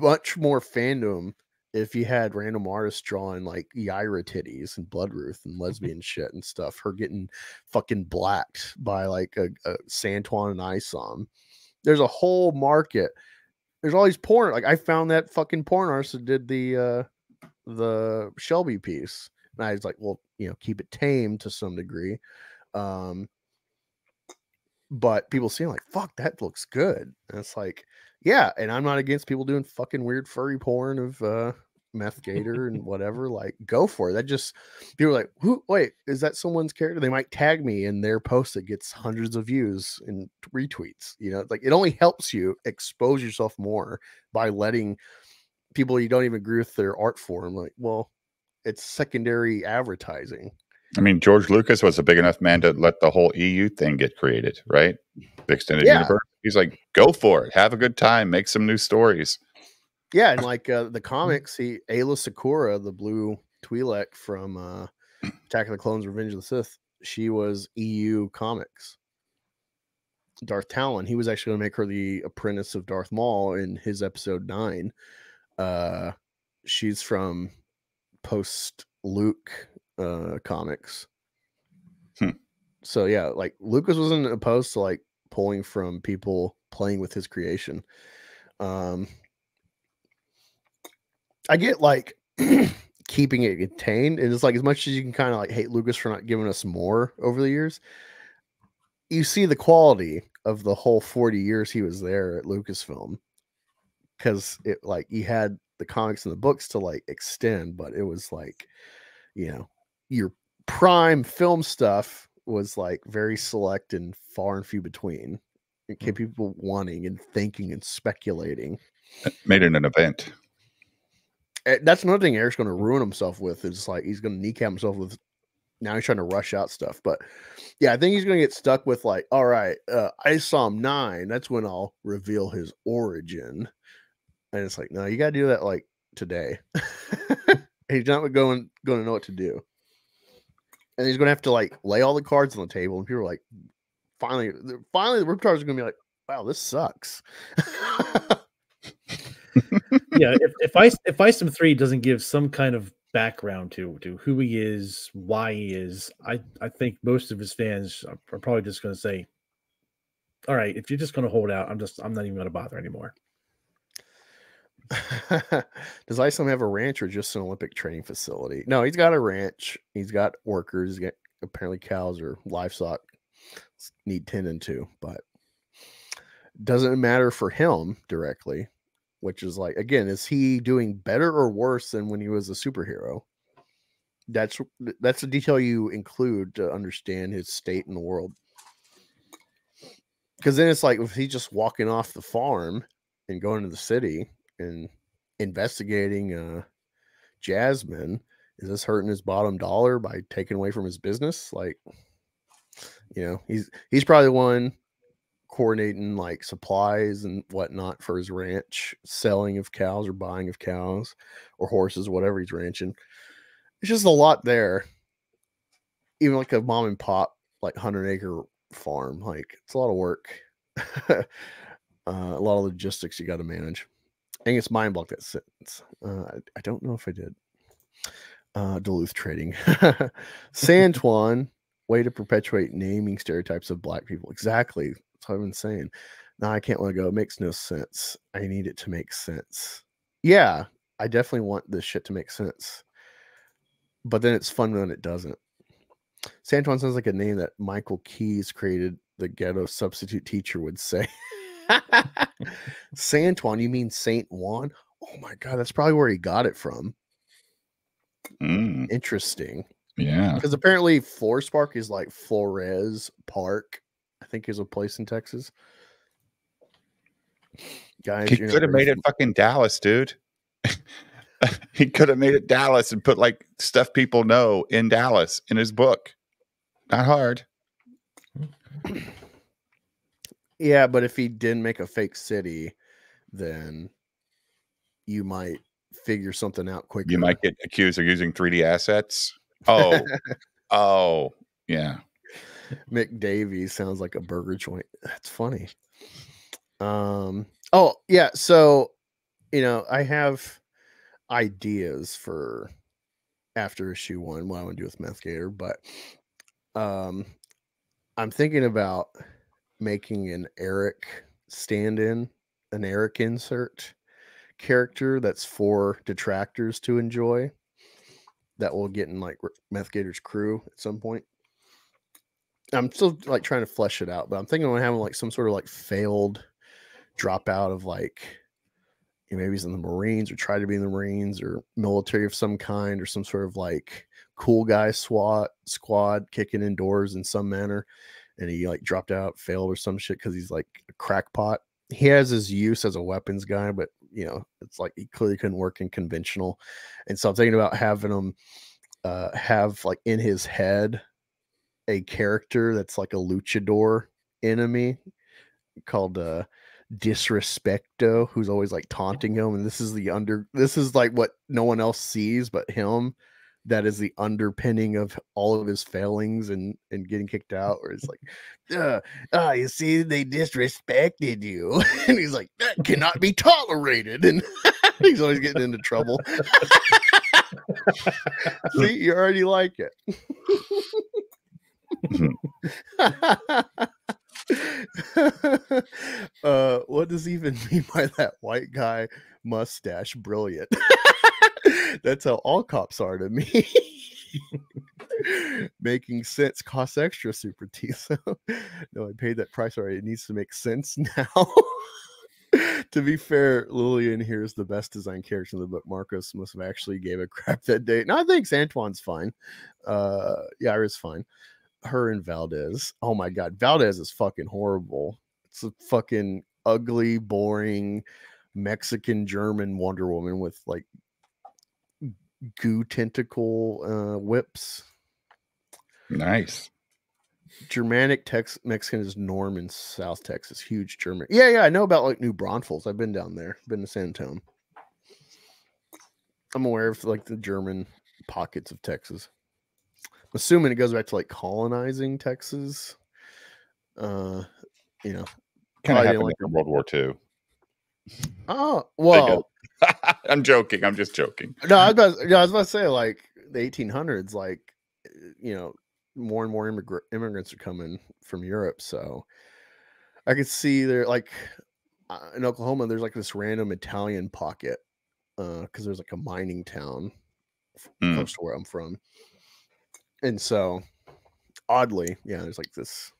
much more fandom if you had random artists drawing like Yaira titties and Bloodruth and lesbian shit and stuff, her getting fucking blacked by like a, a Santuan and I S O M. There's a whole market. There's all these porn. Like, I found that fucking porn artist that did the, uh, the Shelby piece. And I was like, well, you know, keep it tame to some degree. Um, but people seem like, fuck, that looks good. And it's like, yeah, and I'm not against people doing fucking weird furry porn of uh, Meth Gator and whatever, like, go for it. That just, people are like, who, wait, is that someone's character? They might tag me in their post that gets hundreds of views and retweets. You know, it's like, it only helps you expose yourself more by letting people you don't even agree with their art form. Like, well, it's secondary advertising. I mean, George Lucas was a big enough man to let the whole E U thing get created, right? The extended yeah. universe. He's like, go for it. Have a good time. Make some new stories. Yeah, and like uh, the comics, he Ayla Secura, the blue Twi'lek from uh, Attack of the Clones, Revenge of the Sith, she was E U comics. Darth Talon, he was actually going to make her the apprentice of Darth Maul in his episode nine. Uh, she's from post-Luke uh, comics. Hmm. So yeah, like Lucas wasn't opposed to like pulling from people playing with his creation. Um, I get like keeping it contained, and it's like, as much as you can kind of like hate Lucas for not giving us more over the years, you see the quality of the whole forty years he was there at Lucasfilm, because it like he had the comics and the books to like extend, but it was like, you know, your prime film stuff was like very select and far and few between. It kept people wanting and thinking and speculating. It made it an event. That's another thing Eric's going to ruin himself with, is like he's going to kneecap himself with, now he's trying to rush out stuff. But yeah, I think he's going to get stuck with like, all right, uh, I Saw him nine. That's when I'll reveal his origin. And it's like, no, you got to do that like today. He's not going, going to know what to do. And he's going to have to like lay all the cards on the table. And people are like, finally, finally the Riptards are going to be like, wow, this sucks. Yeah, if, if I if I S M three doesn't give some kind of background to to who he is, why he is, I I think most of his fans are, are probably just going to say, "All right, if you're just going to hold out, I'm just I'm not even going to bother anymore." Does I S M have a ranch or just an Olympic training facility? No, he's got a ranch. He's got workers. He's got apparently cows or livestock need tending to, but doesn't matter for him directly. Which is like, again, is he doing better or worse than when he was a superhero? That's that's a detail you include to understand his state in the world. Because then it's like, if he's just walking off the farm and going to the city and investigating uh, Jasmine, is this hurting his bottom dollar by taking away from his business? Like, you know, he's he's probably one coordinating like supplies and whatnot for his ranch, selling of cows or buying of cows or horses, whatever he's ranching. It's just a lot there. Even like a mom and pop, like hundred acre farm, like it's a lot of work. uh, a lot of logistics you got to manage. I think it's mind blocked that sentence. Uh, I, I don't know if I did. Uh, Duluth Trading. Santuan, way to perpetuate naming stereotypes of black people. Exactly. I've been saying, no, I can't let it go. It makes no sense. I need it to make sense. Yeah, I definitely want this shit to make sense. But then it's fun when it doesn't. Santuan sounds like a name that Michael Keyes created, the ghetto substitute teacher, would say. Santuan, you mean Saint Juan? Oh my God, that's probably where he got it from. Mm. Interesting. Yeah. Because apparently Florespark is like Flores Park. I think is a place in Texas. Guys, he could have made it fucking Dallas, dude. He could have made it Dallas and put like stuff people know in Dallas in his book. Not hard. Yeah, but if he didn't make a fake city, then you might figure something out quicker. You might get accused of using three D assets. Oh, oh, yeah. McDavies sounds like a burger joint. That's funny. Um, oh, yeah. So, you know, I have ideas for after issue one, what I want to do with Meth Gator, but um, I'm thinking about making an Eric stand-in, an Eric insert character that's for detractors to enjoy that will get in like Meth Gator's crew at some point. I'm still like trying to flesh it out, but I'm thinking I'm having like some sort of like failed dropout of like, you know, maybe he's in the Marines or tried to be in the Marines or military of some kind, or some sort of like cool guy SWAT squad kicking indoors in some manner. And he like dropped out, failed or some shit because he's like a crackpot. He has his use as a weapons guy, but you know, it's like he clearly couldn't work in conventional. And so I'm thinking about having him uh, have like in his head a character that's like a luchador enemy called uh, Disrespecto, who's always like taunting him. And this is the under, this is like what no one else sees but him. That is the underpinning of all of his failings and, and getting kicked out, where it's like, uh, oh, you see, they disrespected you. And he's like, that cannot be tolerated. And he's always getting into trouble. See, you already like it. uh, what does he even mean by that white guy mustache? Brilliant. That's how all cops are to me. Making sense costs extra, Super T. So no, I paid that price already. It needs to make sense now. To be fair, Lillian here is the best designed character in the book. Marcos must have actually gave a crap that day. No, I think Antoine's fine. Uh, Yara's fine. Her and Valdez. Oh my God, Valdez is fucking horrible. It's a fucking ugly, boring Mexican German Wonder Woman with like goo tentacle uh whips. Nice. Germanic Tex Mexican is Norm in South Texas. Huge German. Yeah, yeah. I know about like New Braunfels. I've been down there. Been to San Antonio. I'm aware of like the German pockets of Texas. I'm assuming it goes back to like colonizing Texas. Uh, you know, kind of happened like in World War Two. Oh well. I'm joking. I'm just joking. No, I was, about to, no, I was about to say, like the eighteen hundreds, like, you know, more and more immigra immigrants are coming from Europe. So I could see there, like uh, in Oklahoma, there's like this random Italian pocket because uh, there's like a mining town mm. close to where I'm from. And so oddly, yeah, there's like this.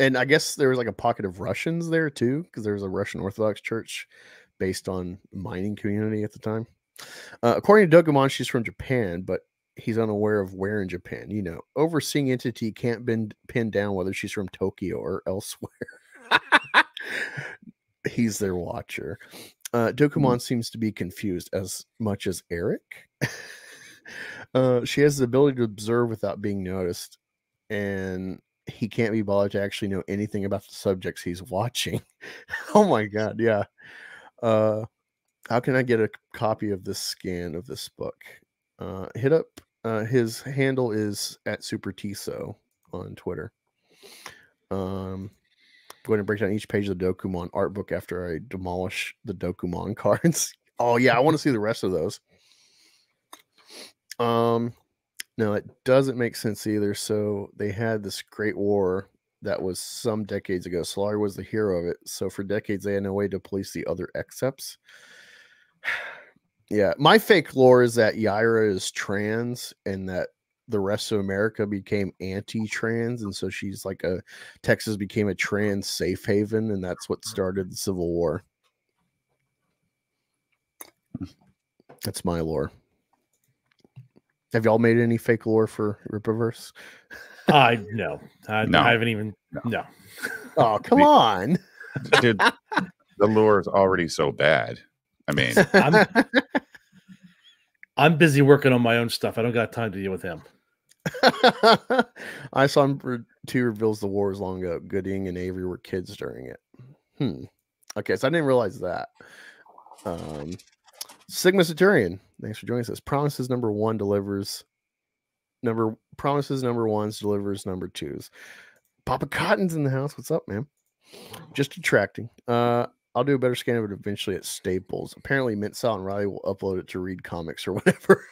And I guess there was like a pocket of Russians there too, because there was a Russian Orthodox church based on mining community at the time. Uh, according to Dogemon, she's from Japan, but he's unaware of where in Japan. You know, overseeing entity can't been pinned down whether she's from Tokyo or elsewhere. He's their watcher. Uh, Dogemon mm-hmm. seems to be confused as much as Eric. uh, she has the ability to observe without being noticed, and he can't be bothered to actually know anything about the subjects he's watching. Oh my God, yeah. Uh, how can I get a copy of this scan of this book? Uh, hit up, uh, his handle is at Super Tiso on Twitter. Um, I'm going to break down each page of the Dokumon art book after I demolish the Dokumon cards. Oh yeah. I want to see the rest of those. Um, no, it doesn't make sense either. So they had this great war that was some decades ago. Solari was the hero of it. So for decades, they had no way to police the other excepts. Yeah. My fake lore is that Yaira is trans and that the rest of America became anti-trans. And so she's like a, Texas became a trans safe haven. And that's what started the Civil War. That's my lore. Have y'all made any fake lore for Ripaverse? Uh, no. Uh, no, I haven't even. No. no. Oh, come dude, on. Dude, the lure is already so bad. I mean, I'm, I'm busy working on my own stuff. I don't got time to deal with him. I saw him for two reveals the war is long ago. Gooding and Avery were kids during it. Hmm. Okay, so I didn't realize that. Um, Sigma Centurion, thanks for joining us. Promises number one delivers. Number promises number ones delivers number twos. Papa Cotton's in the house. What's up, man? Just attracting. Uh, I'll do a better scan of it eventually at Staples. Apparently, Mint Sal and Riley will upload it to Read Comics or whatever.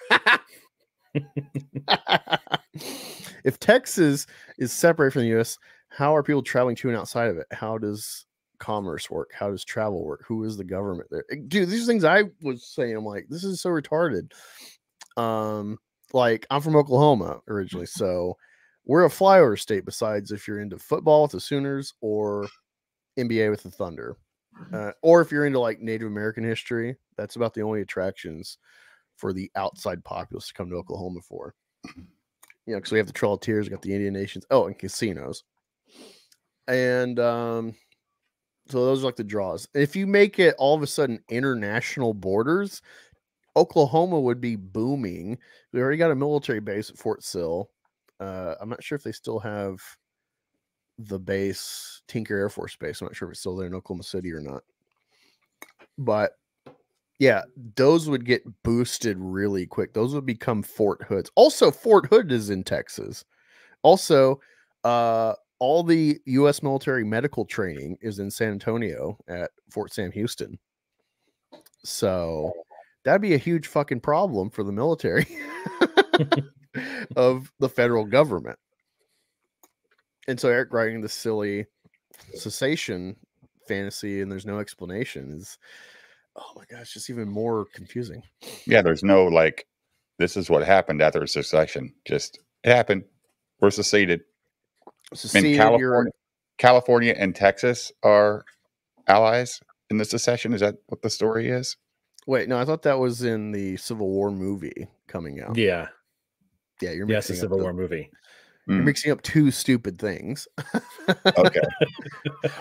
If Texas is separate from the U S, how are people traveling to and outside of it? How does commerce work? How does travel work? Who is the government there? Dude, these things I was saying, I'm like, this is so retarded. Um, like I'm from Oklahoma originally, so we're a flyover state. Besides, if you're into football with the Sooners or N B A with the Thunder, Uh, or if you're into like Native American history, that's about the only attractions for the outside populace to come to Oklahoma for. You know, because we have the Trail of Tears, we got the Indian Nations, oh, and casinos. And um, so those are like the draws. If you make it all of a sudden international borders, Oklahoma would be booming. We already got a military base at Fort Sill. Uh, I'm not sure if they still have the base, Tinker Air Force Base. I'm not sure if it's still there in Oklahoma City or not. But yeah, those would get boosted really quick. Those would become Fort Hoods. Also, Fort Hood is in Texas. Also, uh, all the U S military medical training is in San Antonio at Fort Sam Houston. So that'd be a huge fucking problem for the military of the federal government. And so Eric writing the silly cessation fantasy and there's no explanation is, oh my gosh, just even more confusing. Yeah, there's no like, this is what happened after a secession. Just it happened. We're seceded. Seceded California, California and Texas are allies in the secession. Is that what the story is? Wait, no, I thought that was in the Civil War movie coming out. Yeah. Yeah, you're mixing yes, the Civil War movie. You're mm. mixing up two stupid things. Okay.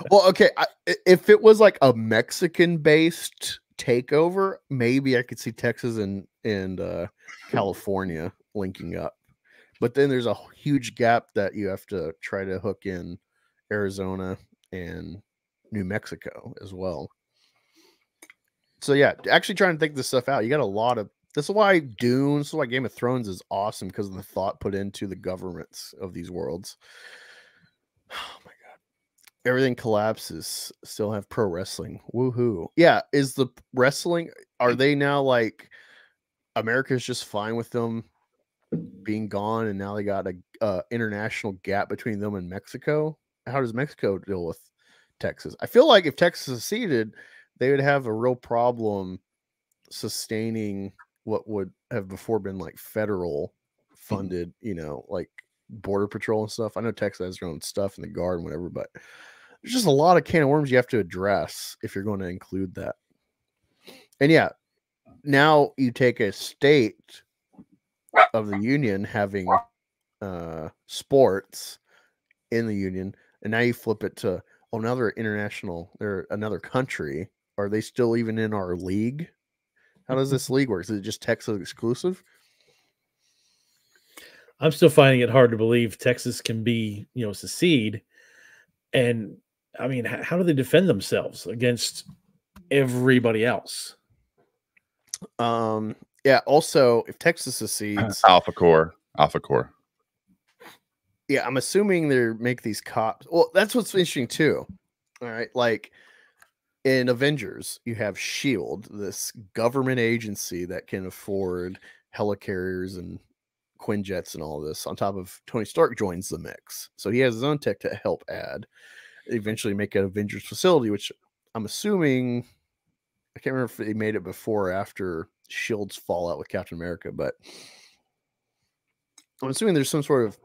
Well, okay. I, if it was like a Mexican-based takeover, maybe I could see Texas and, and uh, California linking up. But then there's a huge gap that you have to try to hook in Arizona and New Mexico as well. So, yeah, actually trying to think this stuff out. You got a lot of This is why Dune, this is why Game of Thrones is awesome, because of the thought put into the governments of these worlds. Oh my god. Everything collapses. Still have pro wrestling. Woohoo. Yeah. Is the wrestling, are they now like America's just fine with them being gone and now they got a uh, international gap between them and Mexico? How does Mexico deal with Texas? I feel like if Texas seceded, they would have a real problem sustaining what would have before been like federal funded, you know, like border patrol and stuff. I know Texas has their own stuff in the guard and whatever, but there's just a lot of can of worms you have to address if you're going to include that. And yeah, now you take a state of the union having uh, sports in the union, and now you flip it to another international, they're another country. Are they still even in our league? How does this league work? Is it just Texas exclusive? I'm still finding it hard to believe Texas can be, you know, secede. And I mean, how do they defend themselves against everybody else? Um, yeah. Also, if Texas secedes, Alpha Corps, Alpha Corps. Yeah, I'm assuming they make these cops. Well, that's what's interesting too. All right, like. In Avengers, you have SHIELD, this government agency that can afford helicarriers and Quinjets and all this. On top of Tony Stark joins the mix. So he has his own tech to help add. Eventually make an Avengers facility, which I'm assuming, I can't remember if they made it before or after SHIELD's fallout with Captain America, but I'm assuming there's some sort of,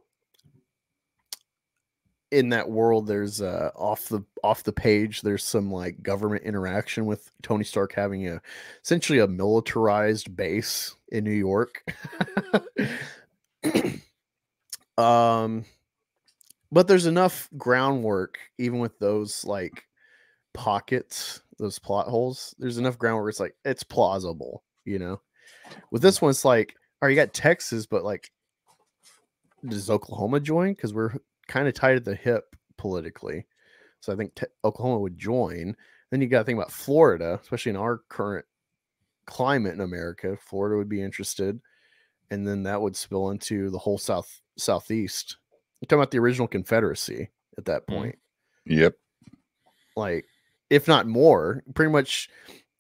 in that world, there's uh, off the off the page, there's some like government interaction with Tony Stark having a essentially a militarized base in New York. um, but there's enough groundwork, even with those like pockets, those plot holes. There's enough groundwork. It's like it's plausible, you know. With this one, it's like, all right, you got Texas, but like, does Oklahoma join? Because we're kind of tied at the hip politically. So I think te Oklahoma would join. Then you got to think about Florida, especially in our current climate in America. Florida would be interested. And then that would spill into the whole South Southeast. You're talking about the original Confederacy at that point. Yep. Like, if not more, pretty much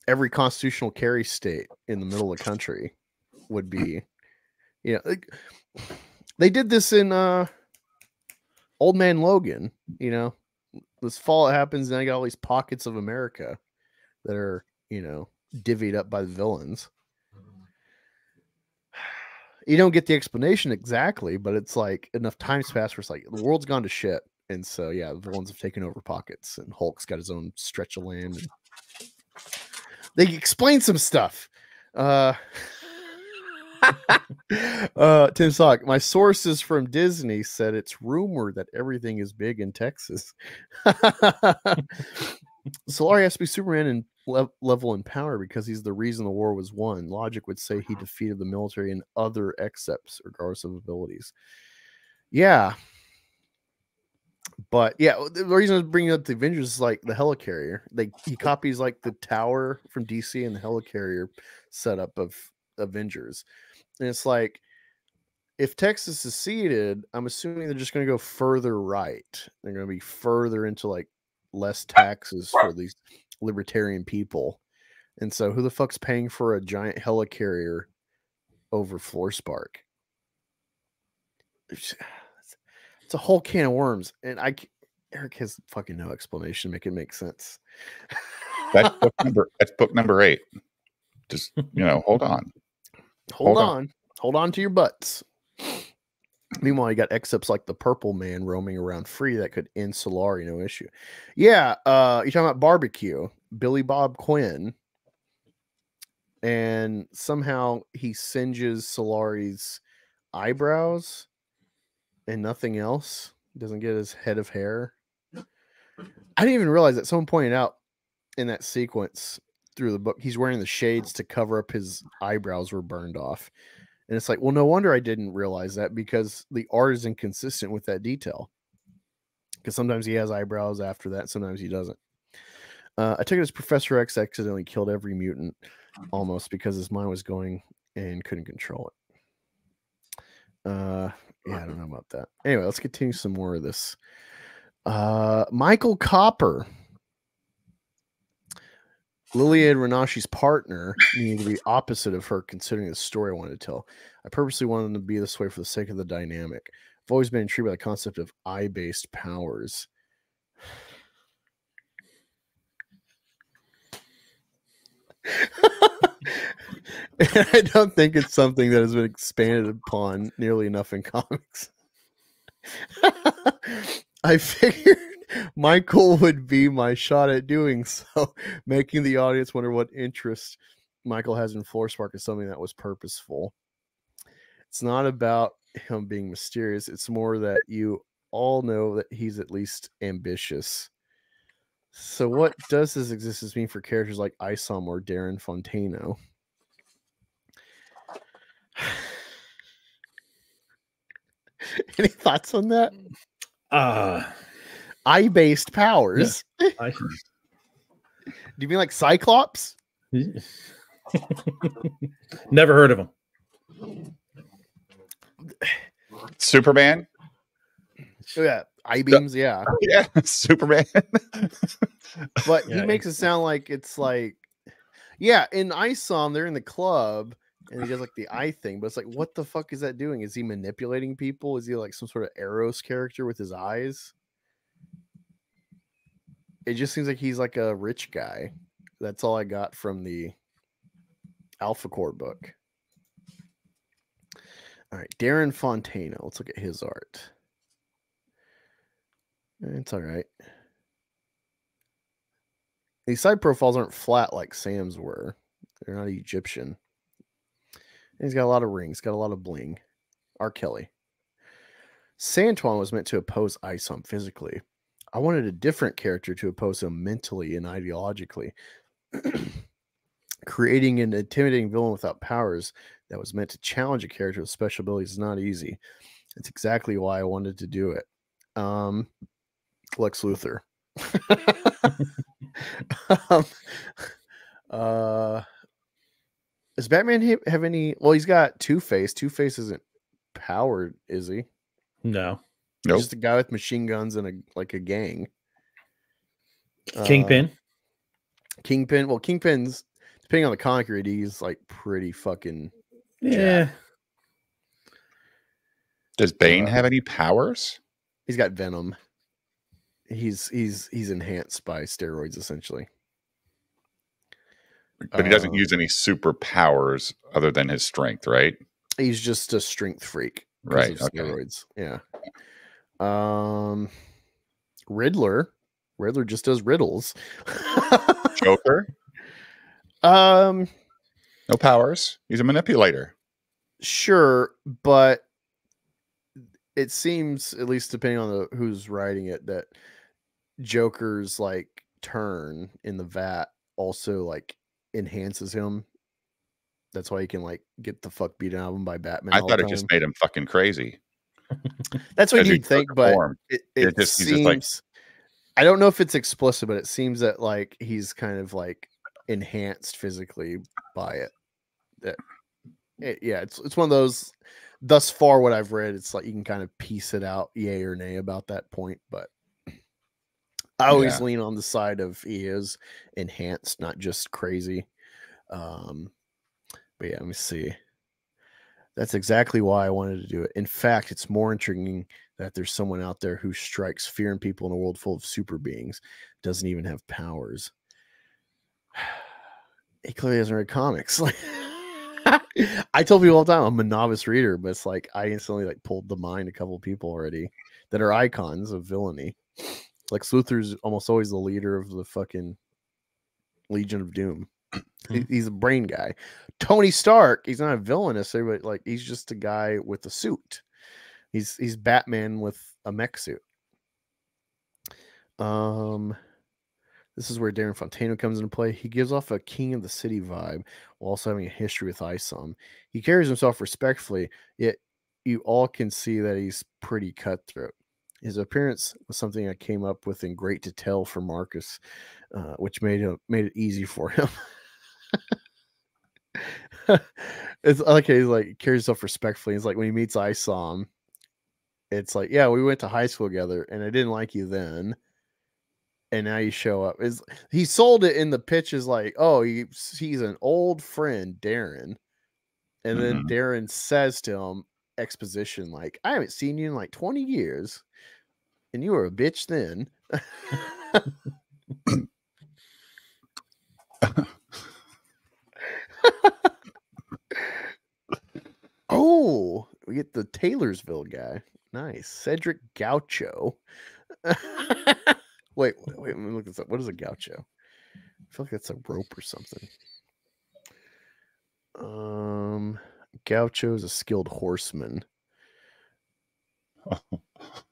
every constitutional carry state in the middle of the country would be, you know, like, they did this in, uh, Old Man Logan, you know, this fall it happens, and I got all these pockets of America that are, you know, divvied up by the villains. You don't get the explanation exactly, but it's like enough time's passed where it's like the world's gone to shit. And so, yeah, the villains have taken over pockets, and Hulk's got his own stretch of land. And they explain some stuff. Uh, uh, Tim Sock, my sources from Disney said it's rumored that everything is big in Texas. Solari has to be Superman in le- level and power because he's the reason the war was won. Logic would say he defeated the military and other excepts, regardless of abilities. Yeah. But yeah, the reason I was bringing up the Avengers is like the helicarrier. They he copies like the tower from D C and the helicarrier setup of Avengers, and it's like if Texas is seceded, I'm assuming they're just going to go further right. They're going to be further into like less taxes for these libertarian people, and so who the fuck's paying for a giant helicarrier over Florespark? It's, It's a whole can of worms, and I Eric has fucking no explanation to make it make sense. That's book number. That's book number eight. Just you know, hold on, hold, hold on. on, hold on to your butts. Meanwhile, you got excepts like the Purple Man roaming around free that could end Solari, no issue. Yeah, uh, you're talking about Barbecue, Billy Bob Quinn, and somehow he singes Solari's eyebrows. And nothing else. Doesn't get his head of hair. I didn't even realize that someone pointed out in that sequence through the book, he's wearing the shades to cover up his eyebrows were burned off. And it's like, well, no wonder I didn't realize that because the art is inconsistent with that detail. Because sometimes he has eyebrows after that. Sometimes he doesn't. Uh, I took it as Professor X accidentally killed every mutant almost because his mind was going and couldn't control it. Uh... Yeah, I don't know about that. Anyway, let's continue some more of this. Uh, Michael Copper, Liliane Renashi's partner, needed to be opposite of her considering the story I wanted to tell. I purposely wanted them to be this way for the sake of the dynamic. I've always been intrigued by the concept of eye-based powers. I don't think it's something that has been expanded upon nearly enough in comics. I figured Michael would be my shot at doing so, making the audience wonder what interest Michael has in Florespark is something that was purposeful. It's not about him being mysterious. It's more that you all know that he's at least ambitious. So what does his existence mean for characters like Isom or Darren Fontano? Any thoughts on that? Uh, eye-based powers. Yeah, I... Do you mean like Cyclops? Never heard of him. Superman? Oh, yeah. I beams, yeah, yeah, Superman. But yeah, he makes it sound like it's like, yeah, in Isom, they're in the club and he does like the eye thing, but it's like, what the fuck is that doing? Is he manipulating people? Is he like some sort of Eros character with his eyes? It just seems like he's like a rich guy. That's all I got from the Alpha Corps book. All right, Darren Fontano. Let's look at his art. It's all right. These side profiles aren't flat like Sam's were. They're not Egyptian. And he's got a lot of rings. Got a lot of bling. R. Kelly. Santuan was meant to oppose Isom physically. I wanted a different character to oppose him mentally and ideologically. Creating an intimidating villain without powers that was meant to challenge a character with special abilities is not easy. That's exactly why I wanted to do it. Um... Lex Luthor. um, uh, does Batman have any? Well, he's got Two-Face. Two-Face isn't powered, is he? No. He's nope. Just a guy with machine guns and a like a gang. Kingpin. Uh, Kingpin. Well, Kingpin's, depending on the comic read, he's like pretty fucking. Yeah. Jacked. Does Bane uh, have any powers? He's got Venom. He's he's he's enhanced by steroids essentially, but he doesn't um, use any superpowers other than his strength, right? He's just a strength freak, right? Of okay. Steroids, yeah. Um, Riddler. Riddler just does riddles. Joker. Um, no powers. He's a manipulator. Sure, but it seems, at least depending on the, who's writing it, that Joker's like turn in the vat also like enhances him. That's why he can like get the fuck beaten out of him by Batman. I thought it just made him fucking crazy. That's what you'd think, but it, it, it just, seems. Just like, I don't know if it's explicit, but it seems that like he's kind of like enhanced physically by it. That it, yeah, it's it's one of those. Thus far, what I've read, it's like you can kind of piece it out, yay or nay, about that point. But I always yeah. lean on the side of he is enhanced, not just crazy. Um, but yeah, let me see. That's exactly why I wanted to do it. In fact, it's more intriguing that there's someone out there who strikes fear in people in a world full of super beings, doesn't even have powers. He clearly doesn't read comics. Like, I tell people all the time I'm a novice reader, but it's like I instantly like pulled the mind a couple of people already that are icons of villainy. Like Luthor's almost always the leader of the fucking Legion of Doom. He's a brain guy. Tony Stark, he's not a villain necessarily, but like he's just a guy with a suit. He's he's Batman with a mech suit. Um, this is where Darren Fontano comes into play. He gives off a King of the City vibe while also having a history with I S O M. He carries himself respectfully, yet you all can see that he's pretty cutthroat. His appearance was something I came up with in great detail for Marcus, uh, which made it made it easy for him. It's okay. He's like carries himself respectfully. It's like when he meets I S O M, it's like, yeah, we went to high school together, and I didn't like you then, and now you show up. Is he sold it in the pitch? Is like, oh, he, he's an old friend, Darren, and mm-hmm. then Darren says to him, exposition like, I haven't seen you in like twenty years and you were a bitch then. Oh, we get the Taylorsville guy. Nice. Cedric Gaucho. wait, wait, wait, let me look this up. What is a gaucho? I feel like that's a rope or something. Um, Gaucho is a skilled horseman, oh.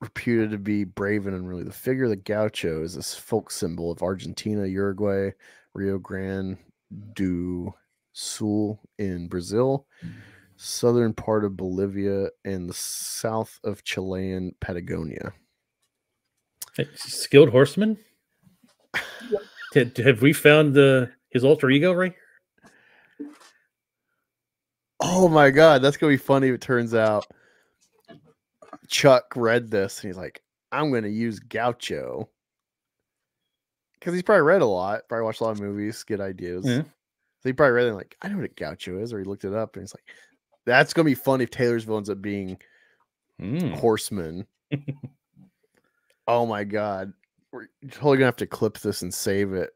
reputed to be brave and unruly. The figure of the gaucho is a folk symbol of Argentina, Uruguay, Rio Grande do Sul in Brazil, southern part of Bolivia, and the south of Chilean Patagonia. Skilled horseman? Have we found the his alter ego right here? Oh my god, that's gonna be funny if it turns out Chuck read this and he's like, I'm gonna use gaucho. Because he's probably read a lot, probably watched a lot of movies, get ideas. Yeah. So he probably read it and like, I know what a gaucho is, or he looked it up and he's like, that's gonna be funny if Taylorsville ends up being mm. horseman. Oh my god. We're totally gonna have to clip this and save it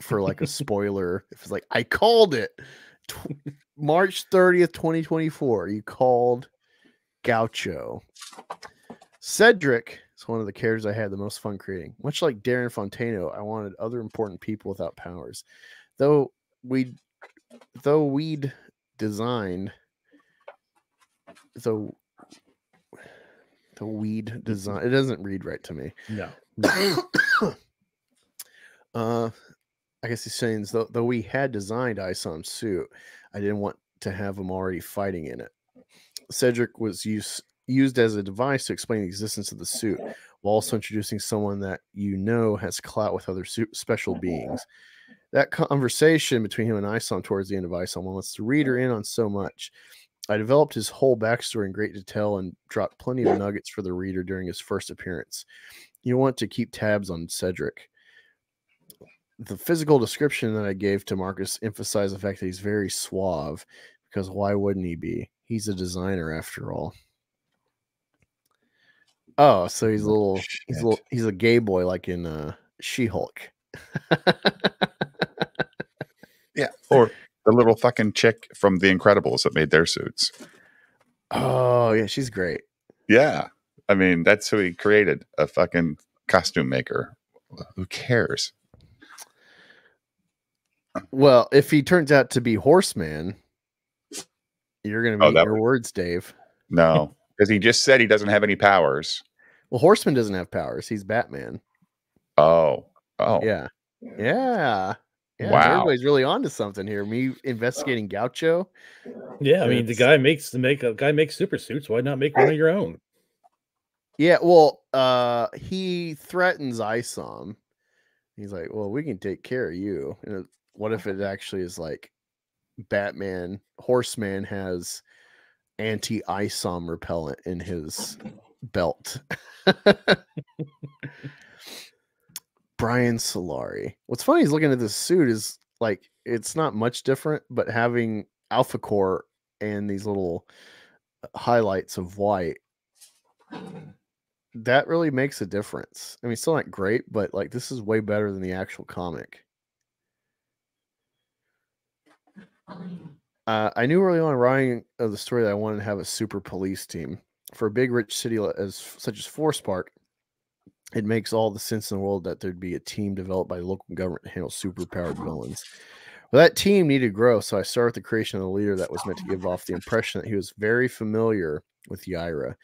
for like a spoiler. If it's like, I called it. March thirtieth, twenty twenty-four, you called Gaucho. Cedric is one of the characters I had the most fun creating. Much like Darren Fontano, I wanted other important people without powers. Though we'd, though we'd designed... Though, though we'd designed... It doesn't read right to me. No. uh... I guess he's saying, though, though we had designed I S O M's suit, I didn't want to have him already fighting in it. Cedric was use, used as a device to explain the existence of the suit, while also introducing someone that you know has clout with other suit, special beings. That conversation between him and I S O M towards the end of I S O M wants to read her in on so much. I developed his whole backstory in great detail and dropped plenty of nuggets for the reader during his first appearance. You want to keep tabs on Cedric. The physical description that I gave to Marcus emphasized the fact that he's very suave, because why wouldn't he be? He's a designer after all. Oh, so he's a little, Shit. he's a little, he's a gay boy like in uh, She-Hulk. Yeah, or the little fucking chick from The Incredibles that made their suits. Oh yeah, she's great. Yeah, I mean that's who he created, a fucking costume maker. Who cares? Well, if he turns out to be Horseman, you're going to meet oh, your would... words, Dave. No, because he just said he doesn't have any powers. Well, Horseman doesn't have powers. He's Batman. Oh. Oh. Yeah. Yeah. Yeah, wow. Everybody's really on to something here. Me investigating Gaucho. Yeah, I mean, the guy makes the make a guy makes super suits. Why not make one of your own? Yeah, well, uh, he threatens Isom. He's like, well, we can take care of you. And what if it actually is like Batman, Horseman has anti-Isom repellent in his belt? Brian Solari. What's funny is looking at this suit is like it's not much different, but having Alpha Corps and these little highlights of white, that really makes a difference. I mean, still not great, but like this is way better than the actual comic. Uh, I knew early on writing of the story that I wanted to have a super police team for a big rich city as such as Forspark. It makes all the sense in the world that there'd be a team developed by local government to handle superpowered villains. Well, that team needed to grow, so I started with the creation of the leader that was meant to give off the impression that he was very familiar with Yaira.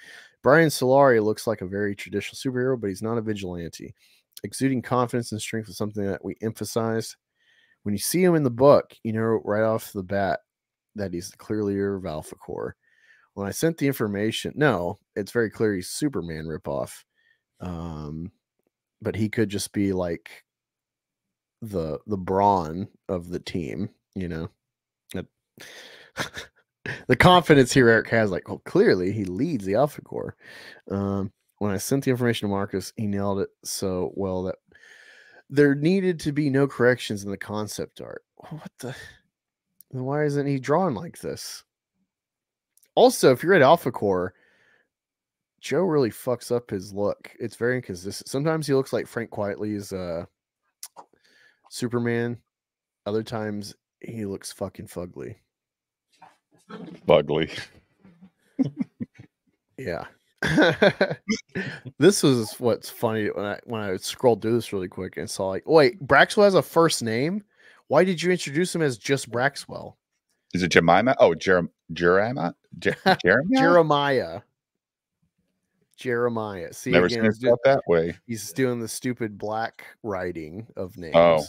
Brian Solari looks like a very traditional superhero, but he's not a vigilante. Exuding confidence and strength is something that we emphasized. When you see him in the book, you know right off the bat that he's the clear leader of Alpha Corps. When I sent the information, no, it's very clear he's Superman ripoff. Um, but he could just be like the the brawn of the team, you know. The confidence here Eric has, like, well, clearly he leads the Alpha Corps. Um, when I sent the information to Marcus, he nailed it so well that there needed to be no corrections in the concept art. What the? Why isn't he drawn like this? Also, if you're at Alpha Corps, Joe really fucks up his look. It's very inconsistent. Sometimes he looks like Frank Quitely's uh, Superman. Other times he looks fucking fugly. Fugly. Yeah. This was what's funny when I when I scrolled through this really quick and saw like, wait, Braxwell has a first name. Why did you introduce him as just Braxwell? Is it Jemima? Oh, Jer Jeremiah. Jer Jeremiah. Jeremiah. Jeremiah. See, never again, he's doing, that way. He's doing the stupid black writing of names. Oh,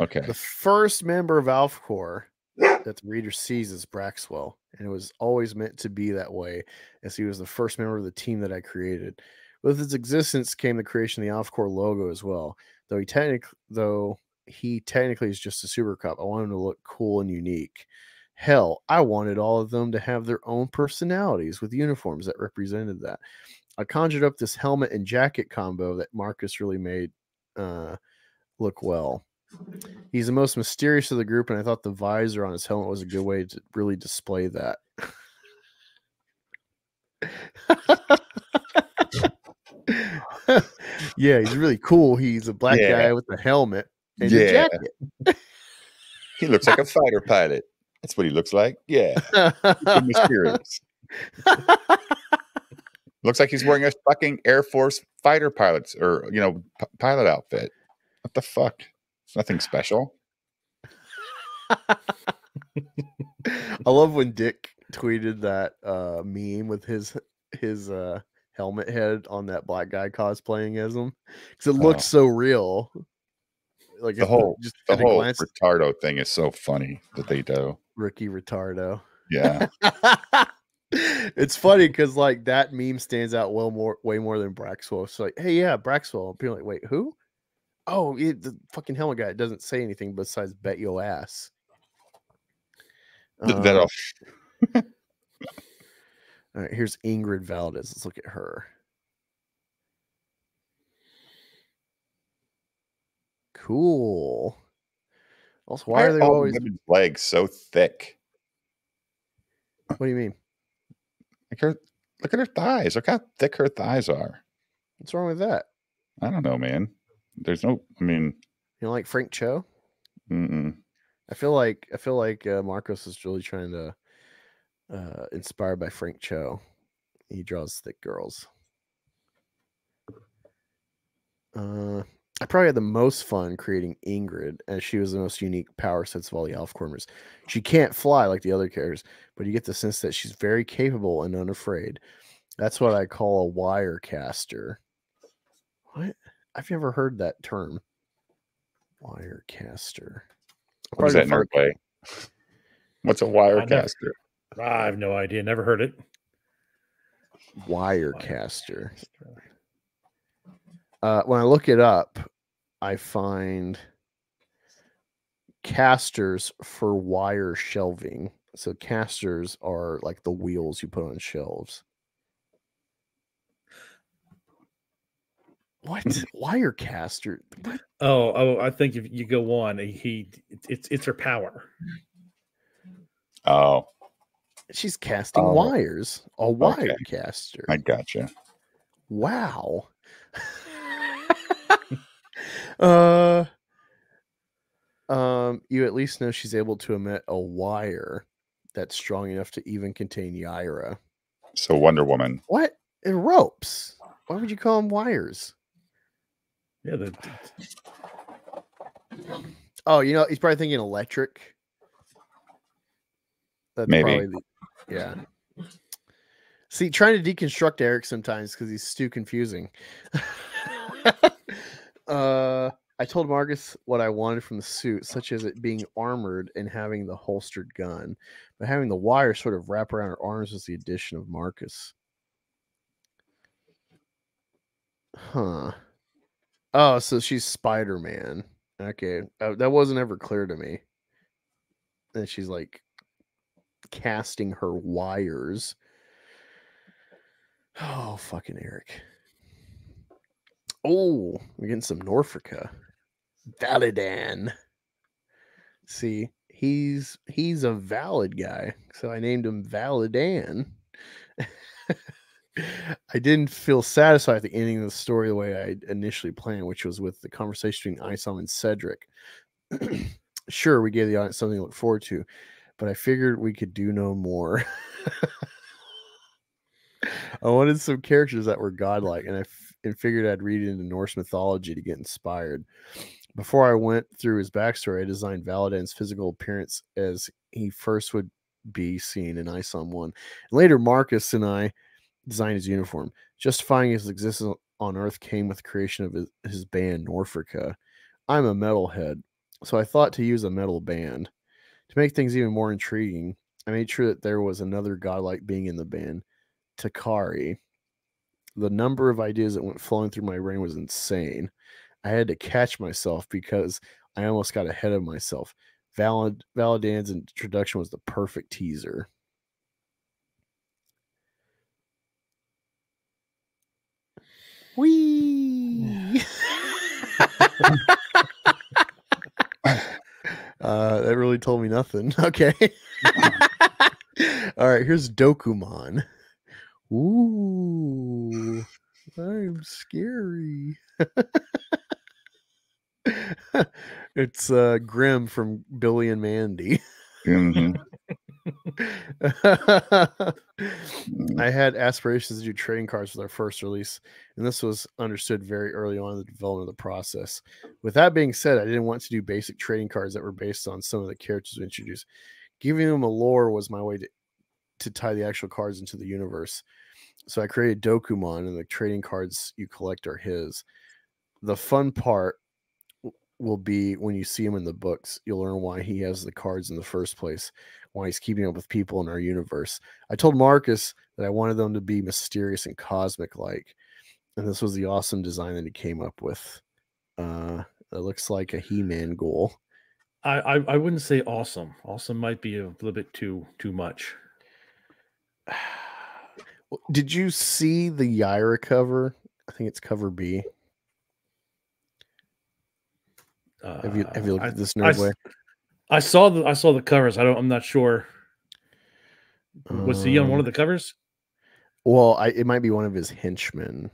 okay. The first member of Alpha Corps that the reader sees is Braxwell, and it was always meant to be that way, as he was the first member of the team that I created. With its existence came the creation of the Alpha Corps logo as well. Though he technically, though he technically is just a super cop. I want him to look cool and unique. Hell, I wanted all of them to have their own personalities with uniforms that represented that. I conjured up this helmet and jacket combo that Marcus really made uh, look well. He's the most mysterious of the group, and I thought the visor on his helmet was a good way to really display that. Yeah, he's really cool. He's a black yeah. guy with a helmet and yeah. a jacket. He looks like a fighter pilot. That's what he looks like. Yeah. Mysterious. Looks like he's wearing a fucking Air Force fighter pilot's or, you know, pilot outfit. What the fuck? It's nothing special. I love when Dick tweeted that uh, meme with his his uh, helmet head on that black guy cosplaying as him. Because it looked oh. so real. Like the whole just the whole glance. Retardo thing is so funny that they do. Ricky Retardo. Yeah. It's funny because like that meme stands out well more way more than Braxwell. It's like, hey, yeah, Braxwell. People are like, wait, who? Oh, it, the fucking helmet guy doesn't say anything besides bet your ass. Um, that off. All right, here's Ingrid Valdez. Let's look at her. Cool. Also, why, why are they all always legs so thick? What do you mean? Like her, look at her thighs. Look how thick her thighs are. What's wrong with that? I don't know, man. There's no. I mean, you know, like Frank Cho. Mm-mm. I feel like I feel like uh, Marcos is really trying to uh, inspired by Frank Cho. He draws thick girls. Uh, I probably had the most fun creating Ingrid, as she was the most unique power sense of all the Alfcorners. She can't fly like the other characters, but you get the sense that she's very capable and unafraid. That's what I call a wire caster. What? I've never heard that term. Wire caster. What is that nerd way? What's a wire caster? I have no idea. Never heard it. Wire caster. Uh, when I look it up, I find casters for wire shelving. So casters are like the wheels you put on shelves. What wire caster? What? Oh, oh! I think if you go on, he it's it's her power. Oh, she's casting oh. wires. A wire okay. caster. I gotcha. Wow. uh, um, you at least know she's able to emit a wire that's strong enough to even contain Yaira. So Wonder Woman. What? It ropes. Why would you call them wires? Yeah. They're... Oh, you know, he's probably thinking electric. That's maybe. The, yeah. See, trying to deconstruct Eric sometimes because he's too confusing. uh, I told Marcus what I wanted from the suit, such as it being armored and having the holstered gun. But having the wire sort of wrap around her arms was the addition of Marcus. Huh. Oh, so she's Spider-Man. Okay. Uh, that wasn't ever clear to me. And she's like casting her wires. Oh, fucking Eric. Oh, we're getting some Norfolka. Validan. See, he's he's a valid guy. So I named him Validan. I didn't feel satisfied at the ending of the story the way I initially planned, which was with the conversation between Isom and Cedric. Sure, we gave the audience something to look forward to, but I figured we could do no more. I wanted some characters that were godlike, and I f and figured I'd read it into Norse mythology to get inspired. Before I went through his backstory, I designed Validan's physical appearance as he first would be seen in Isom one. Later, Marcus and I designed his uniform. Justifying his existence on Earth came with the creation of his, his band, Norfolka. I'm a metalhead, so I thought to use a metal band. To make things even more intriguing, I made sure that there was another godlike being in the band, Takari. The number of ideas that went flowing through my brain was insane. I had to catch myself because I almost got ahead of myself. Valid, Validan's introduction was the perfect teaser. Wee. uh, that really told me nothing. Okay. All right. Here's Dokuman. Ooh, I'm scary. It's uh, Grimm from Billy and Mandy. Mm-hmm. I had aspirations to do trading cards with our first release, and this was understood very early on in the development of the process. With that being said, I didn't want to do basic trading cards that were based on some of the characters we introduced. Giving them a lore was my way to to tie the actual cards into the universe. So I created Dokuman, and the trading cards you collect are his. The fun part will be when you see him in the books, you'll learn why he has the cards in the first place, why he's keeping up with people in our universe. I told Marcus that I wanted them to be mysterious and cosmic-like, and this was the awesome design that he came up with. Uh, it looks like a He-Man goal. I, I, I wouldn't say awesome. Awesome might be a little bit too too much. Did you see the Yaira cover? I think it's cover B. Uh, have you have you looked I, at this nerd I, way? I saw the I saw the covers. I don't. I'm not sure. Was um, he on one of the covers? Well, I, it might be one of his henchmen.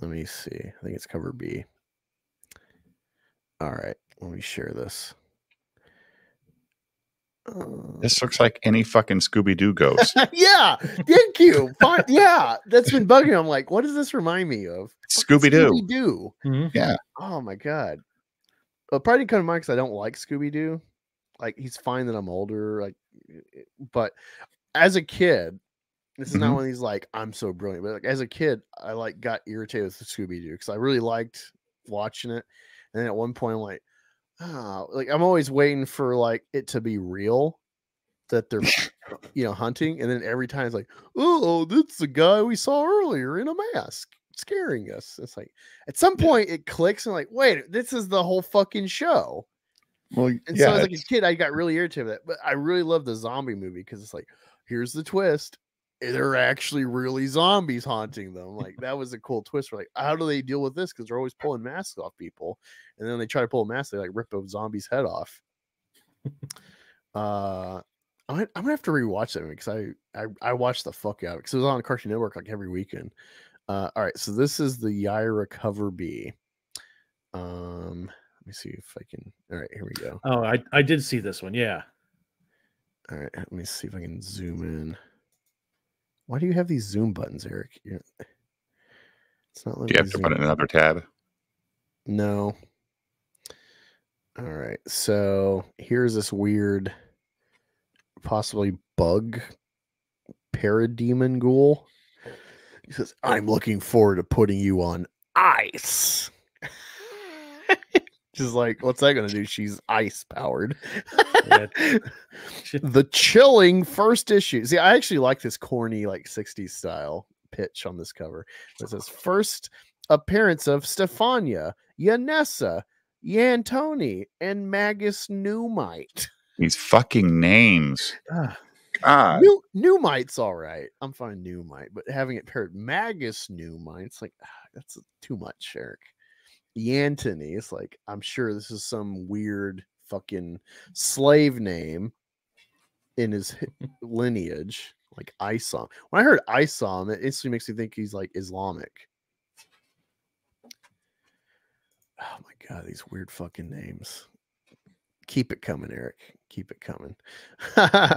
Let me see. I think it's cover B. All right. Let me share this. This looks like any fucking Scooby-Doo ghost. Yeah, thank you. But yeah, that's been bugging me. I'm like, what does this remind me of? Scooby-Doo. Scooby-Doo. Mm-hmm. Yeah. Oh my god. Well, it probably didn't come to mind because I don't like Scooby-Doo. Like, he's fine that I'm older. Like, but as a kid, this is mm-hmm. not one of these like I'm so brilliant. But like as a kid, I like got irritated with Scooby-Doo because I really liked watching it. And then at one point, I'm like. Oh, like I'm always waiting for like it to be real that they're you know hunting, and then every time it's like, oh, that's the guy we saw earlier in a mask scaring us. It's like at some point it clicks and like, wait, this is the whole fucking show. Well, and yeah, so as like a kid, I got really irritated with that, but I really love the zombie movie because it's like, here's the twist: they're actually really zombies haunting them. Like, that was a cool twist. We're like, how do they deal with this? Because they're always pulling masks off people, and then when they try to pull a mask, they like rip a zombie's head off. uh, I'm gonna, I'm gonna have to rewatch that because I, I I watched the fuck out of it because it was on Cartoon Network like every weekend. Uh, all right, so this is the Yaira cover B. Um, let me see if I can. All right, here we go. Oh, I I did see this one. Yeah. All right, let me see if I can zoom in. Why do you have these zoom buttons, Eric? You're... It's not. Do you have to put in another tab? No. All right. So here's this weird, possibly bug, parademon ghoul. He says, "I'm looking forward to putting you on ice." Just like, what's that going to do? She's ice powered. The chilling first issue. See, I actually like this corny, like sixties style pitch on this cover. It says first appearance of Stefania, Yanessa, Yantoni, and Magus Newmite. These fucking names. Uh, God. New, Newmite's all right. I'm fine, Newmite, but having it paired Magus Newmite, it's like, ah, that's too much, Eric. Yantoni, it's like, I'm sure this is some weird fucking slave name in his lineage, like Islam. When I heard Islam, it instantly makes me think he's like Islamic. Oh my god, these weird fucking names. Keep it coming, Eric. Keep it coming. All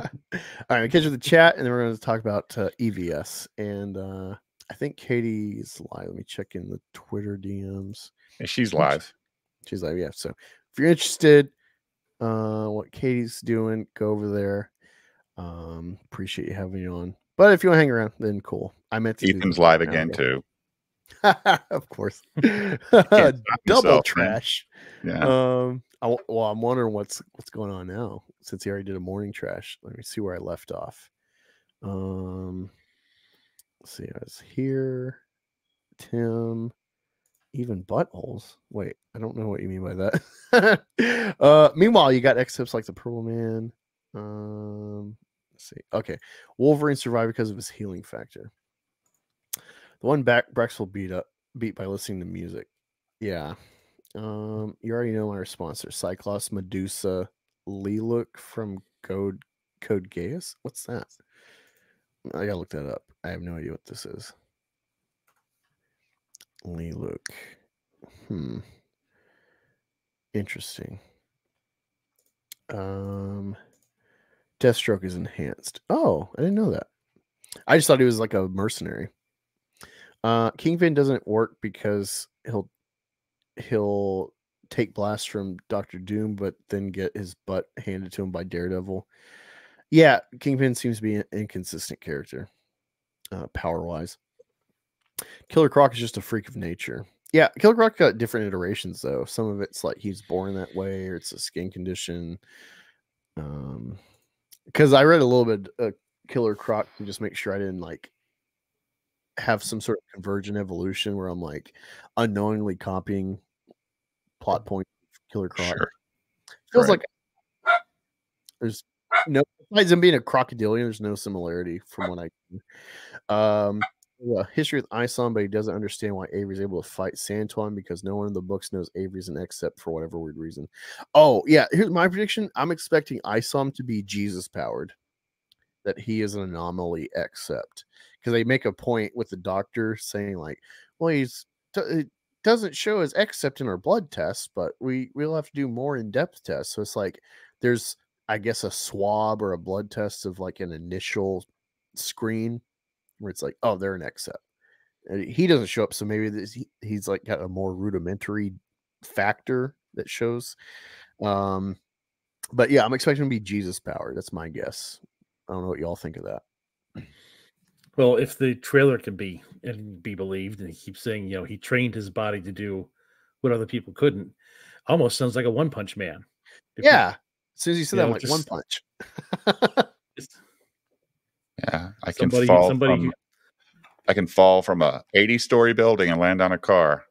right, we catch up the chat, and then we're going to talk about uh, E V S and. uh I think Katie's live. Let me check in the Twitter D Ms. And she's live. She's live, yeah. So if you're interested, uh, what Katie's doing, go over there. Um, appreciate you having me on. But if you want to hang around, then cool. I meant to. Ethan's live again too. Of course. Double himself, trash. Man. Yeah. Um. I, well, I'm wondering what's what's going on now since he already did a morning trash. Let me see where I left off. Um. Let's see, I was here. Tim, even buttholes. Wait, I don't know what you mean by that. uh, meanwhile, you got X-tips like the Purple Man. Um, let's see. Okay, Wolverine survived because of his healing factor. The one back Brexville beat up beat by listening to music. Yeah. Um, you already know my response there. Cyclops, Medusa, Leeluk from Code Code Geass. What's that? I gotta look that up. I have no idea what this is. Leeluk. Hmm. Interesting. Um, Deathstroke is enhanced. Oh, I didn't know that. I just thought he was like a mercenary. Uh, Kingpin doesn't work because he'll he'll take blasts from Doctor Doom, but then get his butt handed to him by Daredevil. Yeah, Kingpin seems to be an inconsistent character. Uh, power wise, Killer Croc is just a freak of nature. Yeah, Killer Croc got different iterations though. Some of it's like he's born that way, or it's a skin condition. Um, because I read a little bit of Killer Croc to just make sure I didn't like have some sort of convergent evolution where I'm like unknowingly copying plot points. Killer Croc sure. feels right. like there's no. Besides him being a crocodilian, there's no similarity from what I can. Um, well, history with Ison, but he doesn't understand why Avery's able to fight Santuan because no one in the books knows Avery's an except for whatever weird reason. Oh, yeah. Here's my prediction. I'm expecting Ison to be Jesus powered, that he is an anomaly except. Because they make a point with the doctor saying, like, well, he's it doesn't show his except in our blood tests, but we, we'll have to do more in depth tests. So it's like there's I guess, a swab or a blood test of like an initial screen where it's like, oh, they're an X-set. He doesn't show up, so maybe this, he, he's like got a more rudimentary factor that shows. Um, but yeah, I'm expecting him to be Jesus power. That's my guess. I don't know what y'all think of that. Well, if the trailer can be and be believed, and he keeps saying, you know, he trained his body to do what other people couldn't, almost sounds like a One Punch Man. If yeah, you, as soon as you said you that, know, I'm like just, One Punch. just, yeah, I can somebody, fall. Somebody. From... I can fall from a eighty story building and land on a car,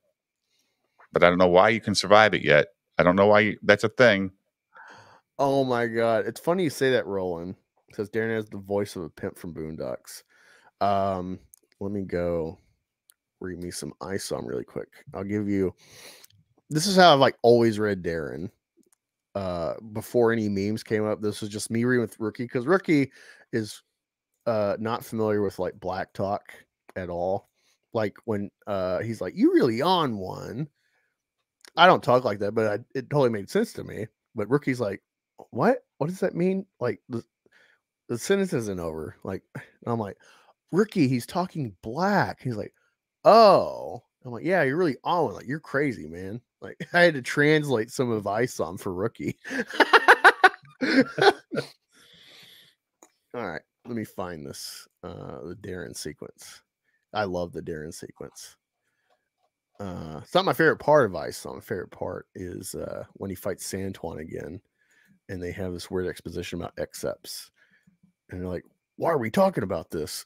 but I don't know why you can survive it yet. I don't know why you, that's a thing. Oh my God. It's funny you say that, Roland, because Darren has the voice of a pimp from Boondocks. Um, let me go read me some I S O M really quick. I'll give you, this is how I've like always read Darren. Uh, before any memes came up, this was just me reading with Rookie, because Rookie is uh, not familiar with like Black Talk at all. Like when uh he's like, you really on one, I don't talk like that, but I, it totally made sense to me. But Rookie's like, what what does that mean? Like the, the sentence isn't over. Like, and I'm like, Rookie, he's talking black. He's like, oh. I'm like, yeah, you're really on one. Like, you're crazy, man. Like, I had to translate some of I S O M for Rookie. All right, let me find this uh the Darren sequence. I love the Darren sequence. Uh, it's not my favorite part of I S O M. My favorite part is uh, when he fights Santuan again, and they have this weird exposition about X-Eps. And they're like, why are we talking about this?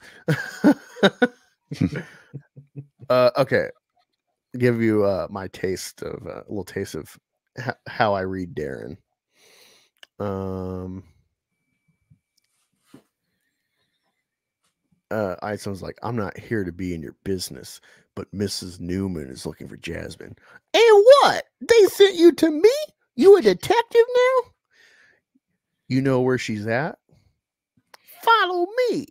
uh, okay. I'll give you uh, my taste of uh, a little taste of how I read Darren. Um, Uh, I S O M's like, I'm not here to be in your business, but Missus Newman is looking for Jasmine. And what? They sent you to me? You a detective now? You know where she's at? Follow me.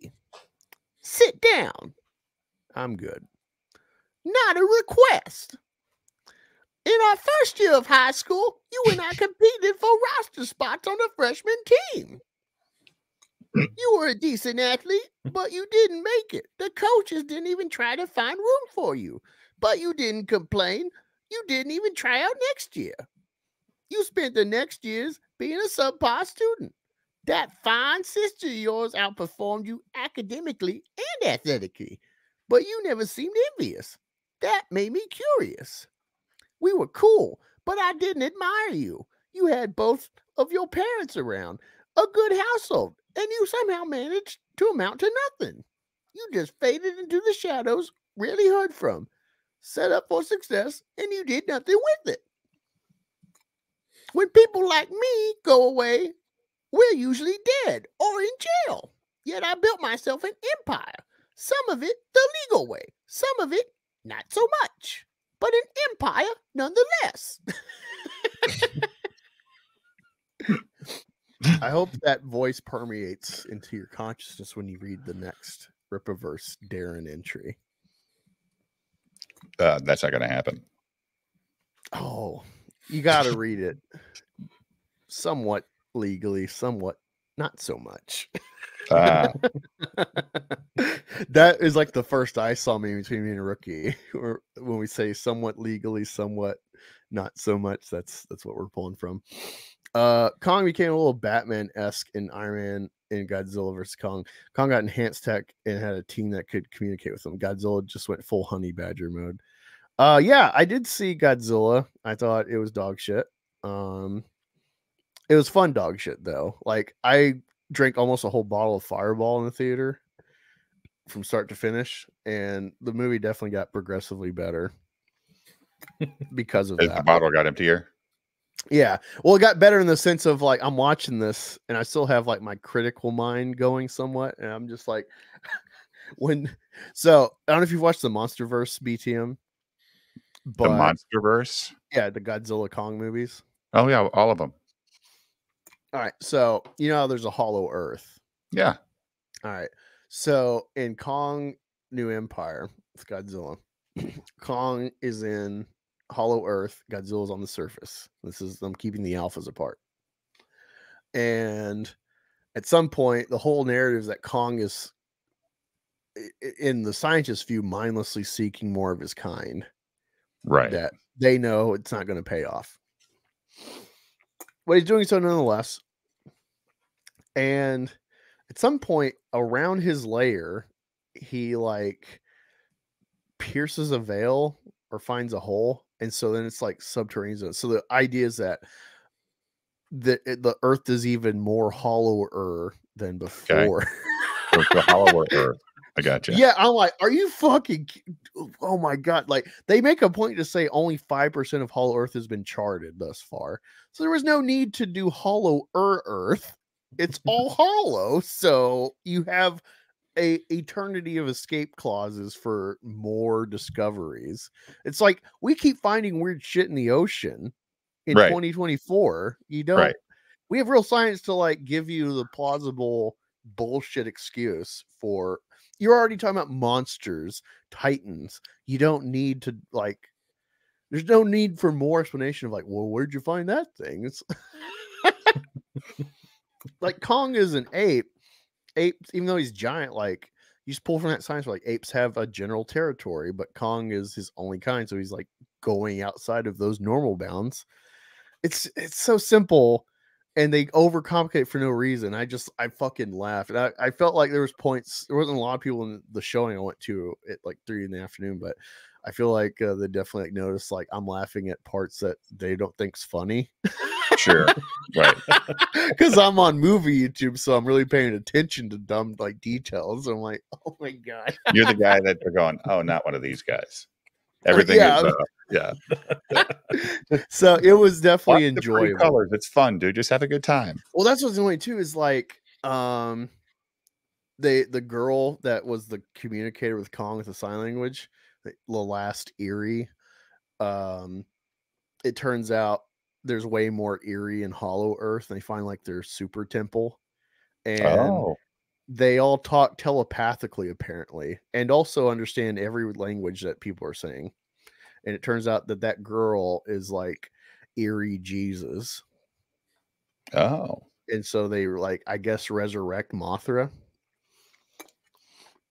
Sit down. I'm good. Not a request. In our first year of high school, you and I competed for roster spots on the freshman team. You were a decent athlete, but you didn't make it. The coaches didn't even try to find room for you, but you didn't complain. You didn't even try out next year. You spent the next years being a subpar student. That fine sister of yours outperformed you academically and athletically, but you never seemed envious. That made me curious. We were cool, but I didn't admire you. You had both of your parents around, a good household, and you somehow managed to amount to nothing. You just faded into the shadows, rarely heard from, set up for success, and you did nothing with it. When people like me go away, we're usually dead or in jail. Yet I built myself an empire. Some of it the legal way, some of it not so much, but an empire nonetheless. I hope that voice permeates into your consciousness when you read the next Ripaverse Darren entry. Uh, that's not going to happen. Oh, you got to read it somewhat legally, somewhat not so much. Uh. That is like the first I saw me between me and Rookie. Or when we say somewhat legally, somewhat not so much, that's that's what we're pulling from. Uh, Kong became a little Batman-esque in Iron Man and Godzilla versus Kong. Kong got enhanced tech and had a team that could communicate with him. Godzilla just went full honey badger mode. Uh, yeah, I did see Godzilla. I thought it was dog shit. Um, it was fun dog shit, though. Like, I drank almost a whole bottle of Fireball in the theater from start to finish, and the movie definitely got progressively better because of that. The bottle got emptier. Yeah, well, it got better in the sense of like, I'm watching this and I still have like my critical mind going somewhat, and I'm just like, when so I don't know if you've watched the Monsterverse B T M, but the Monsterverse, yeah, the Godzilla Kong movies. Oh yeah, all of them. All right, so you know how there's a hollow Earth. Yeah. All right, so in Kong New Empire with Godzilla, Kong is in hollow Earth, Godzilla's on the surface. This is, I'm keeping the alphas apart. And at some point, the whole narrative is that Kong is, in the scientist's view, mindlessly seeking more of his kind. Right. That they know it's not going to pay off. But he's doing so nonetheless. And at some point around his lair, he like pierces a veil or finds a hole. And so then it's like subterranean. So the idea is that the, the earth is even more hollower than before. Okay. The hollower earth. I gotcha. Yeah, I'm like, are you fucking... Oh my God. Like, they make a point to say only five percent of hollow earth has been charted thus far. So there was no need to do hollower earth. It's all hollow. So you have a eternity of escape clauses for more discoveries. It's like, we keep finding weird shit in the ocean in right. twenty twenty-four. You don't... Right. We have real science to, like, give you the plausible bullshit excuse for... You're already talking about monsters, titans. You don't need to, like, there's no need for more explanation of, like, well, where'd you find that thing? It's like, Kong is an ape. Apes, even though he's giant, like, you just pull from that science where, like, apes have a general territory, but Kong is his only kind. So he's, like, going outside of those normal bounds. It's, it's so simple. And they overcomplicate for no reason. I just, I fucking laughed. And I, I felt like there was points, there wasn't a lot of people in the showing I went to at like three in the afternoon, but I feel like uh, they definitely like noticed, like, I'm laughing at parts that they don't think's funny. Sure. Right. Because I'm on movie YouTube, so I'm really paying attention to dumb, like, details. I'm like, oh my God. You're the guy that they're going, oh, not one of these guys. Everything yeah. is, uh, yeah. So it was definitely Watch enjoyable. The colors. It's fun, dude. Just have a good time. Well, that's what's annoying too is like, um, they the girl that was the communicator with Kong with the sign language, the last Eerie. Um, it turns out there's way more Eerie and Hollow Earth. And they find like their super temple, and oh. they all talk telepathically apparently, and also understand every language that people are saying. And it turns out that that girl is like Eerie Jesus. Oh. And so they like, I guess, resurrect Mothra,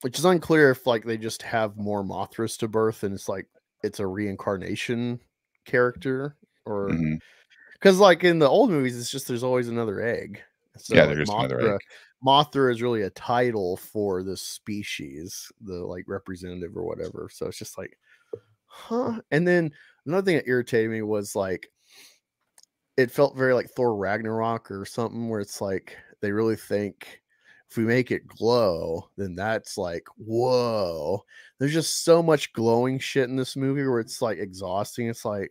which is unclear if like they just have more Mothras to birth and it's like, it's a reincarnation character, or because mm-hmm. like in the old movies, it's just, there's always another egg. So yeah, there's like, another Mothra, egg. Mothra is really a title for the species, the like representative or whatever. So it's just like, huh. And then another thing that irritated me was like, it felt very like Thor Ragnarok or something, where it's like, they really think if we make it glow, then that's like, whoa. There's just so much glowing shit in this movie where it's like exhausting. It's like,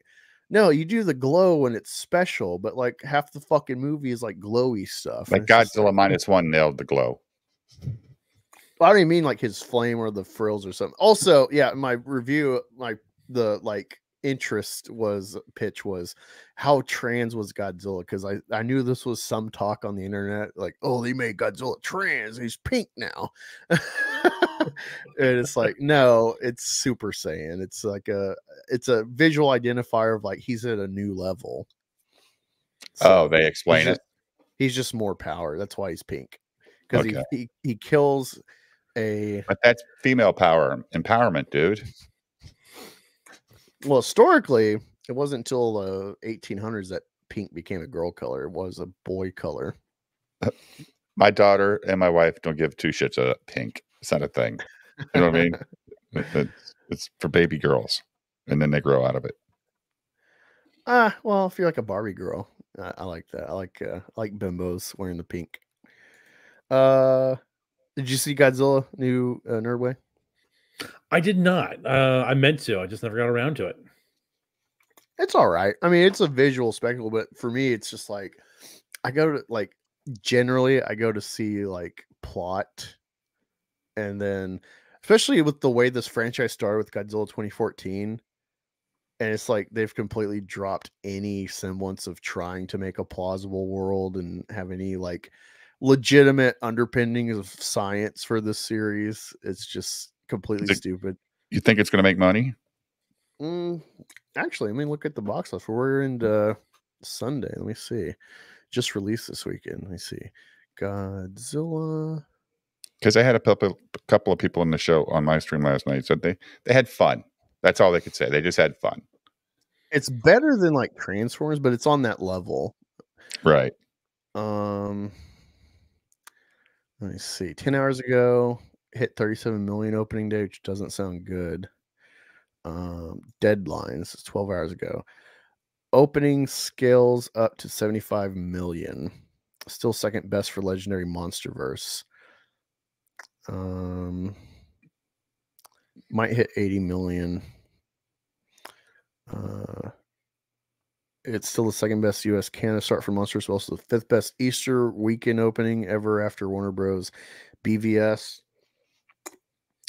no, you do the glow when it's special, but like half the fucking movie is like glowy stuff. Like Godzilla like, minus one nailed the glow. I don't even mean like his flame or the frills or something. Also, yeah, my review, my the like interest was pitch was how trans was Godzilla, because I I knew this was some talk on the internet like, oh, they made Godzilla trans, he's pink now. And it's like, no, it's Super Saiyan. It's like a it's a visual identifier of like he's at a new level. So oh, they explain he's it. Just, he's just more power. That's why he's pink, because okay. he, he he kills a. But that's female power empowerment, dude. Well, historically, it wasn't until the eighteen hundreds that pink became a girl color. It was a boy color. My daughter and my wife don't give two shits about pink. It's not a thing. You know what I mean? It's, it's for baby girls, and then they grow out of it. Ah, uh, well, if you're like a Barbie girl, I, I like that. I like uh, I like bimbos wearing the pink. Uh, did you see Godzilla New uh, Nerdway? I did not. Uh, I meant to. I just never got around to it. It's all right. I mean, it's a visual spectacle, but for me, it's just like I go to like generally I go to see like plot, and then especially with the way this franchise started with Godzilla twenty fourteen, and it's like they've completely dropped any semblance of trying to make a plausible world and have any like legitimate underpinnings of science for this series. It's just completely it, stupid. You think it's going to make money? Mm, actually, I mean, look at the box office. We're in uh, Sunday. Let me see. just released this weekend. Let me see. Godzilla. Because I had a couple of people in the show on my stream last night said they, they had fun. That's all they could say. They just had fun. It's better than like Transformers, but it's on that level. Right. Um, let me see. ten hours ago, hit thirty-seven million opening day, which doesn't sound good. Um, Deadlines is twelve hours ago. Opening scales up to seventy-five million. Still second best for Legendary Monsterverse. Um, might hit eighty million. Uh, it's still the second best U S Canada start for Monsters. Also the fifth best Easter weekend opening ever after Warner Bros. B V S,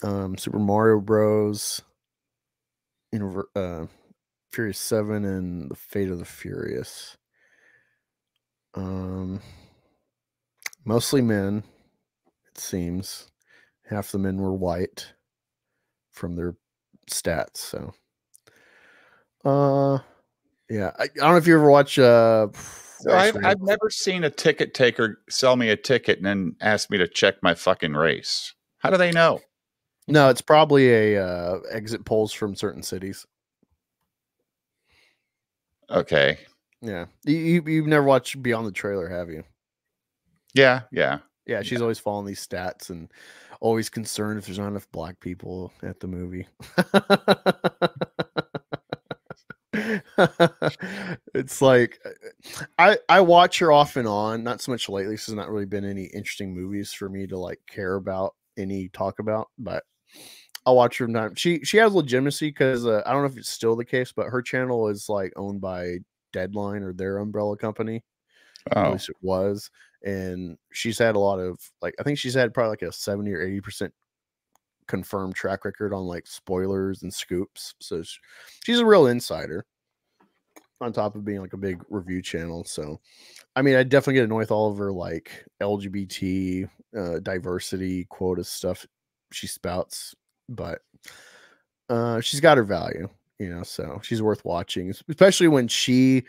um, Super Mario Bros., Univer uh, Furious seven, and The Fate of the Furious. Um, mostly men, it seems. Half the men were white from their stats, so... Uh, yeah. I, I don't know if you ever watch. Uh, so I've, I've never seen a ticket taker sell me a ticket and then ask me to check my fucking race. How do they know? No, it's probably a uh, exit polls from certain cities. Okay. Yeah, you you've never watched Beyond the Trailer, have you? Yeah, yeah, yeah. She's yeah. always following these stats and always concerned if there's not enough black people at the movie. It's like I I watch her off and on, not so much lately. So there's not really been any interesting movies for me to like care about any talk about, but I'll watch her. Not she she has legitimacy because uh, I don't know if it's still the case, but her channel is like owned by Deadline or their umbrella company. Oh. At least it was, and she's had a lot of like I think she's had probably like a seventy or eighty percent confirmed track record on like spoilers and scoops, so she's a real insider on top of being like a big review channel. So I mean, I definitely get annoyed with all of her like L G B T uh diversity quota stuff she spouts, but uh she's got her value, you know, so she's worth watching, especially when she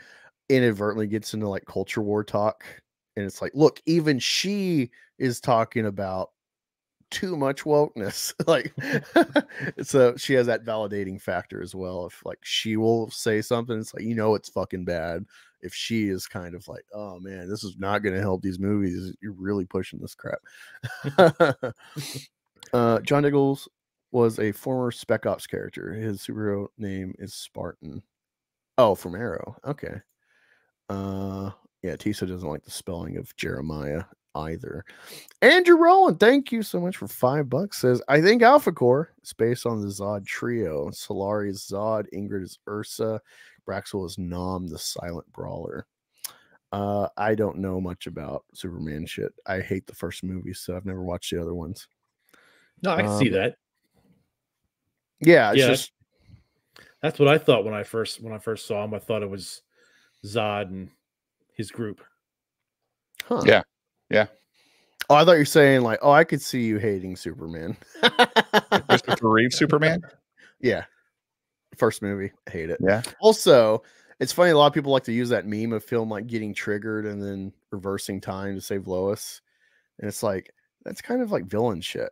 inadvertently gets into like culture war talk and it's like, look, even she is talking about too much wokeness. Like, so she has that validating factor as well. If like she will say something, it's like, you know, it's fucking bad. If she is kind of like, oh man, this is not going to help these movies, you're really pushing this crap. uh, John Diggles was a former Spec Ops character. His superhero name is Spartan. Oh, from Arrow. Okay. Uh, yeah, Tisa doesn't like the spelling of Jeremiah either. Andrew Rowland, thank you so much for five bucks. Says, I think Alpha Corps is based on the Zod trio. Solari is Zod, Ingrid is Ursa, Braxwell is Nom, the Silent Brawler. Uh, I don't know much about Superman shit. I hate the first movie, so I've never watched the other ones. No, I can um, see that. Yeah, it's yeah, just that's what I thought when I first when I first saw him. I thought it was Zod and his group. Huh. Yeah. Yeah. Oh, I thought you were saying like, oh, I could see you hating Superman. Christopher Reeve Superman? Yeah. First movie. I hate it. Yeah. Also, it's funny. A lot of people like to use that meme of film like getting triggered and then reversing time to save Lois. And it's like, that's kind of like villain shit.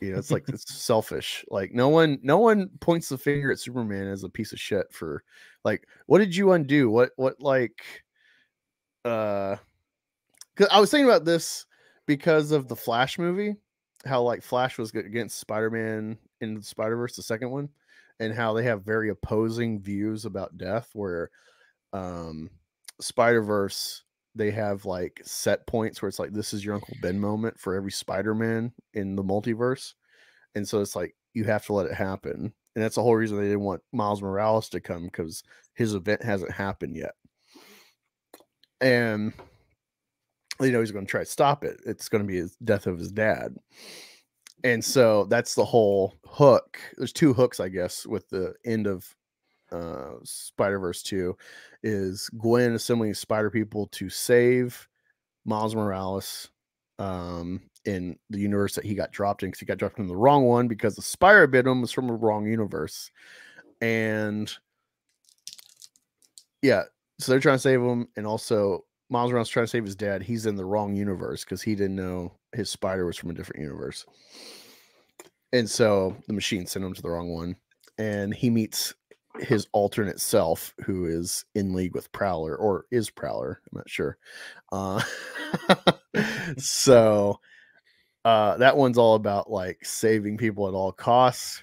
You know, it's like, it's selfish. Like no one, no one points the finger at Superman as a piece of shit for like, what did you undo? What, what like, uh, I was thinking about this because of the Flash movie, how like Flash was against Spider-Man in the Spider-Verse, the second one, and how they have very opposing views about death, where um, Spider-Verse, they have like set points where it's like, this is your Uncle Ben moment for every Spider-Man in the multiverse. And so it's like, you have to let it happen. And that's the whole reason they didn't want Miles Morales to come, because his event hasn't happened yet. And you know, he's going to try to stop it. It's going to be his death of his dad. And so that's the whole hook. There's two hooks, I guess, with the end of uh, Spider-Verse two is Gwen assembling spider people to save Miles Morales um, in the universe that he got dropped in, because he got dropped in the wrong one because the spider bit him was from a wrong universe. And yeah, so they're trying to save him. And also Miles Morales trying to save his dad, he's in the wrong universe because he didn't know his spider was from a different universe. And so the machine sent him to the wrong one. And he meets his alternate self, who is in league with Prowler, or is Prowler. I'm not sure. Uh, so uh, that one's all about like saving people at all costs.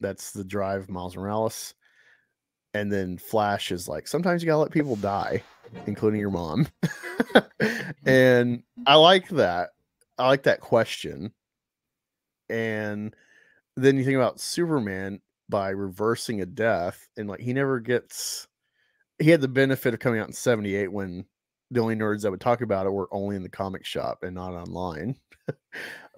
That's the drive of Miles Morales. And then Flash is like, sometimes you gotta let people die, including your mom. And I like that. I like that question. And then you think about Superman by reversing a death, and like he never gets, he had the benefit of coming out in seventy-eight when the only nerds that would talk about it were only in the comic shop and not online.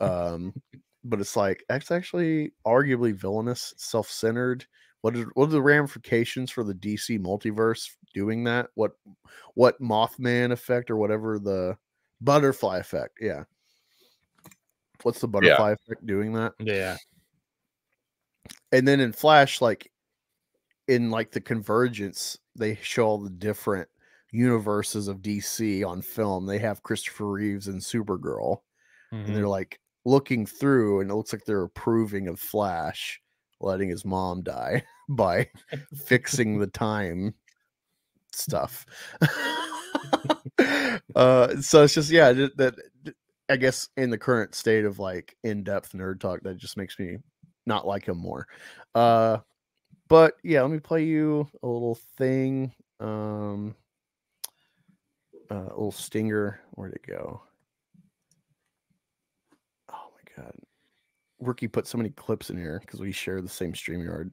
um, but it's like, it's actually arguably villainous, self-centered. What is, what are the ramifications for the D C multiverse doing that? What, what Mothman effect or whatever, the butterfly effect? Yeah. What's the butterfly yeah. effect doing that? Yeah. And then in Flash, like in like the convergence, they show all the different universes of D C on film. They have Christopher Reeves and Supergirl, mm-hmm. and they're like looking through, and it looks like they're approving of Flash letting his mom die by fixing the time stuff. uh, so it's just, yeah, that I guess in the current state of like in-depth nerd talk, that just makes me not like him more. Uh, but yeah, let me play you a little thing. Um, uh, a little stinger. Where'd it go? Oh my God. Ricky put so many clips in here because we share the same StreamYard,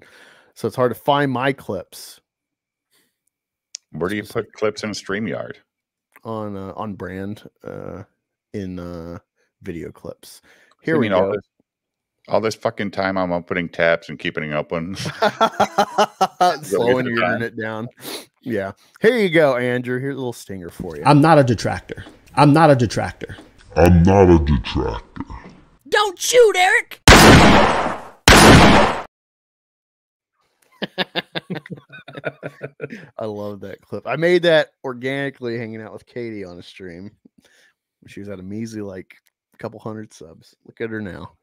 so it's hard to find my clips. Where do you put clips in StreamYard? On uh, on brand uh, in uh, video clips. Here we go. All this, all this fucking time I'm opening tabs and keeping it open, slowing your internet down. Yeah, here you go, Andrew. Here's a little stinger for you. I'm not a detractor. I'm not a detractor. I'm not a detractor. Don't shoot, Eric. I love that clip. I made that organically hanging out with Katie on a stream. She was at a measly like a couple hundred subs. Look at her now.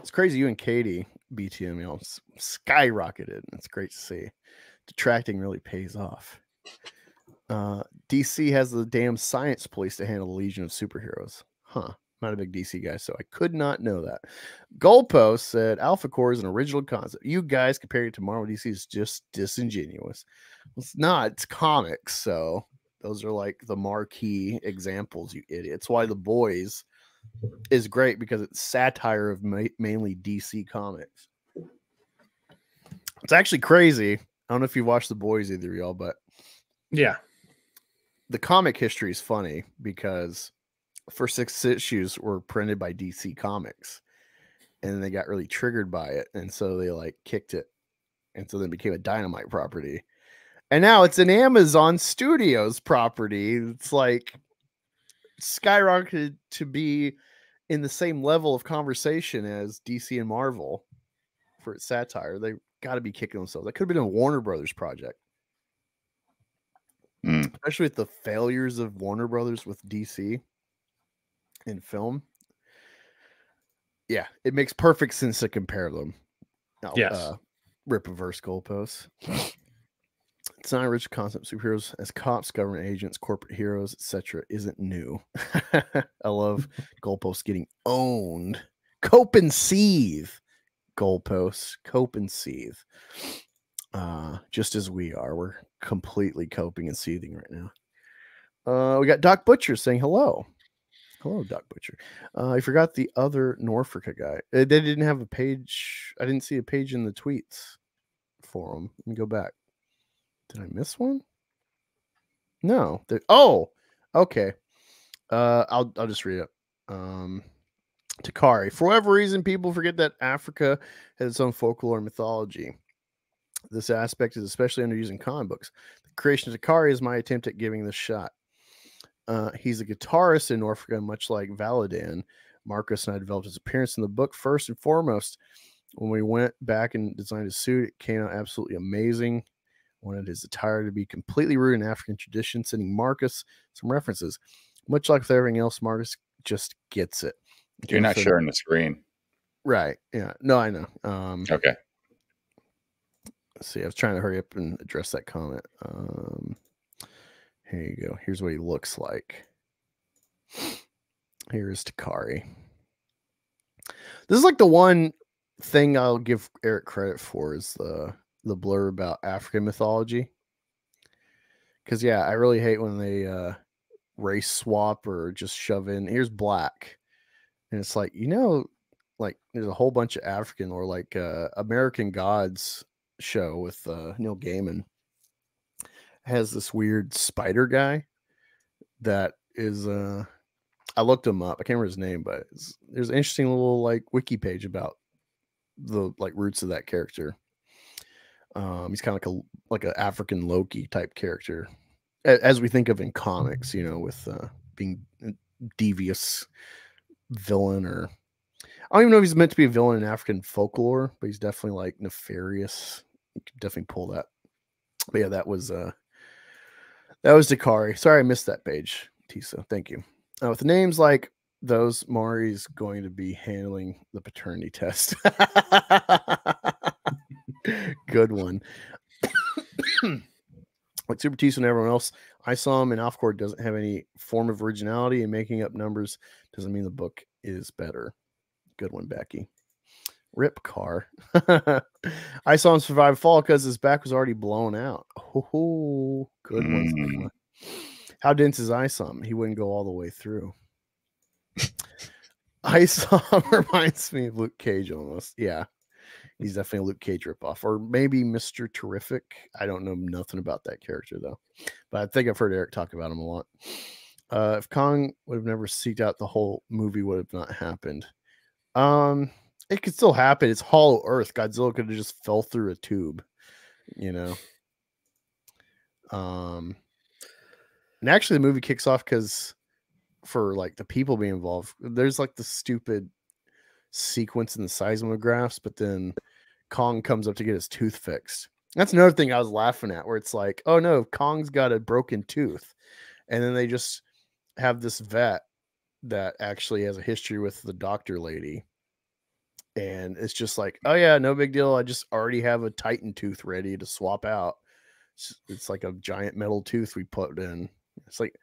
It's crazy. You and Katie, B T M, you know, skyrocketed. It's great to see. Detracting really pays off. Uh, D C has the damn science police to handle the Legion of Superheroes. Huh. Not a big D C guy, so I could not know that. Goalpost said Alpha Corps is an original concept. You guys comparing it to Marvel D C is just disingenuous. It's not. It's comics, so those are like the marquee examples, you idiots. Why The Boys is great because it's satire of ma mainly D C comics. It's actually crazy. I don't know if you've watched The Boys, either of y'all, but yeah, the comic history is funny because first six issues were printed by D C Comics, and they got really triggered by it, and so they like kicked it, and so then it became a Dynamite property, and now it's an Amazon Studios property. It's like skyrocketed to be in the same level of conversation as D C and Marvel for its satire. They got to be kicking themselves. That could have been a Warner Brothers project, mm. especially with the failures of Warner Brothers with D C. In film, yeah, it makes perfect sense to compare them. Now, yes, uh, rip reverse goalposts. It's not a rich concept. Superheroes as cops, government agents, corporate heroes, et cetera, isn't new. I love goalposts getting owned. Cope and seethe, goalposts. Cope and seethe. Uh, just as we are, we're completely coping and seething right now. Uh, we got Doc Butcher saying hello. Hello, Doc Butcher. Uh, I forgot the other Norfrica guy. They didn't have a page. I didn't see a page in the tweets for him. Let me go back. Did I miss one? No. They're, oh, okay. Uh, I'll, I'll just read it. Um, Takari. For whatever reason, people forget that Africa has its own folklore and mythology. This aspect is especially underused in comic books. The creation of Takari is my attempt at giving this shot. Uh, he's a guitarist in Norfrica, much like Valadan. Marcus and I developed his appearance in the book first and foremost. When we went back and designed his suit, it came out absolutely amazing. wanted his attire to be completely rooted in African tradition, sending Marcus some references. Much like with everything else, Marcus just gets it. You're not sharing the screen. Right. Yeah. No, I know. Um, okay. Let's see. I was trying to hurry up and address that comment. Um, here you go. Here's what he looks like. Here's Takari. This is like the one thing I'll give Eric credit for is the, the blurb about African mythology. Because, yeah, I really hate when they uh, race swap or just shove in. Here's black. And it's like, you know, like there's a whole bunch of African or like uh, American Gods show with uh, Neil Gaiman. Has this weird spider guy that is... Uh, I looked him up. I can't remember his name, but it's, there's an interesting little like wiki page about the like roots of that character. Um, he's kind of like a like an African Loki type character, as we think of in comics, you know, with uh, being a devious villain, or I don't even know if he's meant to be a villain in African folklore, but he's definitely like nefarious. You could definitely pull that. But yeah, that was uh, that was Takari. Sorry, I missed that page, Tisa. Thank you. Uh, with names like those, Mari's going to be handling the paternity test. Good one. Like Super Tiso and everyone else, I saw him, and Alfcord doesn't have any form of originality, and making up numbers doesn't mean the book is better. Good one, Becky. Rip Car. I saw him survive fall because his back was already blown out. Oh, good one. Good one. How dense is Isom? He wouldn't go all the way through. Isom reminds me of Luke Cage almost. Yeah. He's definitely a Luke Cage ripoff. Or maybe Mister Terrific. I don't know nothing about that character, though. But I think I've heard Eric talk about him a lot. Uh, if Kong would have never seeked out, the whole movie would have not happened. Um, it could still happen. It's Hollow Earth. Godzilla could have just fell through a tube, you know. Um... And actually, the movie kicks off because for like the people being involved, there's like the stupid sequence in the seismographs, but then Kong comes up to get his tooth fixed. That's another thing I was laughing at where it's like, oh no, Kong's got a broken tooth. And then they just have this vet that actually has a history with the doctor lady. And it's just like, oh yeah, no big deal. I just already have a Titan tooth ready to swap out. It's, it's like a giant metal tooth we put in. It's like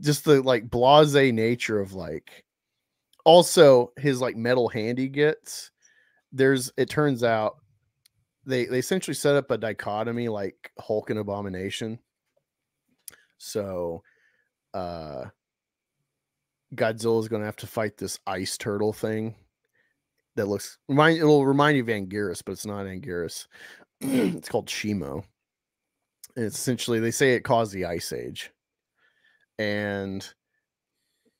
just the like blasé nature of like also his like metal hand he gets. There's it turns out they they essentially set up a dichotomy like Hulk and Abomination. So uh Godzilla is going to have to fight this ice turtle thing that looks remind it'll remind you of Anguirus, but it's not Anguirus. It's called Shimo. And essentially, they say it caused the Ice Age. And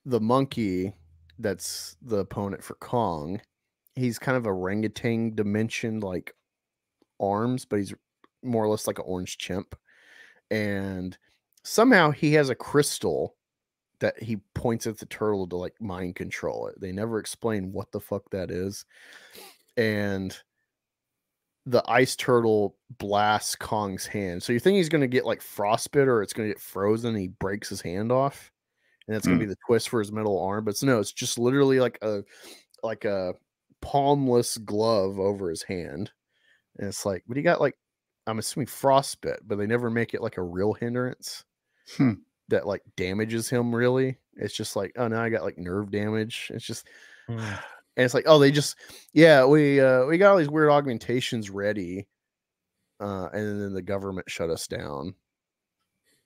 the monkey that's the opponent for Kong, he's kind of orangutan dimension, like arms, but he's more or less like an orange chimp. And somehow he has a crystal that he points at the turtle to like mind control it. They never explain what the fuck that is. And the ice turtle blasts Kong's hand. So you think he's going to get like frostbit or it's going to get frozen. And he breaks his hand off and that's mm. going to be the twist for his metal arm. But it's, no, it's just literally like a, like a palmless glove over his hand. And it's like, but he got like, I'm assuming frostbit, but they never make it like a real hindrance hmm. that like damages him. Really? It's just like, oh no, I got like nerve damage. It's just, mm. And it's like, oh, they just, yeah, we uh, we got all these weird augmentations ready. Uh, and then the government shut us down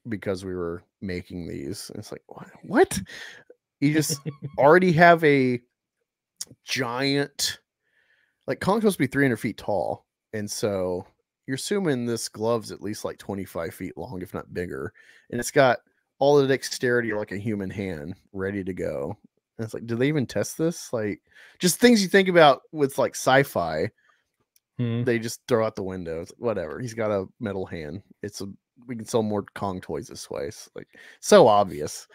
because we were making these. And it's like, what? You just already have a giant, like Kong's supposed to be three hundred feet tall. And so you're assuming this glove's at least like twenty-five feet long, if not bigger. And it's got all the dexterity like a human hand ready to go. And it's like, did they even test this? Like, just things you think about with like sci-fi, hmm. they just throw out the window. It's like, whatever. He's got a metal hand. It's a we can sell more Kong toys this way. It's like so obvious.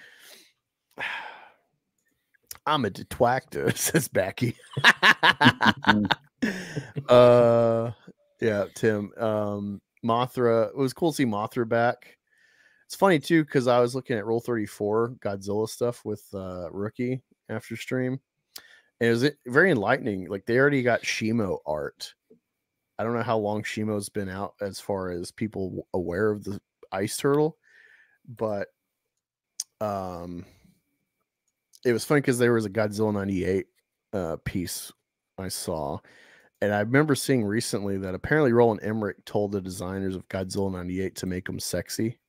I'm a detractor, says Becky. uh, yeah, Tim. Um, Mothra. It was cool to see Mothra back. It's funny too, because I was looking at Roll thirty-four Godzilla stuff with uh, Rookie after stream, and it was very enlightening. Like, they already got Shimo art. I don't know how long Shimo's been out as far as people aware of the ice turtle, but um, it was funny because there was a Godzilla ninety-eight uh, piece I saw. And I remember seeing recently that apparently Roland Emmerich told the designers of Godzilla ninety-eight to make them sexy.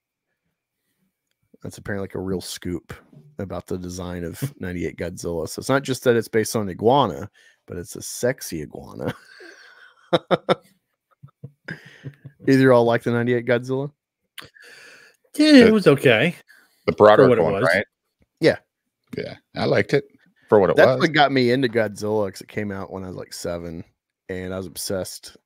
That's apparently like a real scoop about the design of ninety-eight Godzilla. So it's not just that it's based on iguana, but it's a sexy iguana. Either all like the ninety-eight Godzilla? Yeah, it the, was okay. The broader one, was. Right? Yeah. Yeah, I liked it for what it That's was. That's what got me into Godzilla, because it came out when I was like seven. And I was obsessed.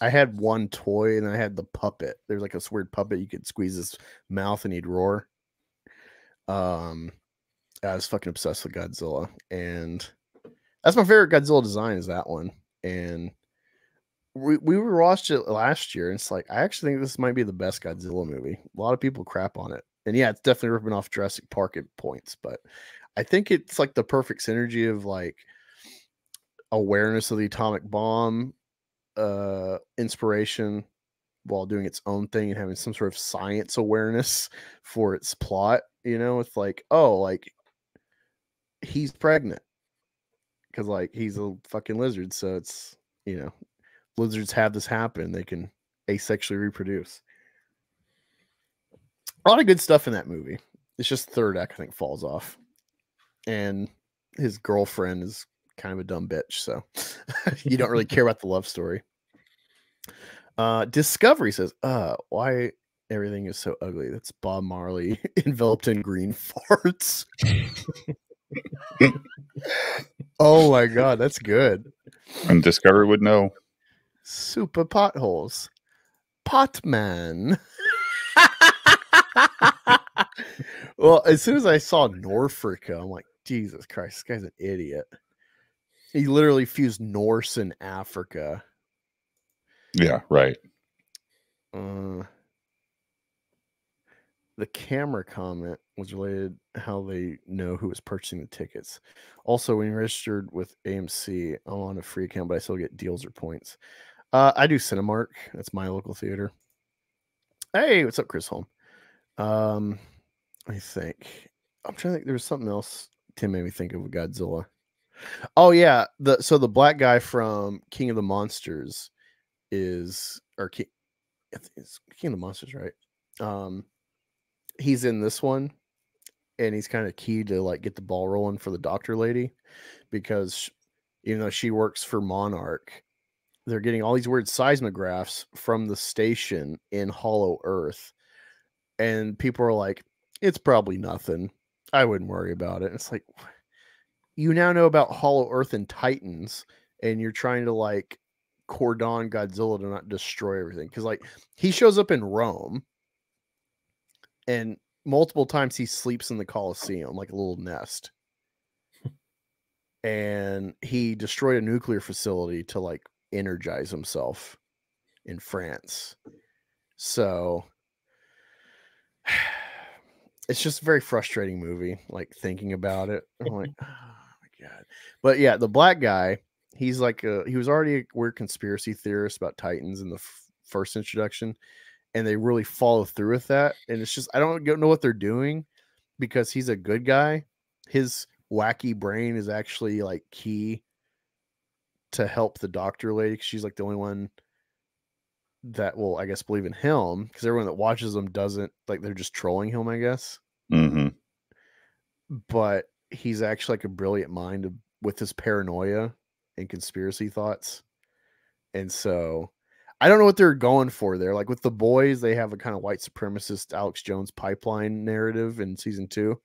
I had one toy, and I had the puppet. There's like this weird puppet. You could squeeze his mouth and he'd roar. Um, I was fucking obsessed with Godzilla. And that's my favorite Godzilla design, is that one. And we, we watched it last year. And it's like, I actually think this might be the best Godzilla movie. A lot of people crap on it. And yeah, it's definitely ripping off Jurassic Park at points. But I think it's like the perfect synergy of like, awareness of the atomic bomb, uh, inspiration while doing its own thing and having some sort of science awareness for its plot. You know, it's like, oh, like he's pregnant because like he's a fucking lizard. So it's, you know, lizards have this happen. They can asexually reproduce. A lot of good stuff in that movie. It's just third act, I think, falls off. And his girlfriend is kind of a dumb bitch, so you don't really care about the love story. Uh, Discovery says, uh, why everything is so ugly. That's Bob Marley enveloped in green farts. Oh my god, that's good. And Discovery would know. Super potholes. Potman. Well, as soon as I saw Norfrica, I'm like, Jesus Christ, this guy's an idiot. He literally fused Norse and Africa. Yeah, right. Uh, the camera comment was related how they know who was purchasing the tickets. Also, when you're registered with A M C, I'm on a free account, but I still get deals or points. Uh, I do Cinemark. That's my local theater. Hey, what's up, Chris Holm? Um, I think. I'm trying to think. There was something else Tim made me think of with Godzilla. Oh yeah, the so the black guy from King of the Monsters is or King, it's King of the Monsters, right? Um, he's in this one, and he's kind of key to like get the ball rolling for the doctor lady, because she, even though she works for Monarch, they're getting all these weird seismographs from the station in Hollow Earth, and people are like, "It's probably nothing. I wouldn't worry about it." And it's like, you now know about Hollow Earth and Titans, and you're trying to like cordon Godzilla to not destroy everything. Because like he shows up in Rome, and multiple times he sleeps in the Colosseum, like a little nest. And he destroyed a nuclear facility to like energize himself in France. So it's just a very frustrating movie, like thinking about it. I'm like, God. But yeah, the black guy, he's like a, he was already a weird conspiracy theorist about Titans in the f first introduction, and they really follow through with that. And it's just, I don't know what they're doing, because he's a good guy. His wacky brain is actually like key to help the doctor lady, because she's like the only one that will, I guess, believe in him, because everyone that watches him doesn't, like, they're just trolling him, I guess. Mm-hmm. But he's actually like a brilliant mind of, with his paranoia and conspiracy thoughts. And so I don't know what they're going for there. Like with the boys, they have a kind of white supremacist Alex Jones pipeline narrative in season two.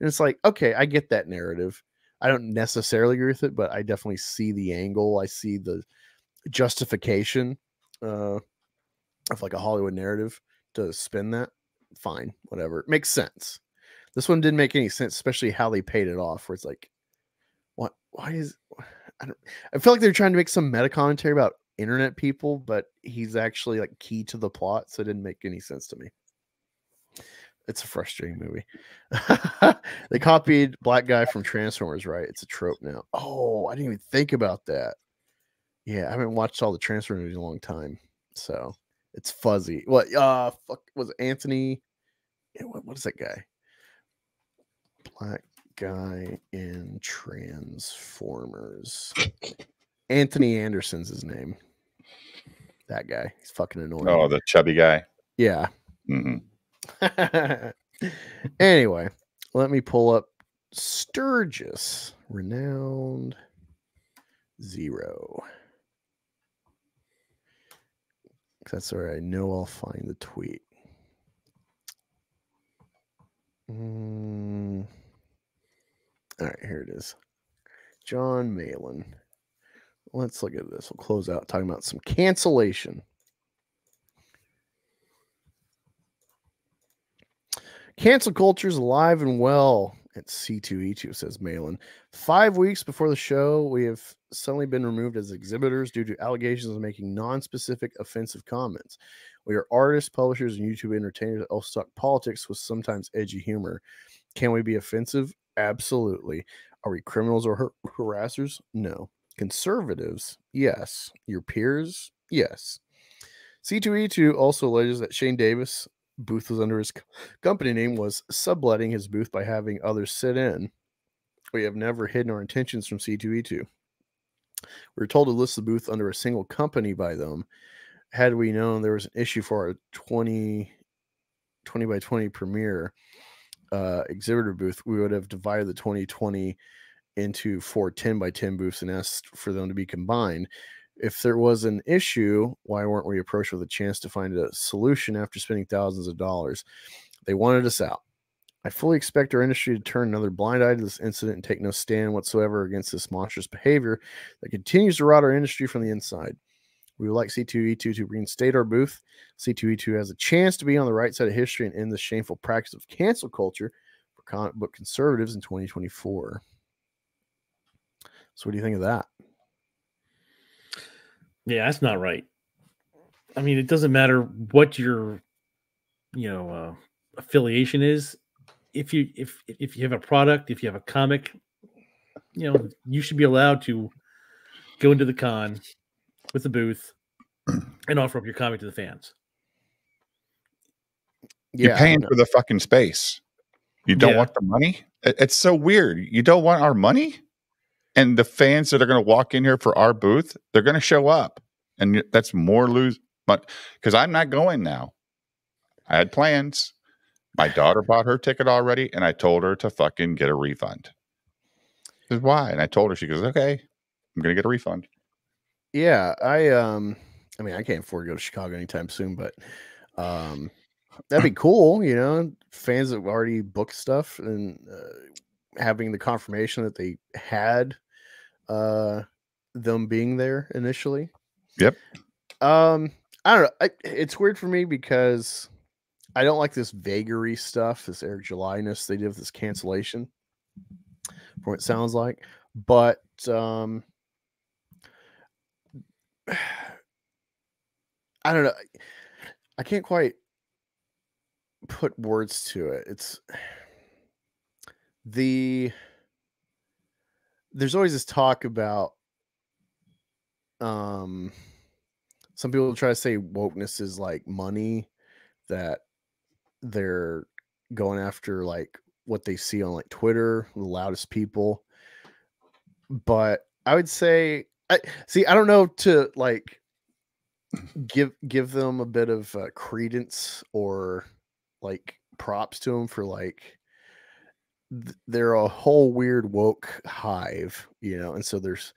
And it's like, okay, I get that narrative. I don't necessarily agree with it, but I definitely see the angle. I see the justification uh, of like a Hollywood narrative to spin that. Fine, whatever. It makes sense. This one didn't make any sense, especially how they paid it off, where it's like, what, why is, I don't, I feel like they're trying to make some meta commentary about internet people, but he's actually like key to the plot, so it didn't make any sense to me. It's a frustrating movie. They copied Black Guy from Transformers, right? It's a trope now. Oh, I didn't even think about that. Yeah, I haven't watched all the Transformers movies in a long time, so it's fuzzy. What? Uh, fuck, was it Anthony? What, what is that guy? Black Guy in Transformers. Anthony Anderson's his name. That guy. He's fucking annoying. Oh, the chubby guy. Yeah. Mm-hmm. Anyway, let me pull up Sturgis, Renowned Zero. That's where I know I'll find the tweet. Mm. All right, here it is. John Malin. Let's look at this. We'll close out talking about some cancellation. Cancel culture is alive and well at C two E two, says Malin. Five weeks before the show, we have suddenly been removed as exhibitors due to allegations of making non-specific offensive comments. We are artists, publishers, and YouTube entertainers that also talk politics with sometimes edgy humor. Can we be offensive? Absolutely. Are we criminals or har harassers? No. Conservatives? Yes. Your peers? Yes. C two E two also alleges that Shane Davis... Booth was under his company name, was subletting his booth by having others sit in. We have never hidden our intentions from C two E two. We were told to list the booth under a single company by them. Had we known there was an issue for our twenty by twenty premiere uh, exhibitor booth, we would have divided the twenty twenty into four ten by ten booths and asked for them to be combined. If there was an issue, why weren't we approached with a chance to find a solution after spending thousands of dollars? They wanted us out. I fully expect our industry to turn another blind eye to this incident and take no stand whatsoever against this monstrous behavior that continues to rot our industry from the inside. We would like C two E two to reinstate our booth. C two E two has a chance to be on the right side of history and end the shameful practice of cancel culture for comic book conservatives in twenty twenty-four. So what do you think of that? Yeah, that's not right. I mean, it doesn't matter what your, you know, uh, affiliation is. If you if if you have a product, if you have a comic, you know, you should be allowed to go into the con with the booth and offer up your comic to the fans. You're yeah, paying for the fucking space. You don't yeah. want the money. It's so weird. You don't want our money. And the fans that are going to walk in here for our booth, they're going to show up. And that's more lose. But because I'm not going now. I had plans. My daughter bought her ticket already, and I told her to fucking get a refund. I said, why? And I told her, she goes, okay, I'm going to get a refund. Yeah, I um, I mean, I can't afford to go to Chicago anytime soon, but um, that'd be cool. You know, fans that have already booked stuff and uh, having the confirmation that they had uh them being there initially. Yep. um I don't know, I, it's weird for me because I don't like this vagary stuff, this Eric July-ness they did with this cancellation, from what it sounds like. But um I don't know, I can't quite put words to it. It's the there's always this talk about um some people try to say wokeness is like money, that they're going after like what they see on like Twitter, the loudest people. But I would say I see I don't know to like give give them a bit of uh, credence or like props to them for like they're a whole weird woke hive, you know, and so there's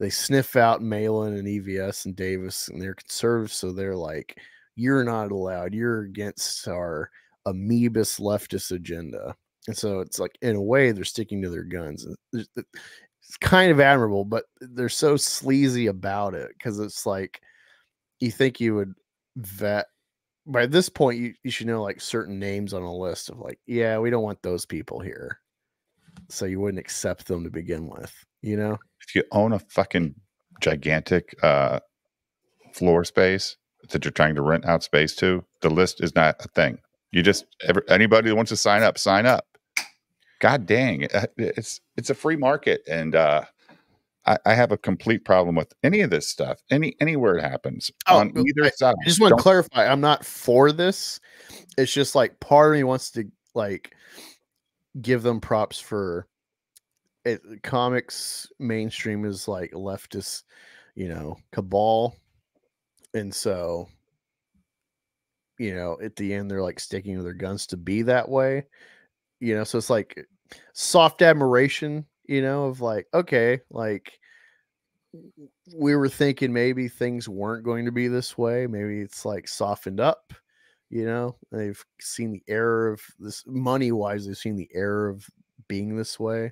they sniff out Malin and E V S and Davis, and they're conservative, so they're like, you're not allowed, you're against our amoebus leftist agenda. And so it's like, in a way, they're sticking to their guns. It's kind of admirable, but they're so sleazy about it because it's like, you think you would vet by this point, you, you should know like certain names on a list of like, yeah, we don't want those people here. So you wouldn't accept them to begin with, you know? If you own a fucking gigantic uh, floor space that you're trying to rent out space to, the list is not a thing. You just, every, anybody who wants to sign up, sign up. God dang, it's it's a free market, and uh, I, I have a complete problem with any of this stuff. Any anywhere it happens oh, on either I, side. I just want to clarify, I'm not for this. It's just like part of me wants to like give them props for it. Comics mainstream is like leftist, you know, cabal, and so you know at the end they're like sticking to their guns to be that way. You know, so it's like soft admiration, you know, of like, okay, like we were thinking maybe things weren't going to be this way. Maybe it's like softened up, you know, they've seen the error of this money wise. They've seen the error of being this way.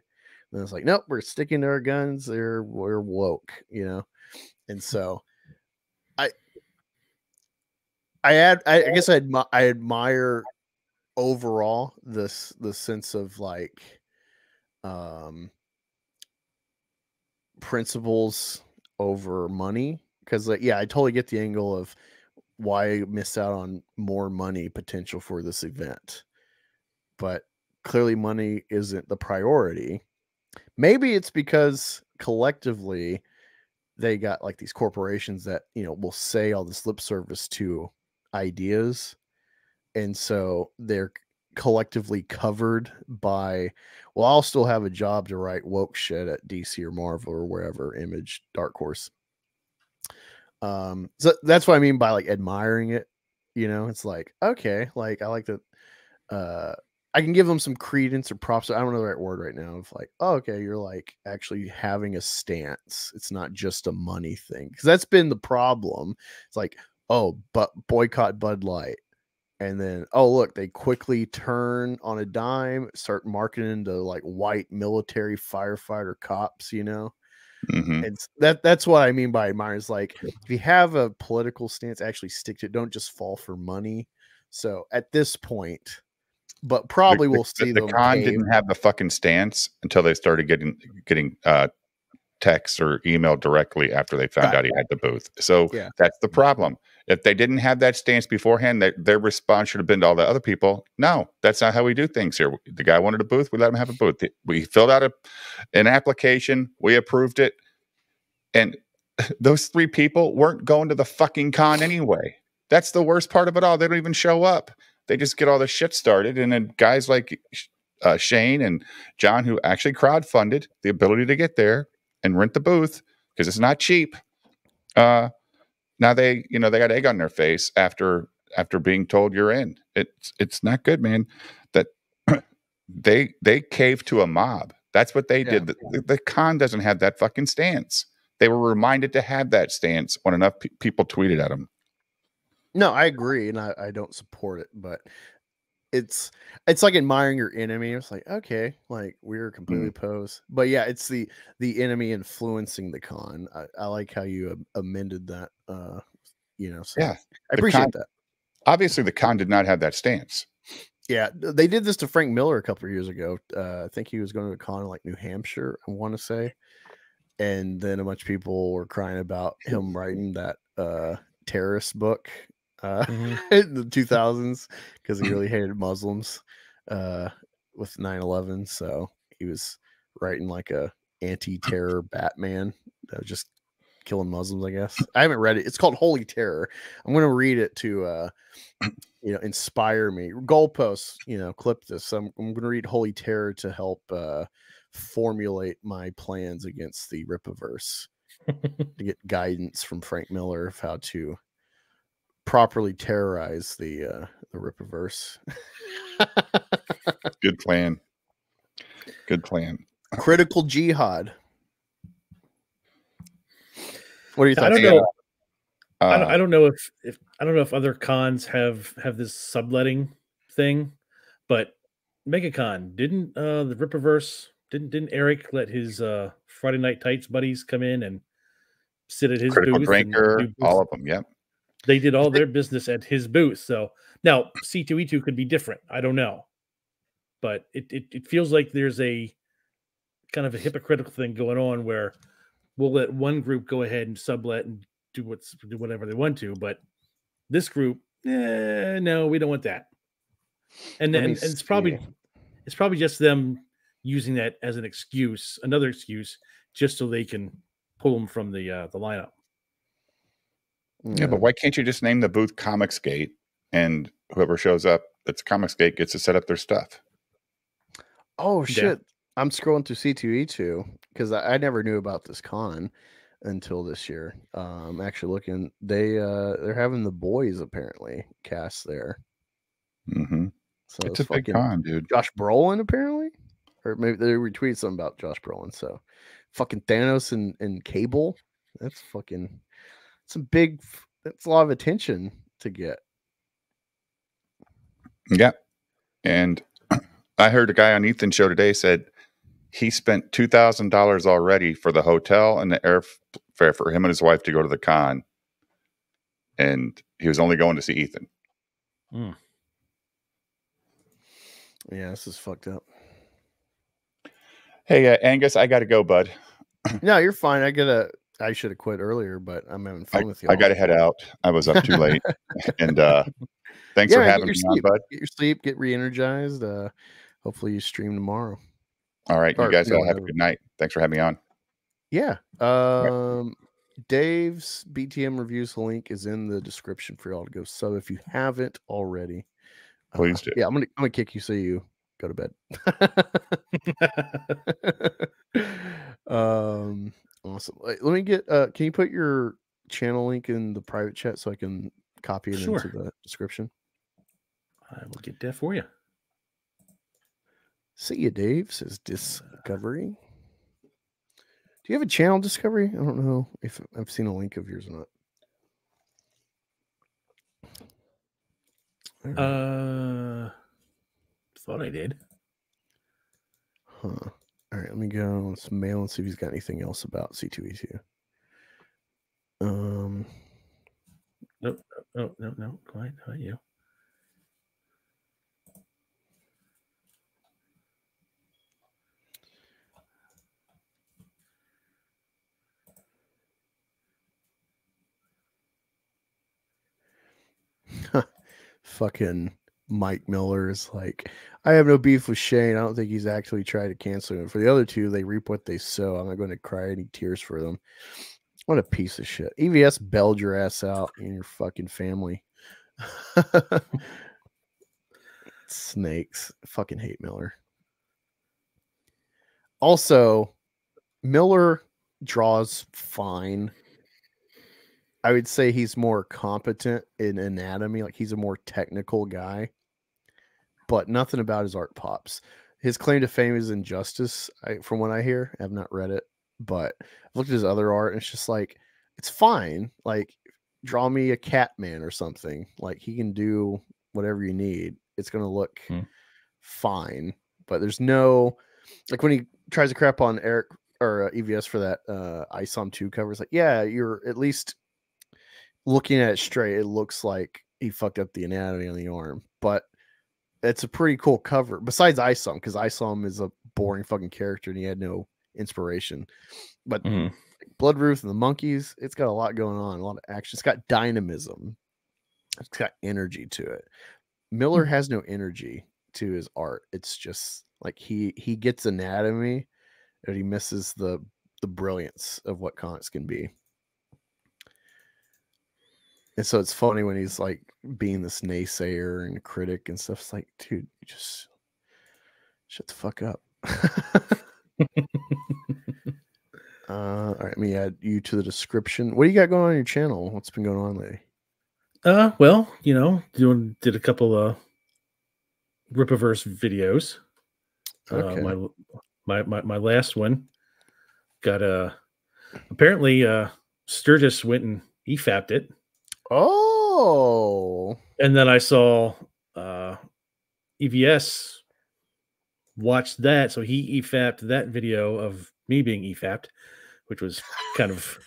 And it's like, nope, we're sticking to our guns. They're, we're woke, you know? And so I, I ad, I, I guess I, admi I admire overall this the sense of like um principles over money, because like yeah I totally get the angle of why miss out on more money potential for this event, but clearly money isn't the priority. Maybe it's because collectively they got like these corporations that you know will say all this lip service to ideas. And so they're collectively covered by, well, I'll still have a job to write woke shit at D C or Marvel or wherever, Image, Dark Horse. Um, so that's what I mean by like admiring it. You know, it's like, okay, like I like that. Uh, I can give them some credence or props. I don't know the right word right now. Of like, oh, okay, you're like actually having a stance. It's not just a money thing, because that's been the problem. It's like, oh, but boycott Bud Light. And then, oh, look, they quickly turn on a dime, start marketing to like white military firefighter cops, you know? Mm-hmm. And that that's what I mean by admire is like, if you have a political stance, actually stick to it. Don't just fall for money. So at this point, but probably the, we'll the, see. The, the con cave. Didn't have the fucking stance until they started getting, getting uh, text or email directly after they found out he had the booth. So yeah. That's the problem. If they didn't have that stance beforehand, that their response should have been to all the other people. No, that's not how we do things here. The guy wanted a booth. We let him have a booth. We filled out a, an application. We approved it. And those three people weren't going to the fucking con anyway. That's the worst part of it all. They don't even show up. They just get all the shit started. And then guys like uh, Shane and John, who actually crowdfunded the ability to get there and rent the booth, because it's not cheap. Uh, Now they, you know, they got egg on their face after after being told you're in. It's it's not good, man. That they they caved to a mob. That's what they yeah. did. The, the con doesn't have that fucking stance. They were reminded to have that stance when enough pe people tweeted at them. No, I agree, and I, I don't support it, but it's it's like admiring your enemy. It's like, okay, like we're completely mm. opposed, but yeah, it's the the enemy influencing the con. I, I like how you amended that. Uh, you know, so yeah, I appreciate con, that. Obviously, the con did not have that stance. Yeah, they did this to Frank Miller a couple of years ago. Uh, I think he was going to a con in like New Hampshire, I want to say, and then a bunch of people were crying about him writing that uh, terrorist book uh, mm-hmm. in the two thousands because he really hated Muslims uh, with nine eleven. So he was writing like a anti-terror Batman that was just killing Muslims, I guess. I haven't read it. It's called Holy Terror. I'm going to read it to, uh, you know, inspire me. Goalposts, you know, clip this. I'm, I'm going to read Holy Terror to help uh, formulate my plans against the Ripaverse to get guidance from Frank Miller of how to properly terrorize the uh, the Ripaverse. Good plan. Good plan. Critical Jihad. What do you think? I don't know. Uh, I, don't, I don't know if, if I don't know if other cons have have this subletting thing, but MegaCon didn't uh, the Ripaverse didn't didn't Eric let his uh, Friday Night Tights buddies come in and sit at his Critical booth? Drinker, booth? All of them, yep. They did all their business at his booth. So now C two E two could be different. I don't know, but it it, it feels like there's a kind of a hypocritical thing going on where we'll let one group go ahead and sublet and do what's do whatever they want to, but this group, eh, no, we don't want that. And then it's probably it's probably just them using that as an excuse, another excuse, just so they can pull them from the uh, the lineup. Yeah, but why can't you just name the booth Comicsgate, and whoever shows up that's Comicsgate gets to set up their stuff? Oh shit! Yeah. I'm scrolling through C two E two because I, I never knew about this con until this year. Um, actually looking, they uh, they're having the boys apparently cast there. Mm-hmm. So it's, it's a big con, dude. Josh Brolin apparently, or maybe they retweeted something about Josh Brolin. So fucking Thanos and and Cable. That's fucking. It's a big. That's a lot of attention to get. Yeah, and I heard a guy on Ethan's show today said he spent two thousand dollars already for the hotel and the airfare for him and his wife to go to the con, and he was only going to see Ethan. Mm. Yeah, this is fucked up. Hey, uh, Angus, I got to go, bud. No, you're fine. I gotta. I should have quit earlier, but I'm having fun I, with you. I got to head out. I was up too late. And uh, thanks yeah, for having me on, bud. Get your sleep. Get re-energized. Uh, hopefully you stream tomorrow. All right. Or, you guys all no, have no. a good night. Thanks for having me on. Yeah. Um, yeah. Dave's B T M Reviews link is in the description for y'all to go sub if you haven't already. Please uh, do. Yeah, I'm going to I'm gonna kick you so you go to bed. um. Awesome. Let me get, uh, can you put your channel link in the private chat so I can copy it sure. into the description? I will get that for you. See you, Dave, says Discovery. Do you have a channel, Discovery? I don't know if I've seen a link of yours or not. Uh, thought I did. Huh. All right, let me go. Let's mail and see if he's got anything else about C two E two. Um, nope. Oh, no, no, quiet, not you. Fucking Mike Miller is like, I have no beef with Shane. I don't think he's actually tried to cancel him. For the other two, they reap what they sow. I'm not going to cry any tears for them. What a piece of shit. E V S bailed your ass out and your fucking family. Snakes. I fucking hate Miller. Also, Miller draws fine. I would say he's more competent in anatomy. Like, he's a more technical guy, but nothing about his art pops. His claim to fame is Injustice, I, from what I hear. I've not read it, but I've looked at his other art, and it's just like, it's fine. Like, draw me a Catman or something. Like, he can do whatever you need. It's going to look hmm. fine, but there's no, like, when he tries to crap on Eric or uh, E V S for that uh, I S O M two cover, it's like, yeah, you're at least looking at it straight, it looks like he fucked up the anatomy on the arm, but it's a pretty cool cover. Besides Isom, because Isom is a boring fucking character and he had no inspiration. But mm. Bloodruth and the Monkeys, it's got a lot going on, a lot of action. It's got dynamism. It's got energy to it. Miller mm. has no energy to his art. It's just like he he gets anatomy, and he misses the the brilliance of what comics can be. And so it's funny when he's like being this naysayer and critic and stuff. It's like, dude, you just shut the fuck up. uh, all right, let me add you to the description. What do you got going on, on your channel? What's been going on lately? Uh, well, you know, doing did a couple of Ripaverse videos. Okay. Uh, my, my my my last one got a uh, apparently uh, Sturgis went and E F A P'd it. Oh, and then I saw uh, E V S watched that, so he E F A P'd that video of me being E F A P'd, which was kind of,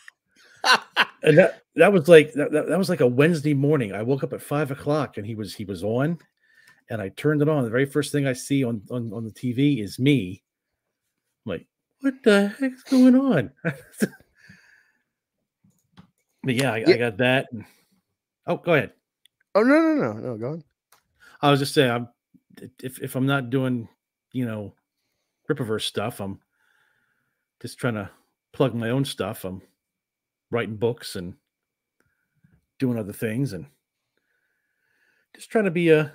and that that was like that, that was like a Wednesday morning. I woke up at five o'clock, and he was he was on, and I turned it on. The very first thing I see on on, on the T V is me. I'm like, what the heck's going on? But yeah, I, yeah. I got that. Oh, go ahead. Oh no, no, no, no. Go on. I was just saying, I'm, if if I'm not doing, you know, Ripperverse stuff, I'm just trying to plug my own stuff. I'm writing books and doing other things, and just trying to be a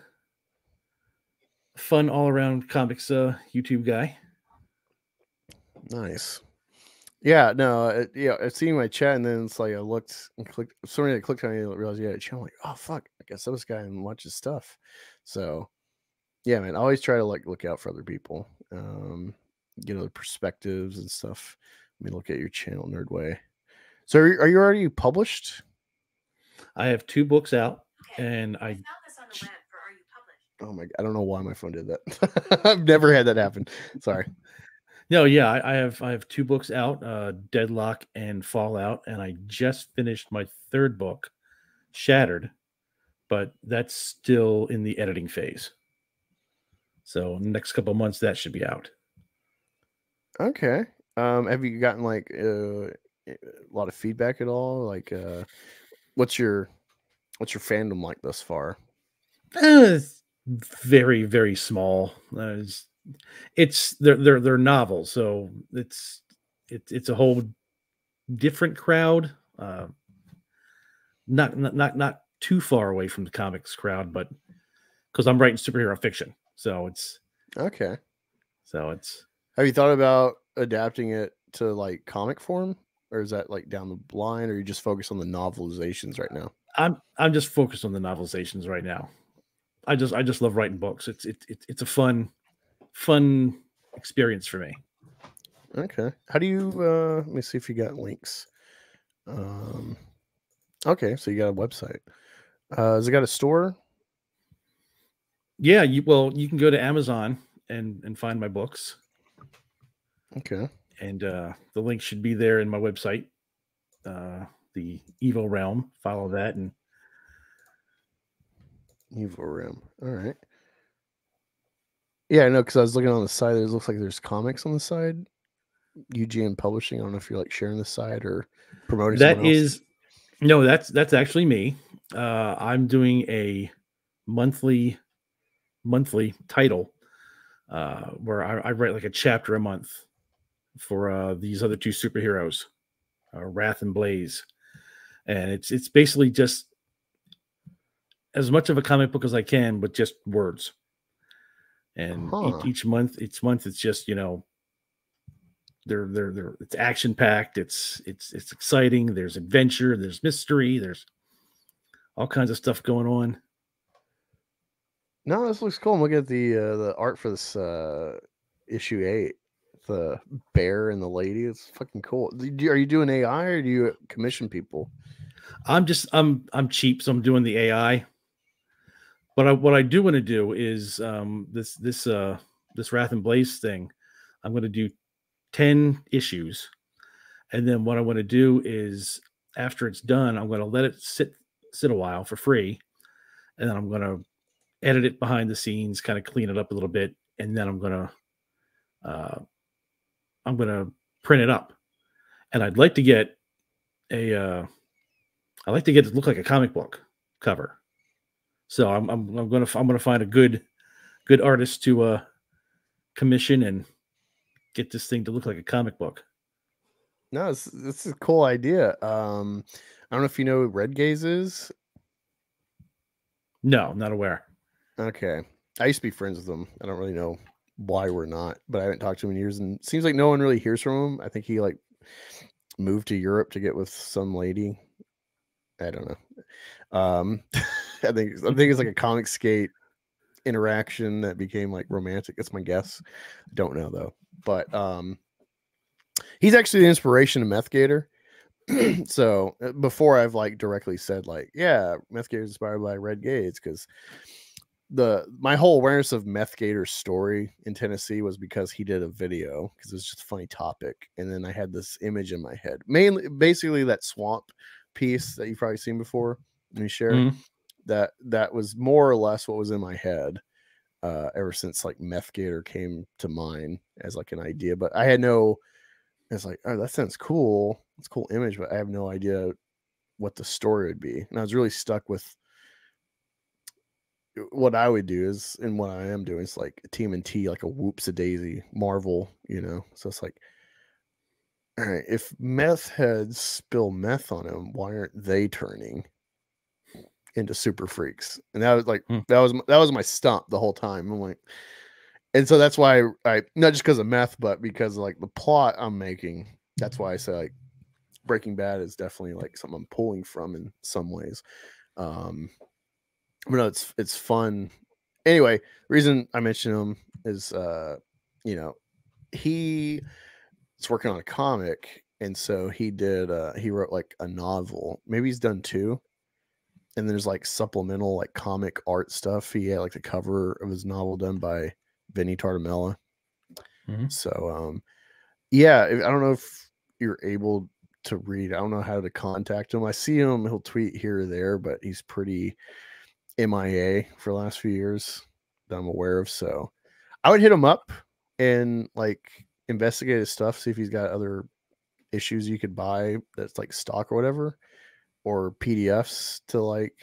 fun all around comics uh, YouTube guy. Nice. Yeah, no, it, yeah, I've seen my chat, and then it's like I looked and clicked. Somebody that clicked on it realized you had a channel. Like, oh fuck, I guess I was guy and watch his stuff. So, yeah, man, I always try to like look out for other people, um, get other perspectives and stuff. Let me look at your channel, Nerd Way. So, are you, are you already published? I have two books out, okay. and I. Found this on the web for Are You Published? Oh my god, I don't know why my phone did that. I've never had that happen. Sorry. No, yeah, I, I have I have two books out, uh, Deadlock and Fallout, and I just finished my third book, Shattered, but that's still in the editing phase. So next couple of months, that should be out. Okay. Um, have you gotten like uh, a lot of feedback at all? Like, uh, what's your what's your fandom like thus far? Uh, very very small. Uh, it's, It's they're they're they're novels, so it's it's it's a whole different crowd. Uh, not not not not too far away from the comics crowd, but because I'm writing superhero fiction, so it's okay. So it's. Have you thought about adapting it to like comic form, or is that like down the line, or are you just focused on the novelizations right now? I'm I'm just focused on the novelizations right now. I just I just love writing books. It's it's it, it's a fun. fun experience for me. Okay. How do you uh let me see if you got links. Um okay, so you got a website. Uh has it got a store? Yeah, you well you can go to Amazon and and find my books. Okay. And uh the link should be there in my website. Uh the Evil Realm. Follow that and Evil Realm. All right. Yeah, I know, because I was looking on the side. It looks like there's comics on the side. U G N Publishing. I don't know if you're like sharing the side or promoting. That is, no, that's that's actually me. Uh, I'm doing a monthly, monthly title uh, where I, I write like a chapter a month for uh, these other two superheroes, uh, Wrath and Blaze, and it's it's basically just as much of a comic book as I can, but just words. And huh. each month, each month, it's just, you know, they're they're they're it's action packed. It's it's it's exciting. There's adventure. There's mystery. There's all kinds of stuff going on. No, this looks cool. I'm looking at the uh, the art for this uh, issue eight. The bear and the lady. It's fucking cool. Are you doing A I or do you commission people? I'm just I'm I'm cheap, so I'm doing the A I. But I, what I do want to do is um, this this uh, this Wrath and Blaze thing. I'm going to do ten issues, and then what I want to do is after it's done, I'm going to let it sit sit a while for free, and then I'm going to edit it behind the scenes, kind of clean it up a little bit, and then I'm going to uh, I'm going to print it up. And I'd like to get a uh, I like to get it to look like a comic book cover. So I'm I'm I'm gonna I'm gonna find a good good artist to uh, commission and get this thing to look like a comic book. No, this, this is a cool idea. Um, I don't know if you know who Red Gaze is. No, I'm not aware. Okay, I used to be friends with them. I don't really know why we're not, but I haven't talked to him in years, and it seems like no one really hears from him. I think he like moved to Europe to get with some lady. I don't know. Um, I think I think it's like a comic skate interaction that became like romantic. That's my guess. I don't know though. But um, he's actually the inspiration of Meth Gator. So before I've like directly said like, yeah, Meth Gator is inspired by Red Gates, because the my whole awareness of Meth Gator's story in Tennessee was because he did a video, because it was just a funny topic, and then I had this image in my head. Mainly, basically that swamp piece that you've probably seen before and you share mm. that that was more or less what was in my head uh ever since like Meth Gator came to mind as like an idea. But I had no, it's like, oh, that sounds cool, it's a cool image, but I have no idea what the story would be. And I was really stuck with what I would do is, and what I am doing is like a T M N T, like a Whoops a Daisy Marvel, you know? So it's like, all right, if meth heads spill meth on him, why aren't they turning into super freaks? And that was like, hmm. that was, that was my stump the whole time. I'm like, and so that's why I, I not just because of meth, but because of like the plot I'm making. That's why I say like Breaking Bad is definitely like something I'm pulling from in some ways. Um, but no, it's, it's fun. Anyway, the reason I mentioned him is, uh, you know, he is working on a comic. And so he did, uh, he wrote like a novel, maybe he's done two. And there's like supplemental, like comic art stuff. He had like the cover of his novel done by Vinnie Tartamella. Mm-hmm. So, um, yeah, I don't know if you're able to read. I don't know how to contact him. I see him, he'll tweet here or there, but he's pretty M I A for the last few years that I'm aware of. So I would hit him up and like investigate his stuff, see if he's got other issues you could buy that's like stock or whatever, or P D Fs to like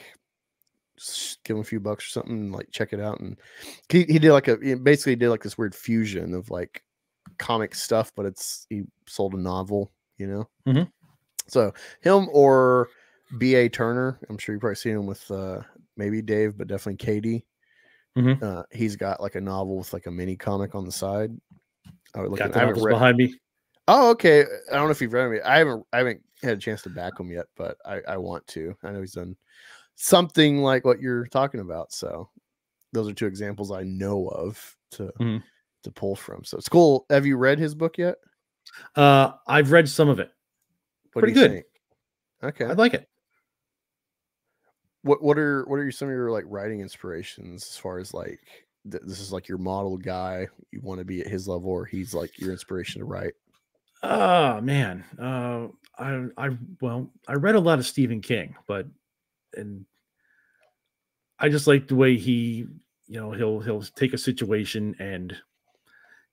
give him a few bucks or something and like check it out. And he, he did like a, he basically did like this weird fusion of like comic stuff, but it's, he sold a novel, you know? Mm-hmm. So him or B A Turner, I'm sure you've probably seen him with, uh, maybe Dave, but definitely Katie. Mm-hmm. Uh, he's got like a novel with like a mini comic on the side. I would look at it behind me. Oh, okay. I don't know if you've read me. I haven't, I haven't had a chance to back him yet, but I, I want to. I know he's done something like what you're talking about. So those are two examples I know of to, mm-hmm. to pull from. So it's cool. Have you read his book yet? Uh, I've read some of it. What Pretty do you good. Think? Okay. I like it. What what are what are some of your like writing inspirations as far as like th this is like your model guy you want to be at his level, or he's like your inspiration to write? Oh man, uh, I I well I read a lot of Stephen King, but and I just like the way he you know he'll he'll take a situation and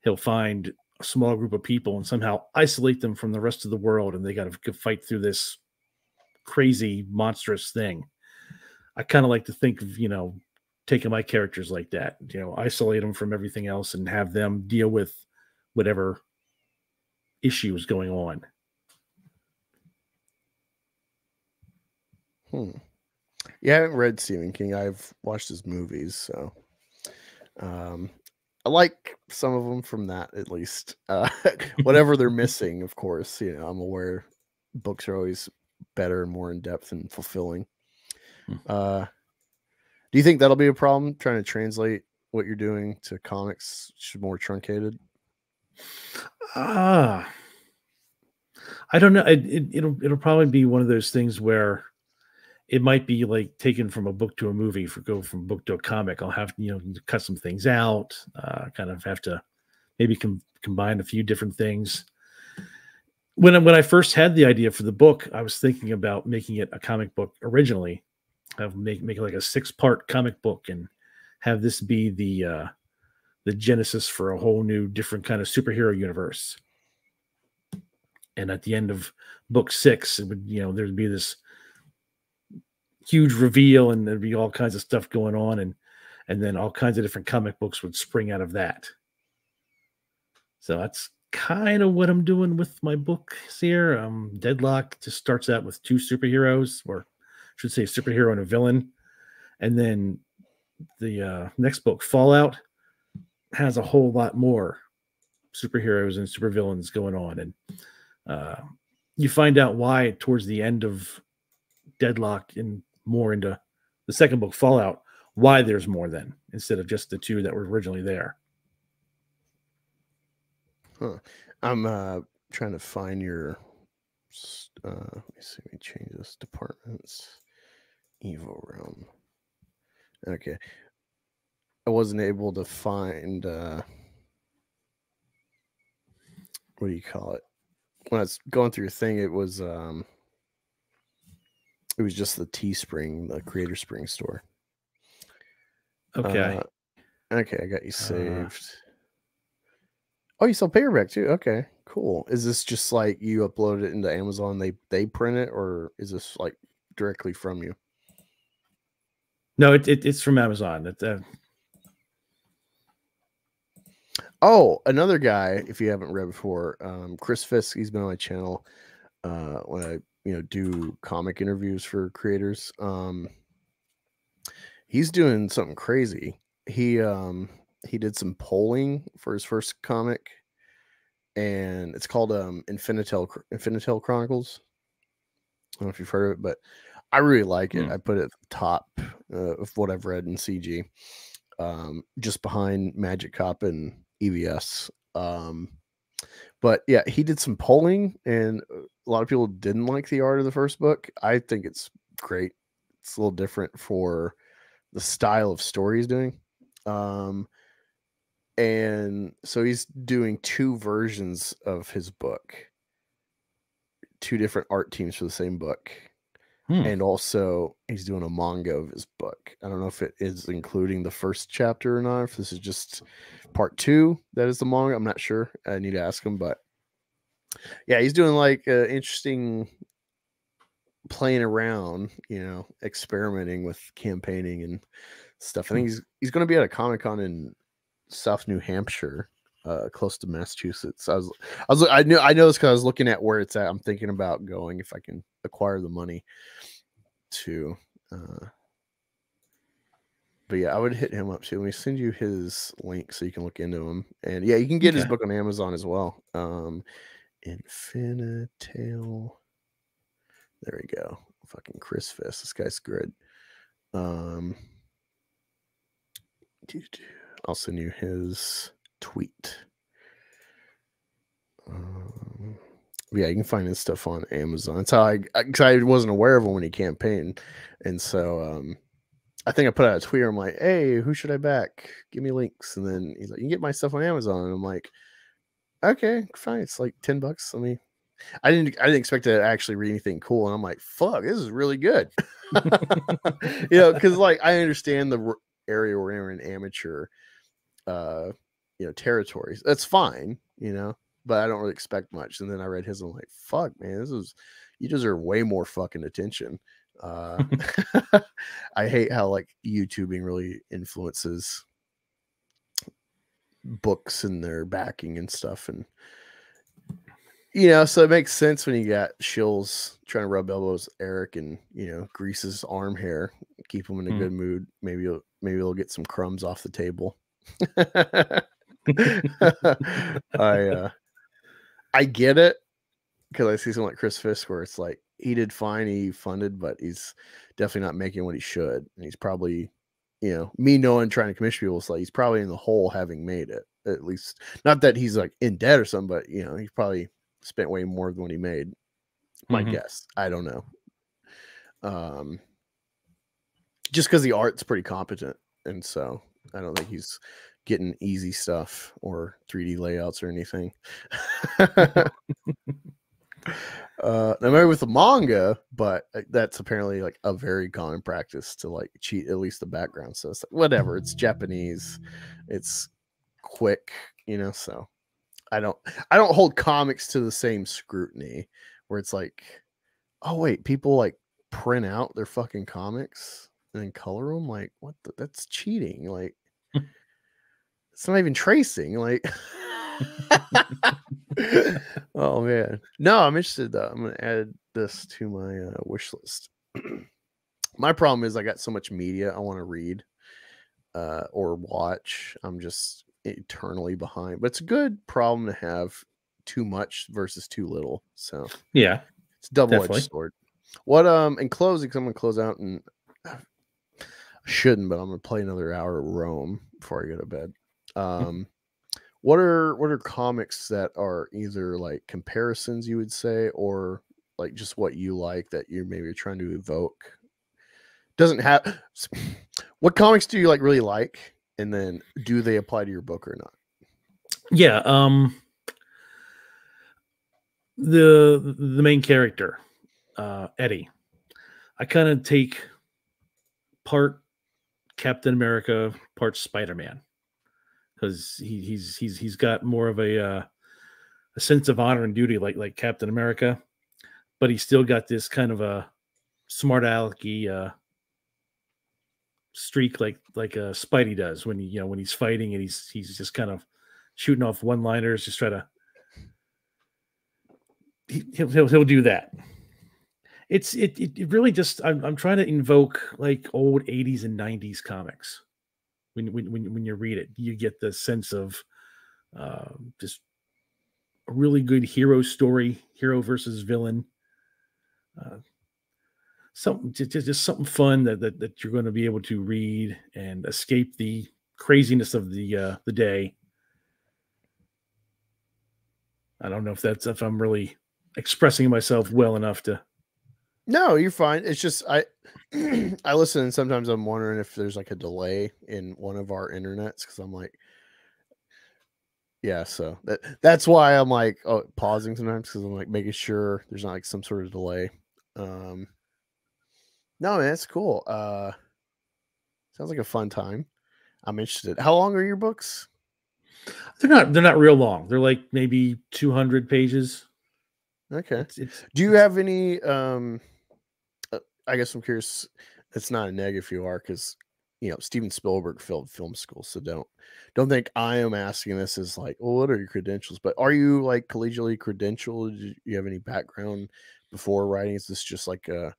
he'll find a small group of people and somehow isolate them from the rest of the world, and they got to fight through this crazy monstrous thing. I kind of like to think of, you know, taking my characters like that, you know, isolate them from everything else and have them deal with whatever issue is going on. Hmm. Yeah, I haven't read Stephen King. I've watched his movies, so um, I like some of them from that, at least. Uh, whatever they're missing, of course, you know, I'm aware books are always better and more in-depth and fulfilling. Uh, do you think that'll be a problem trying to translate what you're doing to comics more truncated? Ah, uh, I don't know. It, it, it'll, it'll probably be one of those things where it might be like taken from a book to a movie for go from book to a comic. I'll have, you know, cut some things out, uh, kind of have to maybe com combine a few different things. When I, when I first had the idea for the book, I was thinking about making it a comic book originally. Have make make like a six part comic book and have this be the uh, the genesis for a whole new different kind of superhero universe. And at the end of book six, it would you know there'd be this huge reveal, and there'd be all kinds of stuff going on, and and then all kinds of different comic books would spring out of that. So that's kind of what I'm doing with my books here. Um, Deadlock just starts out with two superheroes, or should say a superhero and a villain. And then the uh, next book, Fallout, has a whole lot more superheroes and supervillains going on. And uh, you find out why towards the end of Deadlock and more into the second book, Fallout, why there's more then, instead of just the two that were originally there. Huh. I'm uh, trying to find your... Uh, let me see, let me change this. Departments. Evil Realm. Okay. I wasn't able to find, uh, what do you call it? When I was going through your thing, it was, um, it was just the Teespring, the Creator Spring store. Okay. Uh, okay, I got you saved. Uh... Oh, you sell paperback too. Okay, cool. Is this just like you upload it into Amazon, they they print it, or is this like directly from you? No, it, it it's from Amazon. It, uh... Oh, another guy, if you haven't read before, um, Chris Fisk. He's been on my channel uh, when I you know do comic interviews for creators. Um, he's doing something crazy. He um, he did some polling for his first comic, and it's called um, Infinitel Infinitel Chronicles. I don't know if you've heard of it, but I really like it. Mm. I put it at the top uh, of what I've read in C G, um, just behind Magic Cop and E V S. Um, but yeah, he did some polling, and a lot of people didn't like the art of the first book. I think it's great. It's a little different for the style of story he's doing. Um, and so he's doing two versions of his book, two different art teams for the same book. Hmm. And also, he's doing a manga of his book. I don't know if it is including the first chapter or not. If this is just part two, that is the manga. I'm not sure. I need to ask him. But yeah, he's doing like uh, interesting playing around, you know, experimenting with campaigning and stuff. I think he's he's going to be at a Comic-Con in South New Hampshire, uh, close to Massachusetts. I was I was I knew I know this because I was looking at where it's at. I'm thinking about going if I can acquire the money to uh but yeah, I would hit him up too. Let me send you his link so you can look into him. And yeah, you can get yeah. his book on Amazon as well. Um Infinitel. There we go. Fucking Chris Fisk. This guy's good. Um I'll send you his tweet. Um Yeah, you can find his stuff on Amazon. That's how I, because I, I wasn't aware of him when he campaigned, and so um, I think I put out a tweet. I'm like, "Hey, who should I back? Give me links." And then he's like, "You can get my stuff on Amazon." And I'm like, "Okay, fine. It's like ten bucks." Let me. I didn't. I didn't expect to actually read anything cool, and I'm like, "Fuck, this is really good." You know, because like I understand the area we're in, amateur, uh, you know, territories. That's fine. You know. But I don't really expect much. And then I read his, and I'm like, fuck, man, this is, you deserve way more fucking attention. Uh, I hate how like YouTubing really influences books and their backing and stuff. And, you know, so it makes sense when you got Shills trying to rub elbows, Eric, and, you know, grease his arm hair, keep him in a mm. good mood. Maybe, he'll, maybe he'll get some crumbs off the table. I, uh, I get it, because I see someone like Chris Fisk where it's like he did fine, he funded, but he's definitely not making what he should. And he's probably, you know, me knowing trying to commission people, it's like he's probably in the hole having made it. At least, not that he's like in debt or something, but you know, he's probably spent way more than what he made. My mm-hmm. guess, I don't know. Um, just because the art's pretty competent, and so I don't think he's getting easy stuff or three D layouts or anything. uh, I'm familiar with the manga, but that's apparently like a very common practice to like cheat at least the background. So it's like, whatever, it's Japanese, it's quick, you know. So I don't, I don't hold comics to the same scrutiny where it's like, oh wait, people like print out their fucking comics and then color them. Like what? The, that's cheating. Like. It's not even tracing, like. Oh man, no, I'm interested though. I'm gonna add this to my uh, wish list. My problem is I got so much media I want to read uh, or watch. I'm just eternally behind, but it's a good problem to have: too much versus too little. So yeah, it's a double-edged sword. What um in closing, because I'm gonna close out and I shouldn't, but I'm gonna play another hour of Rome before I go to bed. Um, what are what are comics that are either like comparisons you would say, or like just what you like that you maybe are trying to evoke? Doesn't have what comics do you like really like, and then do they apply to your book or not? Yeah, um, the the main character, uh, Eddie. I kind of take part Captain America, part Spider-Man. Because he, he's he's he's got more of a uh, a sense of honor and duty like like Captain America, but he's still got this kind of a smart alecky uh, streak like like uh, Spidey does when he, you know when he's fighting and he's he's just kind of shooting off one liners, just try to he, he'll, he'll he'll do that. It's it it really just I'm I'm trying to invoke like old eighties and nineties comics. When when when you read it, you get the sense of uh, just a really good hero story, hero versus villain. Uh, something just, just something fun that, that that you're going to be able to read and escape the craziness of the uh, the day. I don't know if that's if I'm really expressing myself well enough to. No, you're fine. It's just I I listen and sometimes I'm wondering if there's like a delay in one of our internets because I'm like, yeah, so that that's why I'm like oh, pausing sometimes because I'm like making sure there's not like some sort of delay. Um, no, man, it's cool. Uh, sounds like a fun time. I'm interested. How long are your books? They're not. They're not real long. They're like maybe two hundred pages. Okay. It's, it's, Do you have any? Um, I guess I'm curious. It's not a neg if you are, because you know Steven Spielberg filled film school, so don't don't think I am asking this as like, well, what are your credentials? But are you like collegially credentialed? Do you have any background before writing? Is this just like a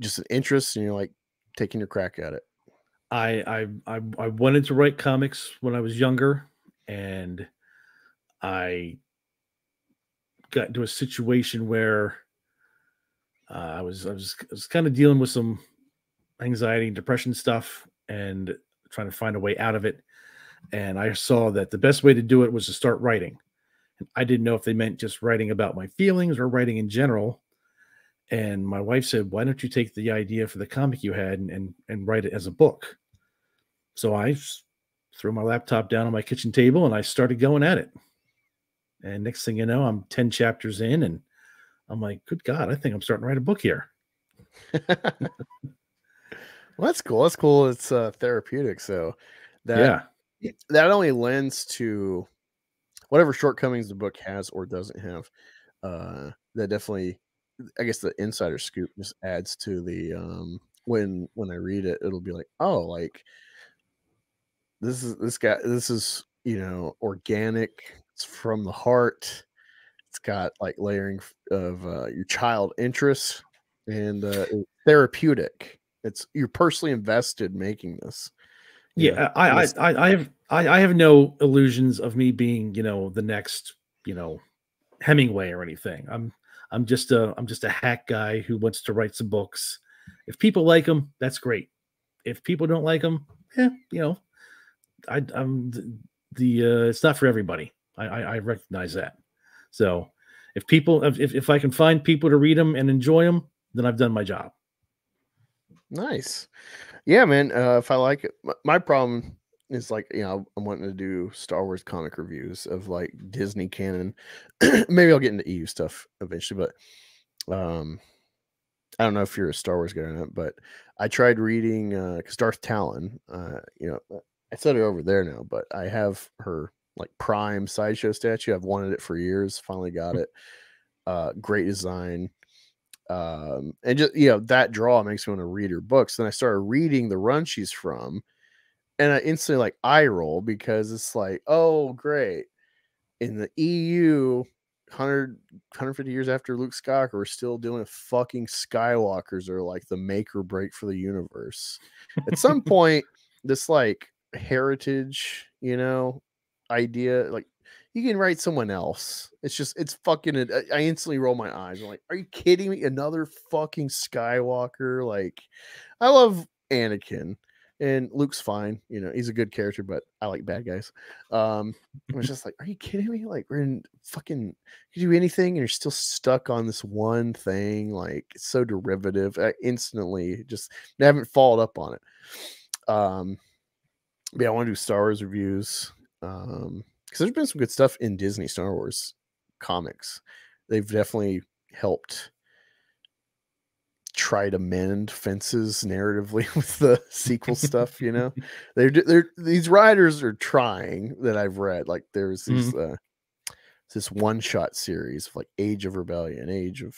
just an interest, and you're like taking your crack at it? I I I, I wanted to write comics when I was younger, and I got into a situation where. Uh, I was I was, I was kind of dealing with some anxiety and depression stuff and trying to find a way out of it. And I saw that the best way to do it was to start writing. And I didn't know if they meant just writing about my feelings or writing in general. And my wife said, why don't you take the idea for the comic you had and, and, and write it as a book? So I threw my laptop down on my kitchen table and I started going at it. And next thing you know, I'm ten chapters in and I'm like, good God, I think I'm starting to write a book here. Well, that's cool. That's cool. It's uh, therapeutic. So that, yeah. that only lends to whatever shortcomings the book has or doesn't have. Uh, that definitely, I guess the insider scoop just adds to the, um, when, when I read it, it'll be like, oh, like this is, this guy, this is, you know, organic. It's from the heart. It's got like layering of uh, your child interests and uh, therapeutic. It's you're personally invested making this. Yeah, know, I, this. I I I have I, I have no illusions of me being you know the next you know Hemingway or anything. I'm I'm just a I'm just a hack guy who wants to write some books. If people like them, that's great. If people don't like them, yeah, you know, I, I'm the, the uh, it's not for everybody. I I, I recognize that. So if people, if, if I can find people to read them and enjoy them, then I've done my job. Nice. Yeah, man. Uh, if I like it, my problem is like, you know, I'm wanting to do Star Wars comic reviews of like Disney canon. Maybe I'll get into E U stuff eventually, but um, I don't know if you're a Star Wars guy or not, but I tried reading, uh, cause Darth Talon, uh, you know, I said it over there now, but I have her like prime sideshow statue. I've wanted it for years. Finally got it. Uh, great design. Um, and just, you know, that draw makes me want to read her books. Then I started reading the run she's from and I instantly like eye roll because it's like, oh, great. In the E U one hundred, one hundred fifty years after Luke Skywalker, we're still doing fucking Skywalkers are like the make or break for the universe. At some point, this like heritage, you know, idea like you can write someone else. It's just it's fucking I, I instantly roll my eyes. I'm like, are you kidding me? Another fucking Skywalker. Like I love Anakin and Luke's fine, you know, he's a good character, but I like bad guys. um I was just like, are you kidding me? Like we're in fucking you do anything and you're still stuck on this one thing. Like it's so derivative. I instantly just I haven't followed up on it. Um but yeah, I want to do Star Wars reviews. Um, because there's been some good stuff in Disney Star Wars comics. They've definitely helped try to mend fences narratively with the sequel stuff. You know, they're they're these writers are trying that I've read. Like there's these mm-hmm. uh, it's this one shot series of like Age of Rebellion, Age of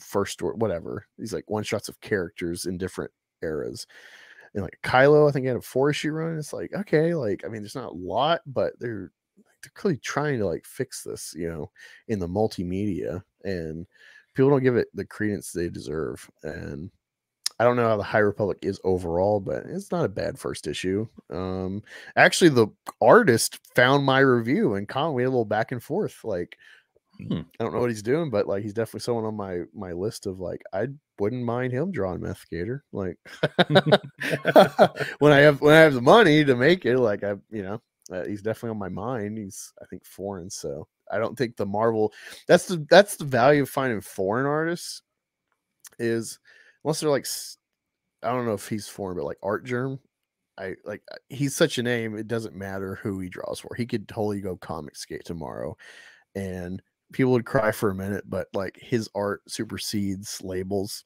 First Order, whatever. These like one shots of characters in different eras. And like Kylo, I think he had a four issue run. It's like, okay, like, I mean, there's not a lot, but they're they're clearly trying to like fix this, you know, in the multimedia, and people don't give it the credence they deserve. And I don't know how the High Republic is overall, but it's not a bad first issue. Um, actually, the artist found my review and Con, we had a little back and forth. Like, hmm. I don't know what he's doing, but like, he's definitely someone on my, my list of like, I wouldn't mind him drawing Mythgator. Like when I have, when I have the money to make it, like I, you know, uh, he's definitely on my mind. He's, I think, foreign. So I don't think the Marvel, that's the, that's the value of finding foreign artists is, unless they're like, I don't know if he's foreign, but like Art Germ, I like he's such a name. It doesn't matter who he draws for. He could totally go Comicsgate tomorrow, and people would cry for a minute. But like his art supersedes labels.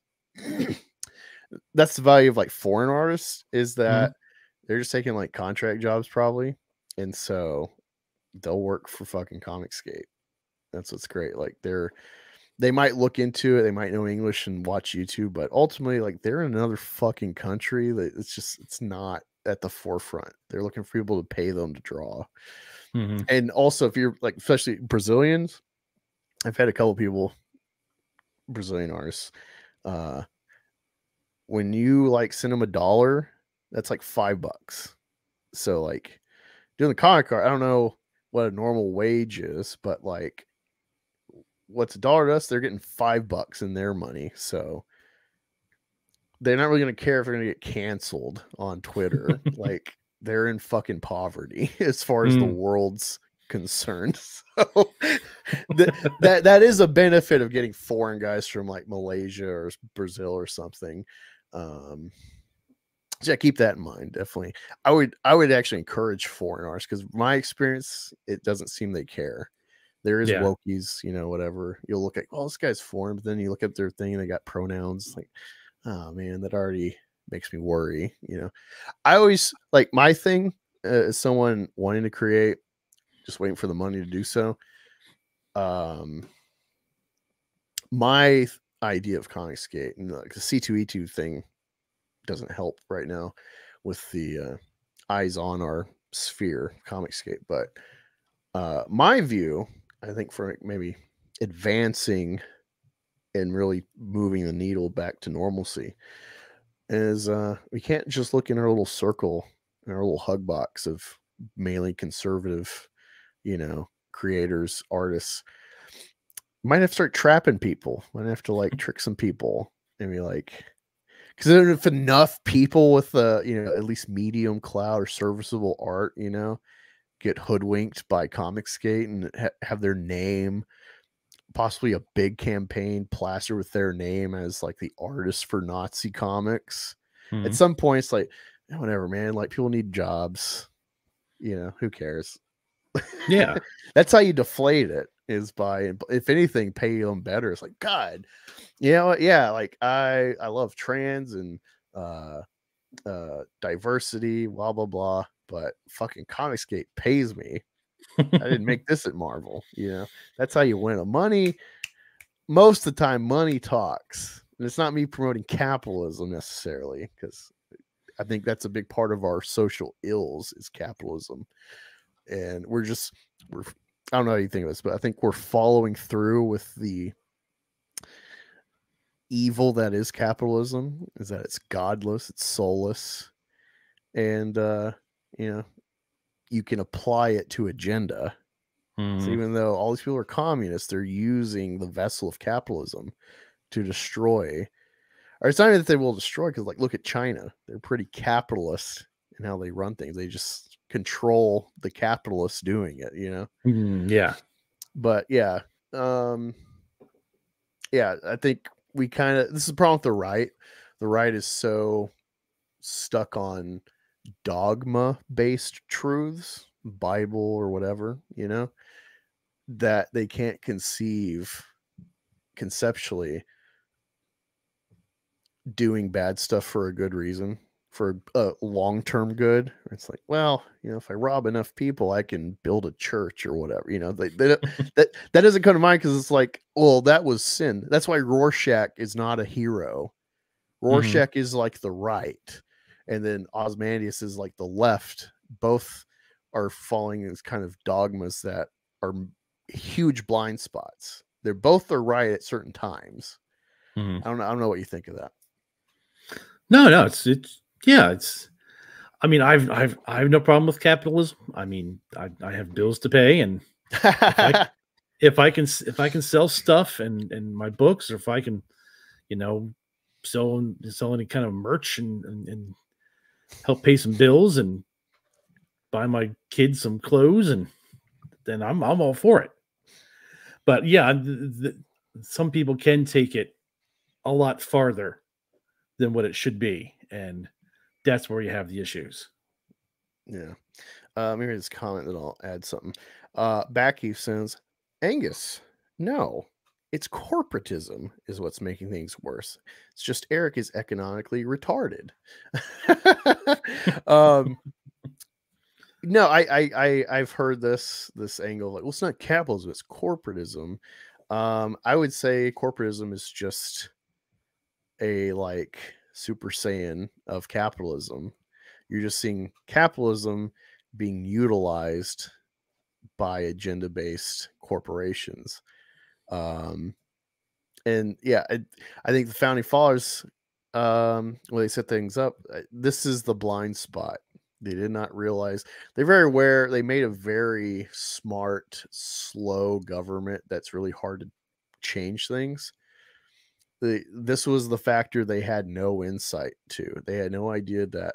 That's the value of like foreign artists, is that mm-hmm. they're just taking like contract jobs probably, and so they'll work for fucking Comicsgate. That's what's great. Like they're. They might look into it. They might know English and watch YouTube, but ultimately, like they're in another fucking country. That it's just, it's not at the forefront. They're looking for people to pay them to draw. Mm-hmm. And also, if you're like, especially Brazilians, I've had a couple people, Brazilian artists, uh, when you like send them a dollar, that's like five bucks. So like doing the comic art, I don't know what a normal wage is, but like, what's a dollar to us, they're getting five bucks in their money. So they're not really going to care if they're going to get canceled on Twitter. Like they're in fucking poverty as far as mm. the world's concerned. So th that, that is a benefit of getting foreign guys from like Malaysia or Brazil or something. Um, so yeah, keep that in mind. Definitely. I would, I would actually encourage foreign artists, because my experience, it doesn't seem they care. There is yeah. wokies, you know, whatever. You'll look at, oh, this guy's foreign. But then you look at their thing and they got pronouns. Like, oh, man, that already makes me worry. You know, I always like my thing uh, is someone wanting to create, just waiting for the money to do so. Um, my idea of Comicsgate and like the C two E two thing doesn't help right now with the uh, eyes on our sphere, Comicsgate. But uh, my view, I think, for maybe advancing and really moving the needle back to normalcy is uh, we can't just look in our little circle, in our little hug box of mainly conservative, you know, creators, artists. Might have to start trapping people. Might have to like trick some people and be like, because if enough people with the, you know, at least medium cloud or serviceable art, you know, get hoodwinked by Comicsgate and ha have their name, possibly a big campaign plaster with their name as like the artist for Nazi comics. Mm-hmm. At some point, it's like, whatever, man. Like people need jobs, you know. Who cares? Yeah, that's how you deflate it. Is by, if anything, pay them better. It's like, God, you know, yeah. Like I, I love trans and uh, uh, diversity, blah blah blah. But fucking Comicsgate pays me. I didn't make this at Marvel. You know, that's how you win. Money, most of the time, money talks. And it's not me promoting capitalism necessarily, because I think that's a big part of our social ills is capitalism. And we're just, we're, I don't know how you think of this, but I think we're following through with the evil that is capitalism, is that it's godless, it's soulless. And, uh, you know, you can apply it to agenda. Mm. So even though all these people are communists, they're using the vessel of capitalism to destroy. Or it's not even that they will destroy, because like look at China. They're pretty capitalist in how they run things. They just control the capitalists doing it, you know? Mm, yeah. But yeah. Um, yeah, I think we kind of, this is the problem with the right. The right is so stuck on dogma based truths, Bible or whatever, you know, that they can't conceive conceptually doing bad stuff for a good reason for a long-term good. It's like, well, you know, if I rob enough people, I can build a church or whatever. You know, they, they don't, that that doesn't come to mind because it's like, well, that was sin. That's why Rorschach is not a hero. Rorschach mm-hmm. is like the right, and then Ozymandias is like the left. Both are falling as kind of dogmas that are huge blind spots. They're both the right at certain times. Mm-hmm. I don't know. I don't know what you think of that. No, no, it's it's yeah, it's. I mean, I've I've I have no problem with capitalism. I mean, I, I have bills to pay, and if, I, if I can if I can sell stuff and and my books, or if I can, you know, sell sell any kind of merch and and, and help pay some bills and buy my kids some clothes, and then I'm I'm all for it. But yeah, the, the, some people can take it a lot farther than what it should be, and that's where you have the issues. Yeah. Uh, maybe just comment and I'll add something. Uh, Backy says, Angus, no, it's corporatism is what's making things worse. It's just Eric is economically retarded. um, no, I, I, I, I've heard this, this angle. Like, well, it's not capitalism, it's corporatism. Um, I would say corporatism is just a like Super Saiyan of capitalism. You're just seeing capitalism being utilized by agenda-based corporations. Um, and yeah, I, I think the founding fathers, um, when they set things up, this is the blind spot. They did not realize. They're very aware. They made a very smart, slow government that's really hard to change things. The, this was the factor they had no insight to. They had no idea that,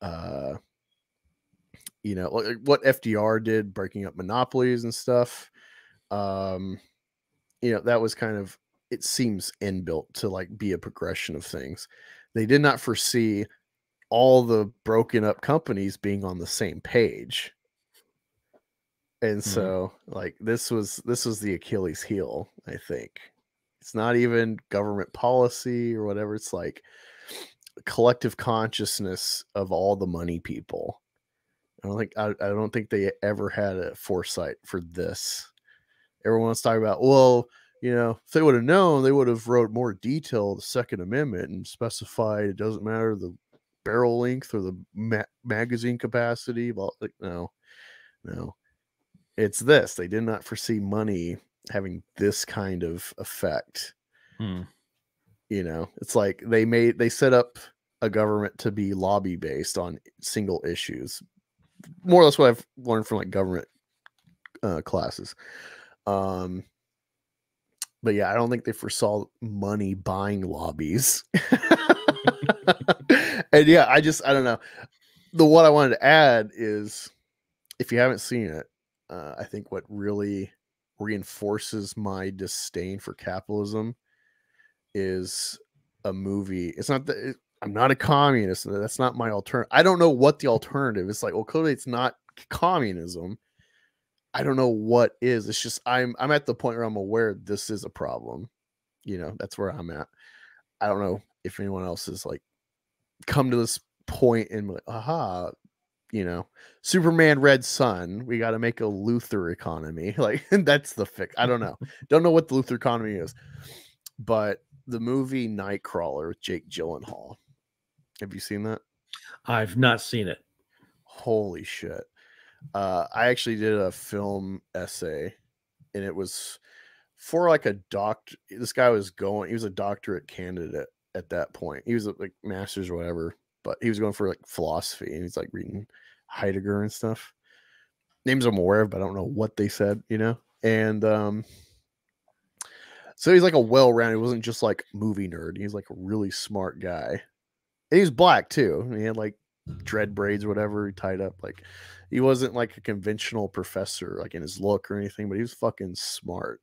uh, you know, what F D R did, breaking up monopolies and stuff. Um, you know, that was kind of, it seems inbuilt to like be a progression of things. They did not foresee all the broken up companies being on the same page. And mm-hmm. so like, this was, this was the Achilles heel, I think. It's not even government policy or whatever. It's like collective consciousness of all the money people. I don't think I, I don't think they ever had a foresight for this. Everyone's talking about, well, you know, if they would have known, they would have wrote more detail the Second Amendment and specified it doesn't matter the barrel length or the ma magazine capacity. Well, like, no, no, it's this. They did not foresee money having this kind of effect. Hmm. You know, it's like they made, they set up a government to be lobby based on single issues, more or less what I've learned from like government uh, classes. Um, but yeah, I don't think they foresaw money buying lobbies. And yeah, I just, I don't know. The, what I wanted to add is, if you haven't seen it, uh, I think what really reinforces my disdain for capitalism is a movie. It's not that it, I'm not a communist. That's not my alternative. I don't know what the alternative is. Like, well, clearly it's not communism. I don't know what is. It's just, I'm, I'm at the point where I'm aware this is a problem. You know, that's where I'm at. I don't know if anyone else is like come to this point and like, aha, you know, Superman Red Sun, we got to make a Luther economy. Like, that's the fix. I don't know. Don't know what the Luther economy is. But the movie Nightcrawler with Jake Gyllenhaal. Have you seen that? I've not seen it. Holy shit. Uh, I actually did a film essay, and it was for like a doctor. This guy was going, he was a doctorate candidate at that point. He was a, like master's or whatever. But he was going for like philosophy, and he's like reading Heidegger and stuff. Names I'm aware of, but I don't know what they said, you know? And um, so he's like a well-rounded, he wasn't just like movie nerd. He was like a really smart guy. And he was black too. And he had like dread braids or whatever, tied up. Like, he wasn't like a conventional professor, like in his look or anything, but he was fucking smart.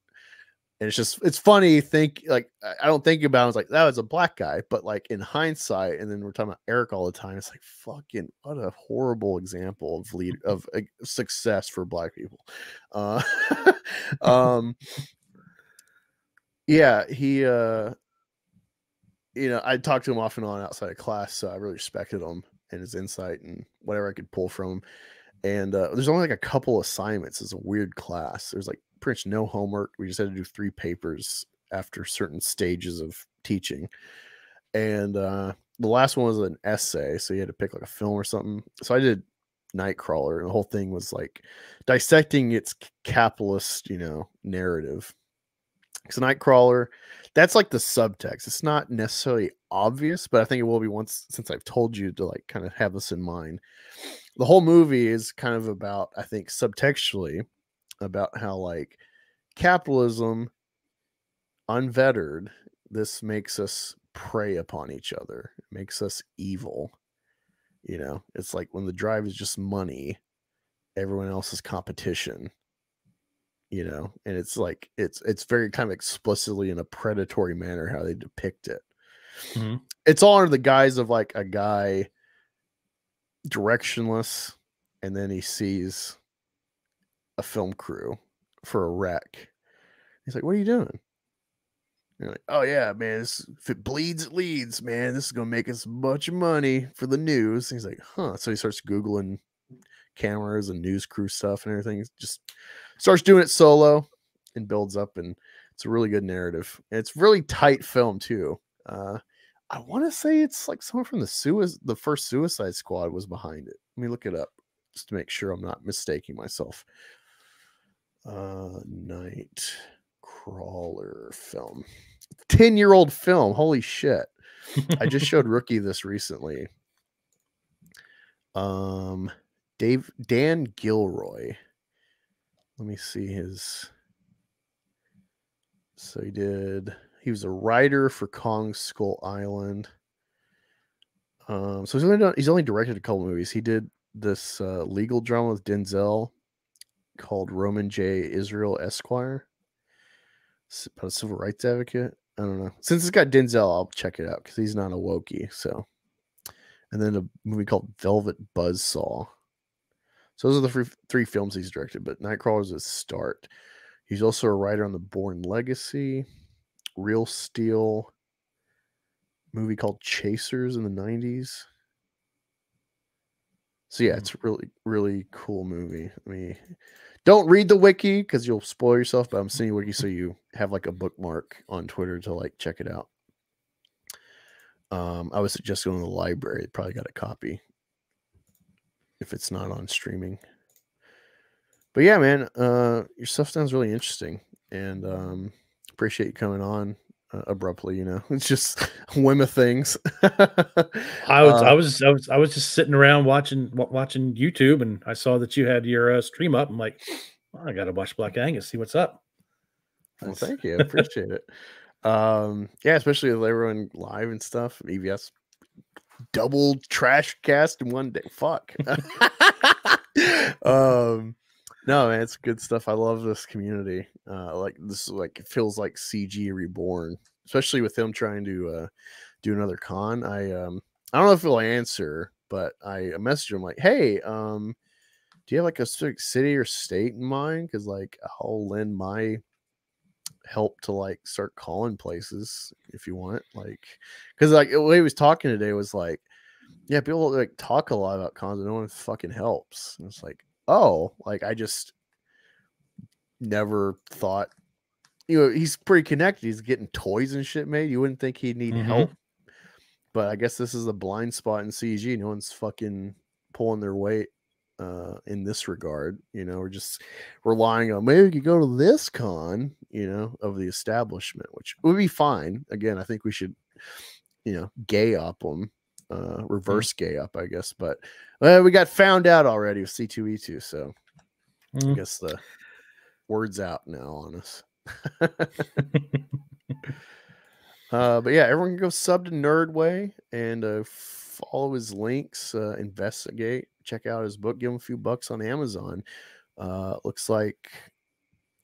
And it's just, it's funny. Think like, I don't think about it. I was like, that was a black guy, but like in hindsight, and then we're talking about Eric all the time. It's like, fucking, what a horrible example of lead of uh, success for black people. Uh, um, yeah, he, uh, you know, I talked to him off and on outside of class, so I really respected him and his insight and whatever I could pull from him. And uh, there's only like a couple assignments. It's a weird class. There's like pretty much no homework. We just had to do three papers after certain stages of teaching. And uh, the last one was an essay, so you had to pick like a film or something. So I did Nightcrawler, and the whole thing was like dissecting its capitalist, you know, narrative. So Nightcrawler, that's like the subtext. It's not necessarily obvious, but I think it will be once, since I've told you to like kind of have this in mind. The whole movie is kind of about, I think, subtextually about how like capitalism unvetted, this makes us prey upon each other. It makes us evil. You know, it's like when the drive is just money, everyone else is competition. You know, and it's like it's it's very kind of explicitly in a predatory manner how they depict it. Mm-hmm. It's all under the guise of like a guy directionless, and then he sees a film crew for a wreck. He's like, "What are you doing?" And you're like, "Oh yeah, man, this, if it bleeds, it leads, man. This is gonna make us a bunch of money for the news." And he's like, "Huh?" So he starts googling cameras and news crew stuff and everything. Just starts doing it solo and builds up, and it's a really good narrative. And it's really tight film too. Uh, I want to say it's like someone from the Suicide, the first Suicide Squad was behind it. Let me look it up just to make sure I'm not mistaking myself. Uh, Nightcrawler film, ten year old film. Holy shit! I just showed Rookie this recently. Um, Dave Dan Gilroy. Let me see his. So he did. He was a writer for Kong Skull Island. Um, so he's only done, he's only directed a couple movies. He did this uh, legal drama with Denzel called Roman J. Israel Esquire, it's about a civil rights advocate. I don't know. Since it's got Denzel, I'll check it out because he's not a wokey. So, and then a movie called Velvet Buzzsaw. So those are the three films he's directed, but Nightcrawler is a start. He's also a writer on The Bourne Legacy, Real Steel, movie called Chasers in the nineties. So yeah, it's a really, really cool movie. I mean, don't read the wiki because you'll spoil yourself, but I'm sending you wiki so you have like a bookmark on Twitter to like check it out. Um, I would suggest going to the library. It probably got a copy if it's not on streaming. But yeah, man, uh, your stuff sounds really interesting, and um, appreciate you coming on uh, abruptly. You know, it's just a whim of things. I was, uh, I was, I was, I was just sitting around watching, watching YouTube, and I saw that you had your uh, stream up. I'm like, well, I got to watch Black Angus, see what's up. Well, thank you, I appreciate it. Um, yeah, especially with everyone live and stuff. E V S. Double trash cast in one day. Fuck. um, no, man, it's good stuff. I love this community. Uh, like this, like it feels like C G reborn, especially with them trying to uh, do another con. I um, I don't know if he'll answer, but I messaged him like, "Hey, um, do you have like a specific city or state in mind? Because like I'll lend my help to like start calling places if you want." Like, because like what he was talking today was like, yeah, people like talk a lot about cons and no one fucking helps. And it's like, oh, like I just never thought, you know, he's pretty connected, he's getting toys and shit made, you wouldn't think he'd need mm-hmm. help, but I guess this is a blind spot in C G. No one's fucking pulling their weight uh in this regard, you know. We're just relying on maybe we could go to this con, you know, of the establishment, which would be fine. Again, I think we should, you know, gay up them, uh reverse gay up, I guess. But uh, we got found out already with C two E two, so mm. I guess the word's out now on us. Uh but yeah, everyone can go sub to Nerdway and uh follow his links, uh, investigate, check out his book, give him a few bucks on Amazon. Uh, looks like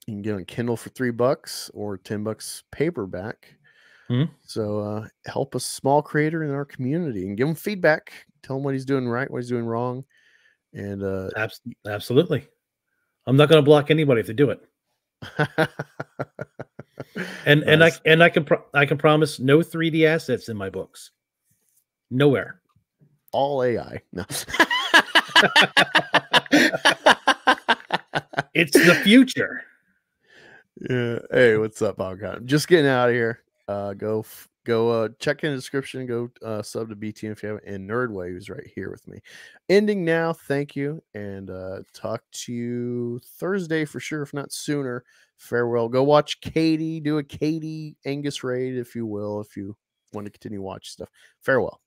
you can get on Kindle for three bucks or ten bucks paperback. Mm-hmm. So uh, help a small creator in our community and give him feedback. Tell him what he's doing right, what he's doing wrong. And uh, Abs absolutely. I'm not going to block anybody if they do it. And nice. and I and I can pro I can promise no three D assets in my books. Nowhere. All A I. No. It's the future. Yeah. Hey, what's up, Alcon? Just getting out of here. Uh, go go uh, check in the description. Go uh, sub to B T M if you haven't. And Nerdway, who's right here with me. Ending now. Thank you. And uh, talk to you Thursday for sure, if not sooner. Farewell. Go watch Katie. Do a Katie Angus raid, if you will, if you want to continue watching stuff. Farewell.